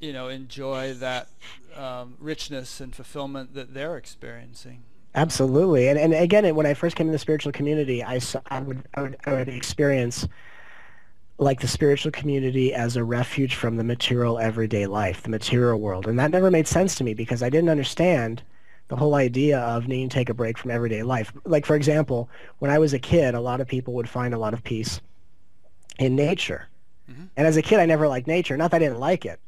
you know, enjoy that um, richness and fulfillment that they're experiencing. Absolutely, and and again, when I first came in the spiritual community, I saw, I would I would, I would experience, like, the spiritual community as a refuge from the material everyday life, the material world. And that never made sense to me, because I didn't understand the whole idea of needing to take a break from everyday life. Like, for example, when I was a kid, a lot of people would find a lot of peace in nature. Mm-hmm. And as a kid, I never liked nature. Not that I didn't like it.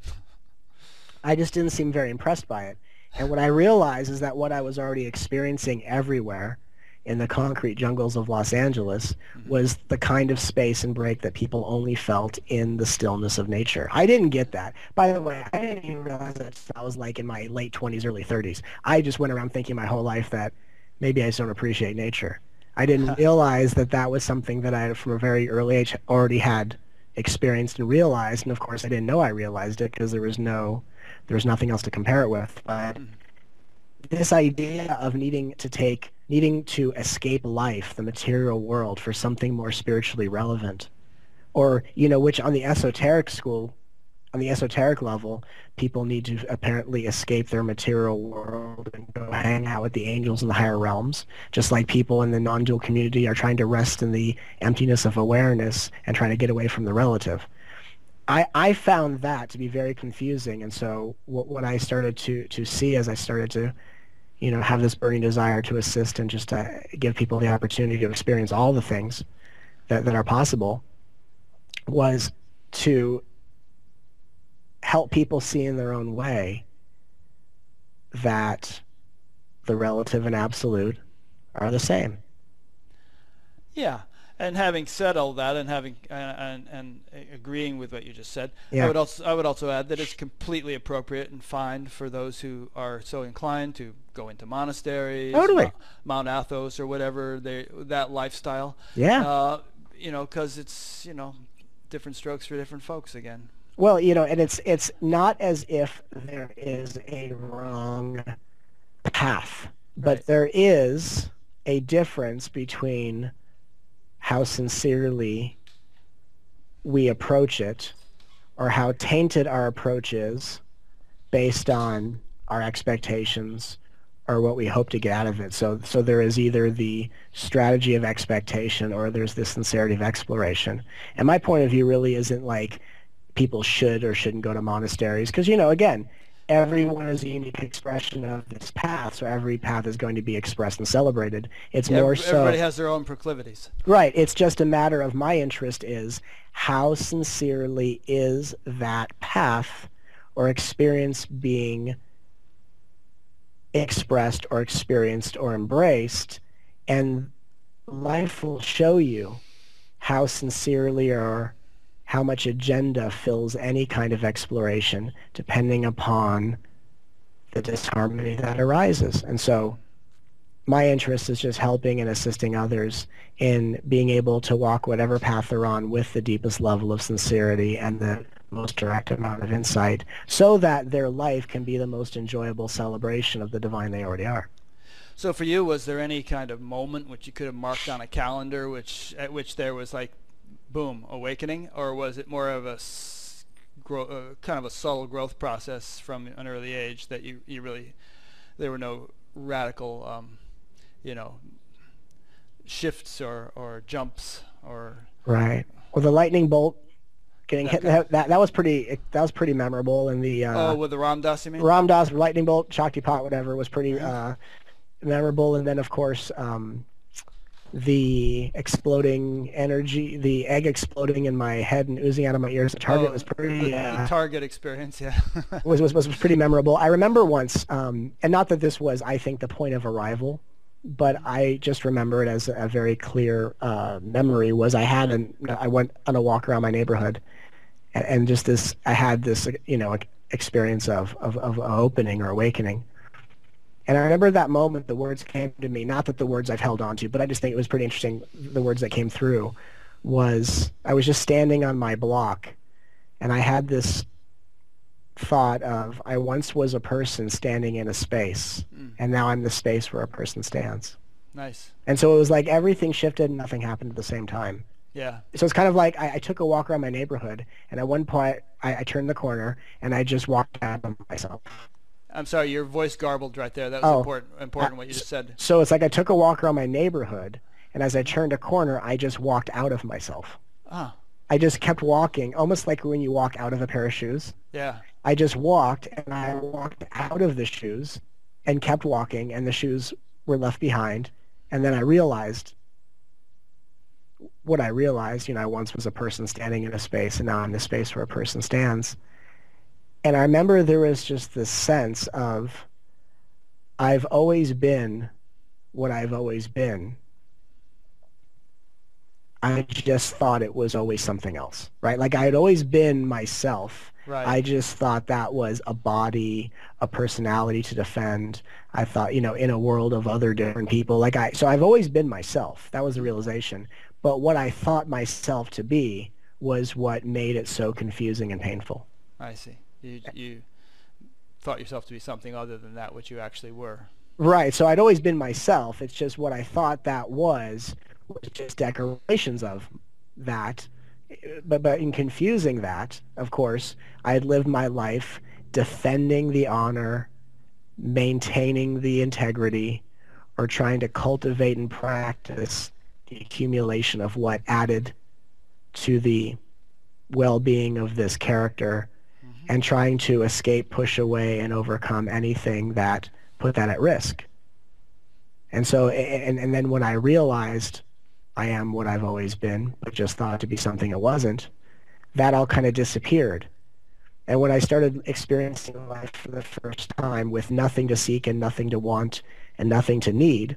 I just didn't seem very impressed by it. And what I realized is that what I was already experiencing everywhere in the concrete jungles of Los Angeles was the kind of space and break that people only felt in the stillness of nature. I didn't get that. By the way, I didn't even realize that I was, like, in my late twenties, early thirties. I just went around thinking my whole life that maybe I just don't appreciate nature. I didn't realize that that was something that I, from a very early age, already had experienced and realized. And of course, I didn't know I realized it, because there was no, there was nothing else to compare it with. But this idea of needing to take needing to escape life, the material world, for something more spiritually relevant. Or, you know, which on the esoteric school, on the esoteric level, people need to apparently escape their material world and go hang out with the angels in the higher realms, just like people in the non-dual community are trying to rest in the emptiness of awareness and trying to get away from the relative. I, I found that to be very confusing, and so what, what I started to, to see as I started to you know, have this burning desire to assist and just to give people the opportunity to experience all the things that, that are possible, was to help people see in their own way that the relative and absolute are the same. Yeah. And having said all that, and having uh, and and agreeing with what you just said, yeah. I would also I would also add that it's completely appropriate and fine for those who are so inclined to go into monasteries, totally. Ma Mount Athos, or whatever they that lifestyle. Yeah, uh, you know, because it's you know different strokes for different folks again. Well, you know, and it's it's not as if there is a wrong path, but right. there is a difference between how sincerely we approach it, or how tainted our approach is based on our expectations or what we hope to get out of it. So so there is either the strategy of expectation, or there's the sincerity of exploration. And my point of view really isn't like people should or shouldn't go to monasteries, because, you know, again, everyone is a unique expression of this path, so every path is going to be expressed and celebrated. It's yeah, more everybody so... Everybody has their own proclivities. Right. It's just a matter of, my interest is, how sincerely is that path or experience being expressed or experienced or embraced? And life will show you how sincerely or how much agenda fills any kind of exploration, depending upon the disharmony that arises. And so my interest is just helping and assisting others in being able to walk whatever path they're on with the deepest level of sincerity and the most direct amount of insight, so that their life can be the most enjoyable celebration of the divine they already are. So for you, was there any kind of moment which you could have marked on a calendar which at which there was, like, boom, awakening? Or was it more of a s grow, uh, kind of a subtle growth process from an early age that you, you really, there were no radical, um, you know, shifts or, or jumps or... Right. Well, the lightning bolt getting that hit, that, that, that was pretty, that was pretty memorable. And the... Uh, oh, with the Ram Dass, you mean? Ram Dass, lightning bolt, Shakti pot, whatever, was pretty yeah. uh, memorable. And then, of course, um, the exploding energy, the egg exploding in my head and oozing out of my ears. The target oh, was pretty... Uh, target experience, yeah. was, was, was pretty memorable. I remember once, um, and not that this was, I think, the point of arrival, but I just remember it as a, a very clear uh, memory, was I had an, I went on a walk around my neighborhood, and, and just this, I had this, you know, experience of, of, of opening or awakening. And I remember that moment, the words came to me, not that the words I've held on to, but I just think it was pretty interesting, the words that came through was, I was just standing on my block, and I had this thought of, I once was a person standing in a space, mm. and now I'm the space where a person stands. Nice. And so it was like everything shifted and nothing happened at the same time. Yeah. So it's kind of like I, I took a walk around my neighborhood, and at one point I, I turned the corner and I just walked out of myself. I'm sorry, your voice garbled right there. That was oh, important, important uh, what you just said. So it's like I took a walk around my neighborhood, and as I turned a corner, I just walked out of myself. Ah. I just kept walking, almost like when you walk out of a pair of shoes. Yeah. I just walked, and I walked out of the shoes and kept walking, and the shoes were left behind. And then I realized what I realized, you know, I once was a person standing in a space, and now I'm the space where a person stands. And I remember there was just this sense of, I've always been what I've always been. I just thought it was always something else, right? Like I had always been myself. Right. I just thought that was a body, a personality to defend. I thought, you know, in a world of other different people, like I, so I've always been myself. That was the realization. But what I thought myself to be was what made it so confusing and painful. I see. You, you thought yourself to be something other than that which you actually were. Right. So I'd always been myself. It's just what I thought that was was just decorations of that. But, but in confusing that, of course, I had lived my life defending the honor, maintaining the integrity, or trying to cultivate and practice the accumulation of what added to the well-being of this character, mm-hmm. and trying to escape, push away, and overcome anything that put that at risk. And so, and, and then when I realized I am what I've always been, but just thought to be something it wasn't, that all kind of disappeared. And when I started experiencing life for the first time with nothing to seek and nothing to want and nothing to need,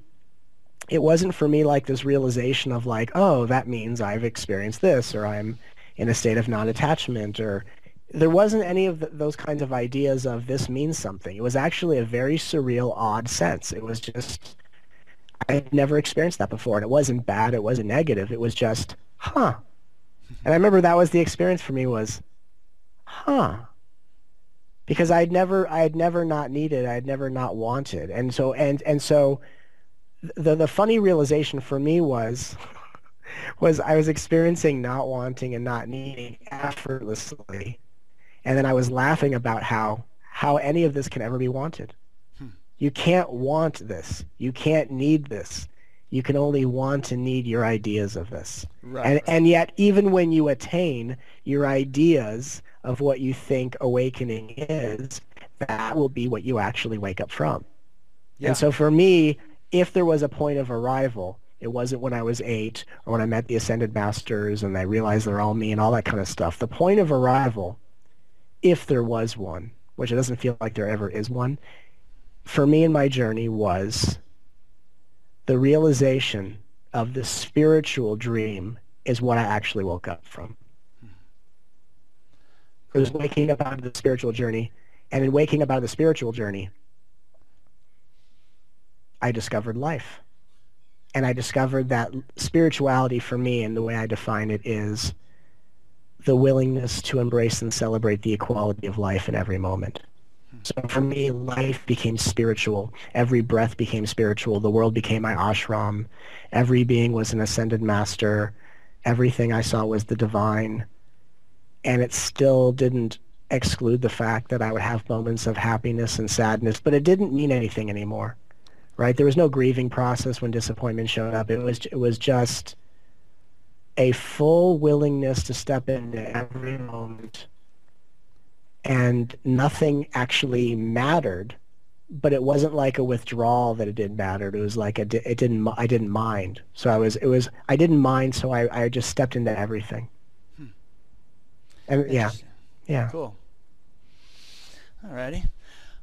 it wasn't for me like this realization of like, oh, that means I've experienced this, or I'm in a state of non-attachment, or there wasn't any of the, those kinds of ideas of this means something. It was actually a very surreal, odd sense. It was just, I'd never experienced that before, and it wasn't bad, it wasn't negative, it was just, huh. And I remember that was the experience for me was, huh. Because I'd never, I had never not needed, I had never not wanted. And so, and, and so the, the funny realization for me was, was I was experiencing not wanting and not needing effortlessly, and then I was laughing about how how any of this can ever be wanted. Hmm. You can't want this. You can't need this. You can only want and need your ideas of this. Right, and right. And yet, even when you attain your ideas of what you think awakening is, that will be what you actually wake up from. Yeah. And so for me, if there was a point of arrival, it wasn't when I was eight or when I met the Ascended Masters and I realized they're all me and all that kind of stuff. The point of arrival, if there was one, which it doesn't feel like there ever is one, for me in my journey was the realization of the spiritual dream is what I actually woke up from. It was waking up out of the spiritual journey, and in waking up out of the spiritual journey, I discovered life. And I discovered that spirituality for me, and the way I define it, is the willingness to embrace and celebrate the equality of life in every moment. So for me, life became spiritual. Every breath became spiritual. The world became my ashram. Every being was an ascended master. Everything I saw was the divine. And it still didn't exclude the fact that I would have moments of happiness and sadness, but it didn't mean anything anymore. Right? There was no grieving process when disappointment showed up. It was, it was just a full willingness to step into every moment, and nothing actually mattered. But it wasn't like a withdrawal that it didn't matter. It was like it, it didn't. I didn't mind. So I was. It was. I didn't mind. So I. I just stepped into everything. Hmm. And yeah, yeah. Cool. Alrighty.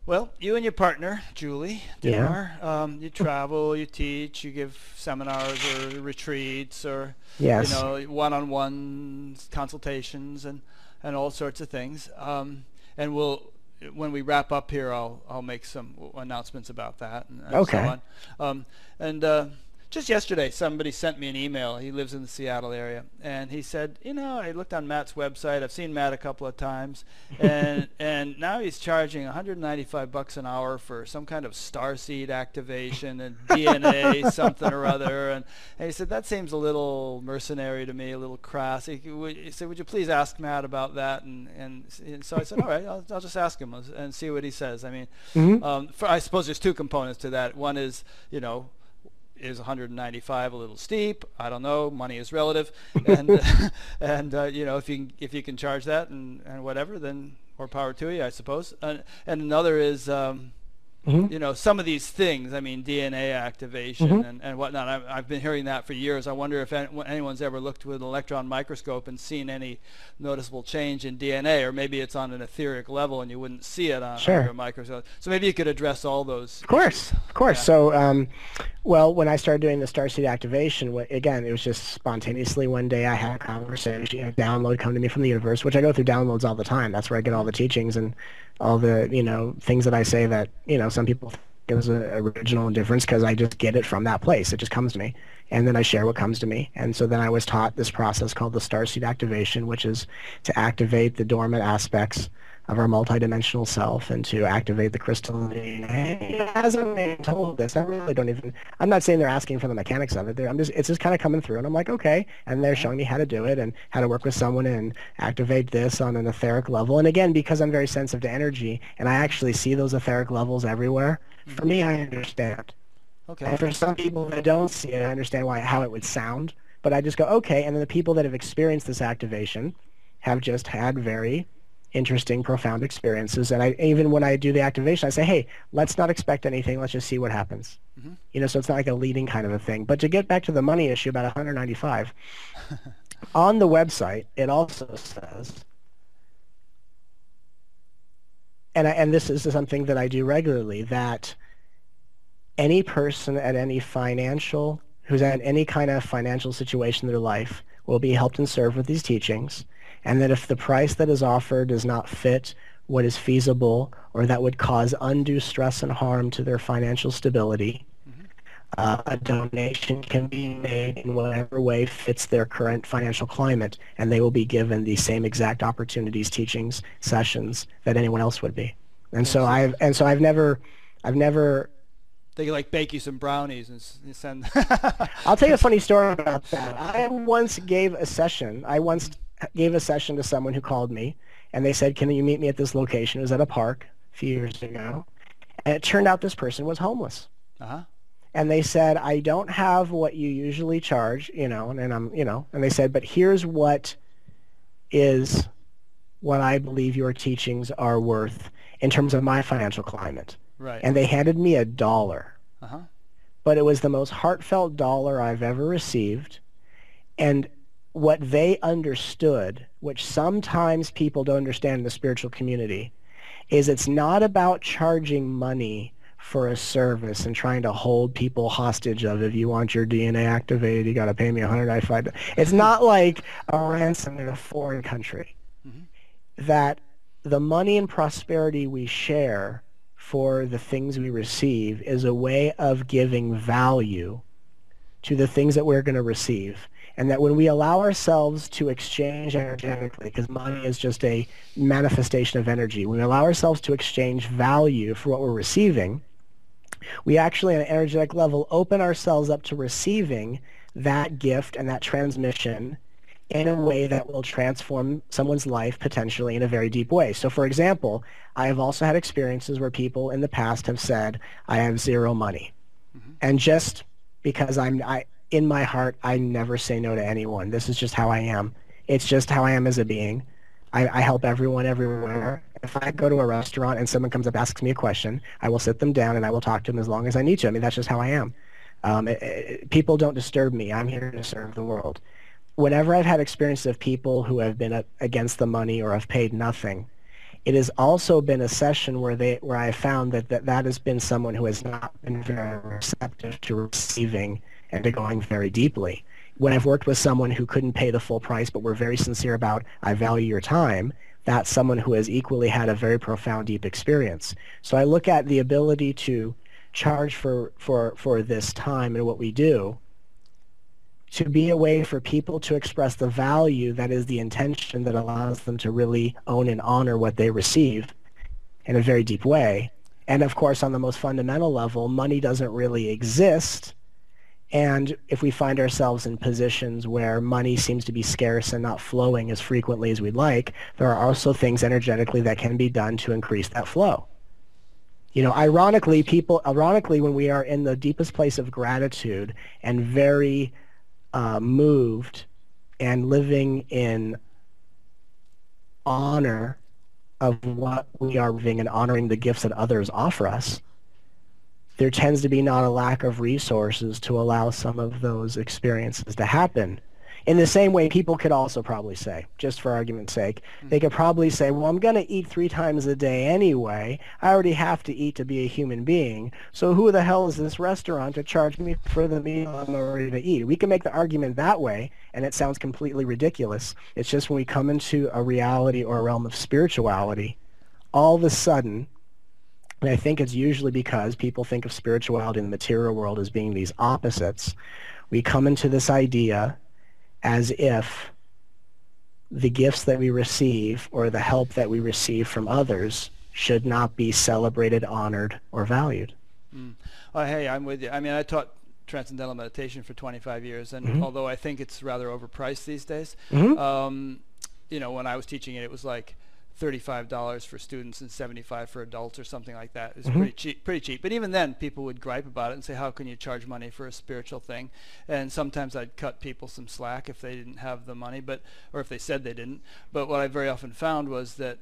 Well, you and your partner, Julie Dittmar, yeah. um, you travel, you teach, you give seminars or retreats or yes. you know, one-on-one consultations and, and all sorts of things. Um, and we'll when we wrap up here, I'll I'll make some announcements about that and, and okay. so on. Um, and uh, just yesterday, somebody sent me an email. He lives in the Seattle area, and he said, you know, I looked on Matt's website. I've seen Matt a couple of times, and and now he's charging one hundred ninety-five bucks an hour for some kind of starseed activation and D N A something or other. And, and he said that seems a little mercenary to me, a little crass. He, he said, would you please ask Matt about that? And and, and so I said, all right, I'll, I'll just ask him and see what he says. I mean, mm-hmm. um, for, I suppose there's two components to that. One is, you know, is one hundred ninety-five a little steep? I don't know. Money is relative, and and uh, you know, if you can, if you can charge that and, and whatever, then more power to you, I suppose. And, and another is, um, mm-hmm. you know, some of these things. I mean, D N A activation mm-hmm. and and whatnot. I've, I've been hearing that for years. I wonder if anyone's ever looked with an electron microscope and seen any noticeable change in D N A, or maybe it's on an etheric level and you wouldn't see it on sure. a microscope. So maybe you could address all those. Of course, issues. of course. Yeah. So. Um, Well, when I started doing the starseed activation, again, it was just spontaneously one day I had a conversation, you know, download come to me from the universe, which I go through downloads all the time. That's where I get all the teachings and all the, you know, things that I say that, you know, some people think is an original indifference because I just get it from that place. It just comes to me. And then I share what comes to me. And so then I was taught this process called the starseed activation, which is to activate the dormant aspects of our multidimensional self and to activate the crystalline. As I'm being told this, I really don't even, I'm not saying they're asking for the mechanics of it. They're, I'm just, it's just kind of coming through and I'm like, okay. And they're showing me how to do it and how to work with someone and activate this on an etheric level. And again, because I'm very sensitive to energy and I actually see those etheric levels everywhere, mm-hmm. for me, I understand. Okay. And for some people that don't see it, I understand why, how it would sound, but I just go, okay. And then the people that have experienced this activation have just had very interesting, profound experiences. And I, even when I do the activation, I say, hey, let's not expect anything. Let's just see what happens. Mm-hmm. You know, so it's not like a leading kind of a thing. But to get back to the money issue about one hundred ninety-five, on the website, it also says, and, I, and this is something that I do regularly, that any person at any financial, who's at any kind of financial situation in their life will be helped and served with these teachings. And that if the price that is offered does not fit what is feasible or that would cause undue stress and harm to their financial stability, mm-hmm. uh, a donation can be made in whatever way fits their current financial climate, and they will be given the same exact opportunities, teachings, sessions that anyone else would be. And yes. so I've and so I've never, I've never. They could like bake you some brownies and send. I'll tell you a funny story about that. I once gave a session. I once. gave a session to someone who called me and they said, can you meet me at this location? It was at a park a few years ago. And it turned out this person was homeless. Uh-huh. And they said, I don't have what you usually charge, you know, and, and I'm, you know, and they said, but here's what is what I believe your teachings are worth in terms of my financial climate. Right. And they handed me a dollar. Uh-huh. But it was the most heartfelt dollar I've ever received. And what they understood, which sometimes people don't understand in the spiritual community, is it's not about charging money for a service and trying to hold people hostage of, if you want your D N A activated, you got to pay me one hundred ninety-five dollars. It's not like a ransom in a foreign country. Mm-hmm. That the money and prosperity we share for the things we receive is a way of giving value to the things that we're going to receive. And that when we allow ourselves to exchange energetically, because money is just a manifestation of energy, when we allow ourselves to exchange value for what we're receiving, we actually, on an energetic level, open ourselves up to receiving that gift and that transmission in a way that will transform someone's life potentially in a very deep way. So for example, I have also had experiences where people in the past have said, I have zero money. Mm-hmm. And just because I'm... I, in my heart, I never say no to anyone. This is just how I am. It's just how I am as a being. I, I help everyone everywhere. If I go to a restaurant and someone comes up and asks me a question, I will sit them down and I will talk to them as long as I need to. I mean, that's just how I am. Um, it, it, people don't disturb me. I'm here to serve the world. Whenever I've had experiences of people who have been against the money or have paid nothing, it has also been a session where they where I found that, that that has been someone who has not been very receptive to receiving and to going very deeply. When I've worked with someone who couldn't pay the full price but were very sincere about, I value your time, that's someone who has equally had a very profound, deep experience. So I look at the ability to charge for, for, for this time and what we do to be a way for people to express the value that is the intention that allows them to really own and honor what they receive in a very deep way. And of course, on the most fundamental level, money doesn't really exist. And if we find ourselves in positions where money seems to be scarce and not flowing as frequently as we'd like, there are also things energetically that can be done to increase that flow. You know, ironically, people, ironically, when we are in the deepest place of gratitude and very uh, moved and living in honor of what we are living and honoring the gifts that others offer us, there tends to be not a lack of resources to allow some of those experiences to happen. In the same way, people could also probably say, just for argument's sake, they could probably say, well, I'm going to eat three times a day anyway. I already have to eat to be a human being. So who the hell is this restaurant to charge me for the meal I'm already to eat? We can make the argument that way, and it sounds completely ridiculous. It's just when we come into a reality or a realm of spirituality, all of a sudden, and I think it's usually because people think of spirituality in the material world as being these opposites, we come into this idea as if the gifts that we receive or the help that we receive from others should not be celebrated, honored, or valued. Mm. Oh, hey, I'm with you. I mean, I taught Transcendental Meditation for twenty-five years, and mm-hmm. although I think it's rather overpriced these days, mm-hmm. um, you know, when I was teaching it, it was like thirty-five dollars for students and seventy-five dollars for adults or something like that. It's mm-hmm. pretty cheap, pretty cheap. But even then, people would gripe about it and say, how can you charge money for a spiritual thing? And sometimes I'd cut people some slack if they didn't have the money, but or if they said they didn't. But what I very often found was that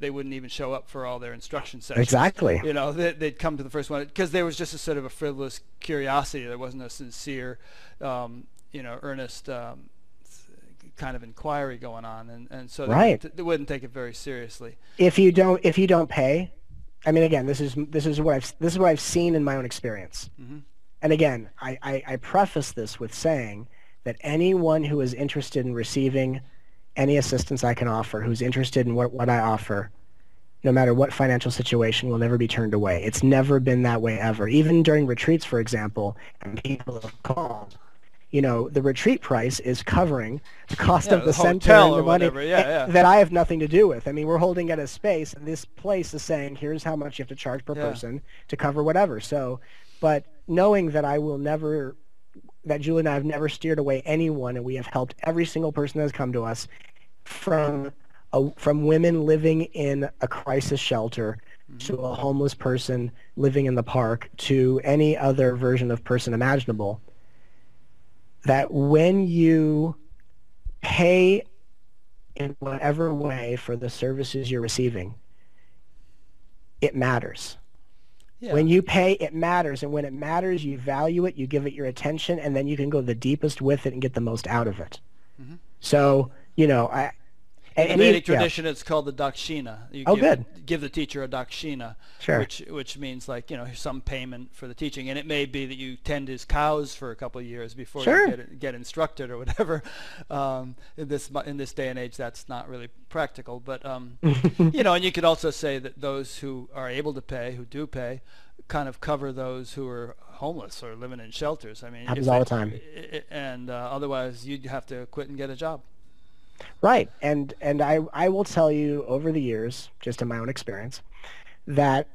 they wouldn't even show up for all their instruction sessions. Exactly. You know, they, they'd come to the first one because there was just a sort of a frivolous curiosity. There wasn't a sincere, um, you know, earnest um kind of inquiry going on, and, and so right. they, they wouldn't take it very seriously. If you don't, if you don't pay, I mean, again, this is this is what I've this is what I've seen in my own experience. Mm-hmm. And again, I, I I preface this with saying that anyone who is interested in receiving any assistance I can offer, who's interested in what what I offer, no matter what financial situation, will never be turned away. It's never been that way ever. Even during retreats, for example, and people have called. You know, the retreat price is covering the cost yeah, of the, the center and the money yeah, yeah. that I have nothing to do with. I mean, we're holding at a space, and this place is saying, here's how much you have to charge per yeah. person to cover whatever. So, but knowing that I will never, that Julie and I have never steered away anyone, and we have helped every single person that has come to us, from, a, from women living in a crisis shelter to a homeless person living in the park to any other version of person imaginable, that when you pay in whatever way for the services you're receiving, it matters. Yeah. When you pay, it matters. And when it matters, you value it, you give it your attention, and then you can go the deepest with it and get the most out of it. Mm-hmm. So, you know, I... In the Vedic tradition, yeah. it's called the dakshina. You oh, give, good. Give the teacher a dakshina, sure. which which means like you know some payment for the teaching, and it may be that you tend his cows for a couple of years before sure. you get get instructed or whatever. Um, in this in this day and age, that's not really practical, but um, you know, and you could also say that those who are able to pay, who do pay, kind of cover those who are homeless or living in shelters. I mean, happens all the time, it, and uh, otherwise you'd have to quit and get a job. Right, and and I, I will tell you over the years, just in my own experience, that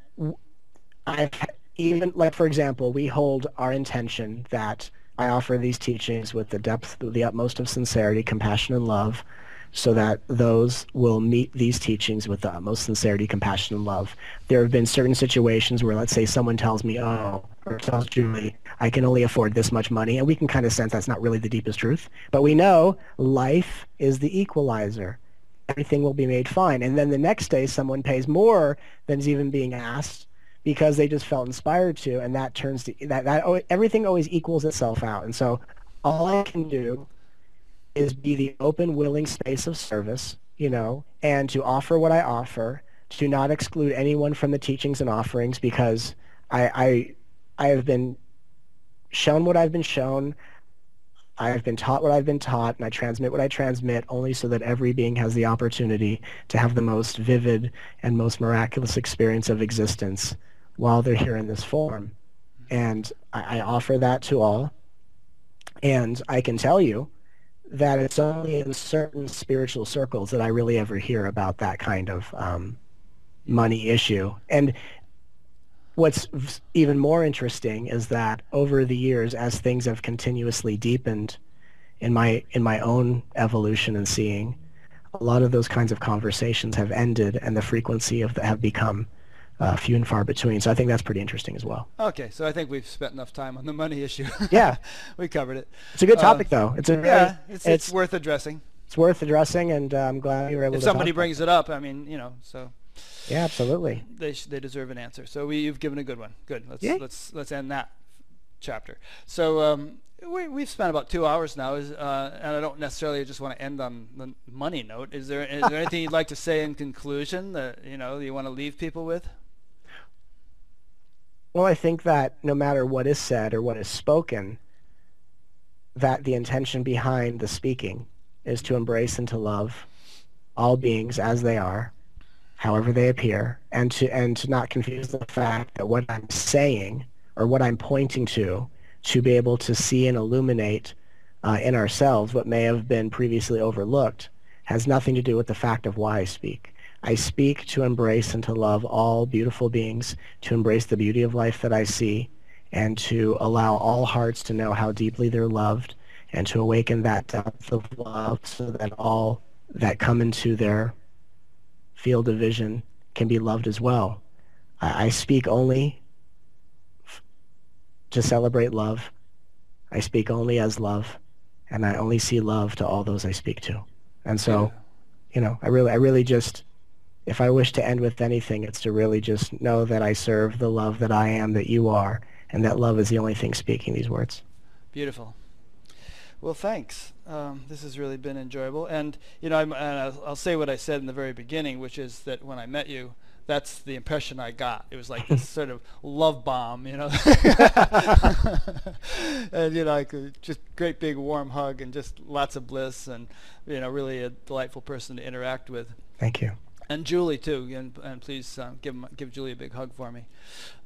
I've even, like for example, we hold our intention that I offer these teachings with the depth, the utmost of sincerity, compassion, and love, so that those will meet these teachings with the utmost sincerity, compassion, and love. There have been certain situations where, let's say, someone tells me, oh, or tells Julie, I can only afford this much money, and we can kind of sense that's not really the deepest truth. But we know life is the equalizer. Everything will be made fine. And then the next day, someone pays more than is even being asked because they just felt inspired to, and that turns to, that, that everything always equals itself out. And so all I can do is be the open, willing space of service, you know, and to offer what I offer, to not exclude anyone from the teachings and offerings, because I I, I have been shown what I've been shown. I've been taught what I've been taught, and I transmit what I transmit, only so that every being has the opportunity to have the most vivid and most miraculous experience of existence while they're here in this form. And I, I offer that to all. And I can tell you that it's only in certain spiritual circles that I really ever hear about that kind of um, money issue. And what's even more interesting is that over the years, as things have continuously deepened in my, in my own evolution and seeing, a lot of those kinds of conversations have ended, and the frequency of that have become Uh, few and far between. So I think that's pretty interesting as well. Okay, so I think we've spent enough time on the money issue. Yeah. We covered it. It's a good topic, uh, though. It's a really, yeah, it's, it's, it's worth addressing. It's worth addressing, and uh, I'm glad you were able if to If somebody talk brings about it up, I mean, you know, so. Yeah, absolutely. They, sh they deserve an answer. So we, you've given a good one. Good. Let's, yeah. let's, let's end that chapter. So um, we, we've spent about two hours now, uh, and I don't necessarily just want to end on the money note. Is there, is there anything you'd like to say in conclusion that, you know, you want to leave people with? Well, I think that no matter what is said or what is spoken, that the intention behind the speaking is to embrace and to love all beings as they are, however they appear, and to, and to not confuse the fact that what I'm saying or what I'm pointing to, to be able to see and illuminate uh, in ourselves what may have been previously overlooked, has nothing to do with the fact of why I speak. I speak to embrace and to love all beautiful beings, to embrace the beauty of life that I see, and to allow all hearts to know how deeply they're loved, and to awaken that depth of love so that all that come into their field of vision can be loved as well. I, I speak only f to celebrate love. I speak only as love, and I only see love to all those I speak to. And so, you know, I really, I really just... if I wish to end with anything, it's to really just know that I serve the love that I am, that you are, and that love is the only thing speaking these words. Beautiful. Well, thanks. Um, this has really been enjoyable. And, you know, I'm, and I'll, I'll say what I said in the very beginning, which is that when I met you, that's the impression I got. It was like this sort of love bomb, you know. And, you know, I could, just great big warm hug and just lots of bliss and, you know, really a delightful person to interact with. Thank you. And Julie too, and, and please um, give give Julie a big hug for me.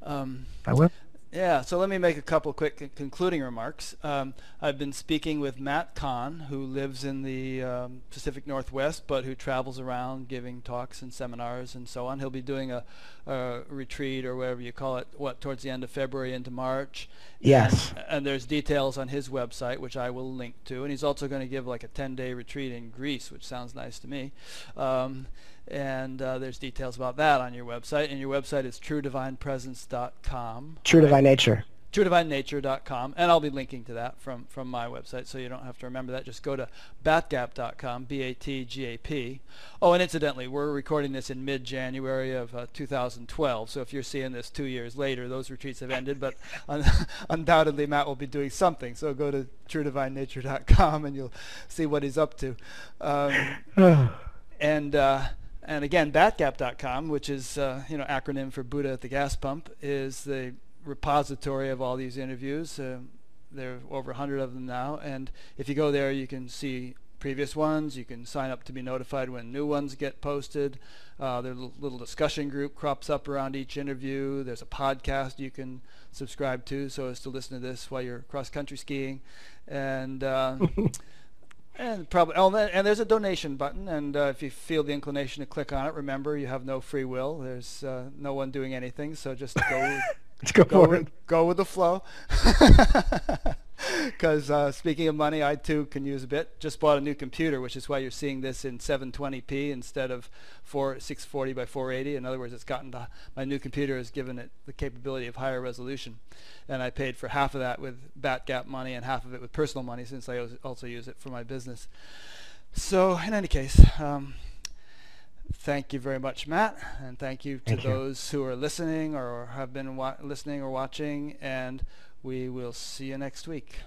Um, I will. Yeah. So let me make a couple quick concluding remarks. Um, I've been speaking with Matt Kahn, who lives in the um, Pacific Northwest, but who travels around giving talks and seminars and so on. He'll be doing a, a retreat or whatever you call it, what towards the end of February into March. Yes. And, and there's details on his website, which I will link to. And he's also going to give like a ten-day retreat in Greece, which sounds nice to me. Um, and uh, there's details about that on your website, and your website is true divine presence dot com. True right? Divine Nature. true divine nature dot com, and I'll be linking to that from, from my website, so you don't have to remember that. Just go to bat gap dot com, B A T G A P. Oh, and incidentally, we're recording this in mid-January of uh, two thousand twelve, so if you're seeing this two years later, those retreats have ended, but un undoubtedly Matt will be doing something, so go to true divine nature dot com and you'll see what he's up to. Um, And, uh, and again, bat gap dot com, which is, uh, you know, acronym for Buddha at the Gas Pump, is the repository of all these interviews. Uh, there are over a hundred of them now. And if you go there, you can see previous ones. You can sign up to be notified when new ones get posted. Uh, there's a little discussion group crops up around each interview. There's a podcast you can subscribe to so as to listen to this while you're cross-country skiing. And... Uh, And probably, oh, and there's a donation button, and uh, if you feel the inclination to click on it, remember you have no free will. There's uh, no one doing anything, so just go, go, go, with, go with the flow. Because uh, speaking of money, I too can use a bit. Just bought a new computer, which is why you're seeing this in seven twenty p instead of six forty by four eighty. In other words, it's gotten to, my new computer has given it the capability of higher resolution. And I paid for half of that with BatGap money and half of it with personal money, since I also use it for my business. So in any case, um, thank you very much, Matt. And thank you to thank those you. who are listening or have been wa listening or watching. And we will see you next week.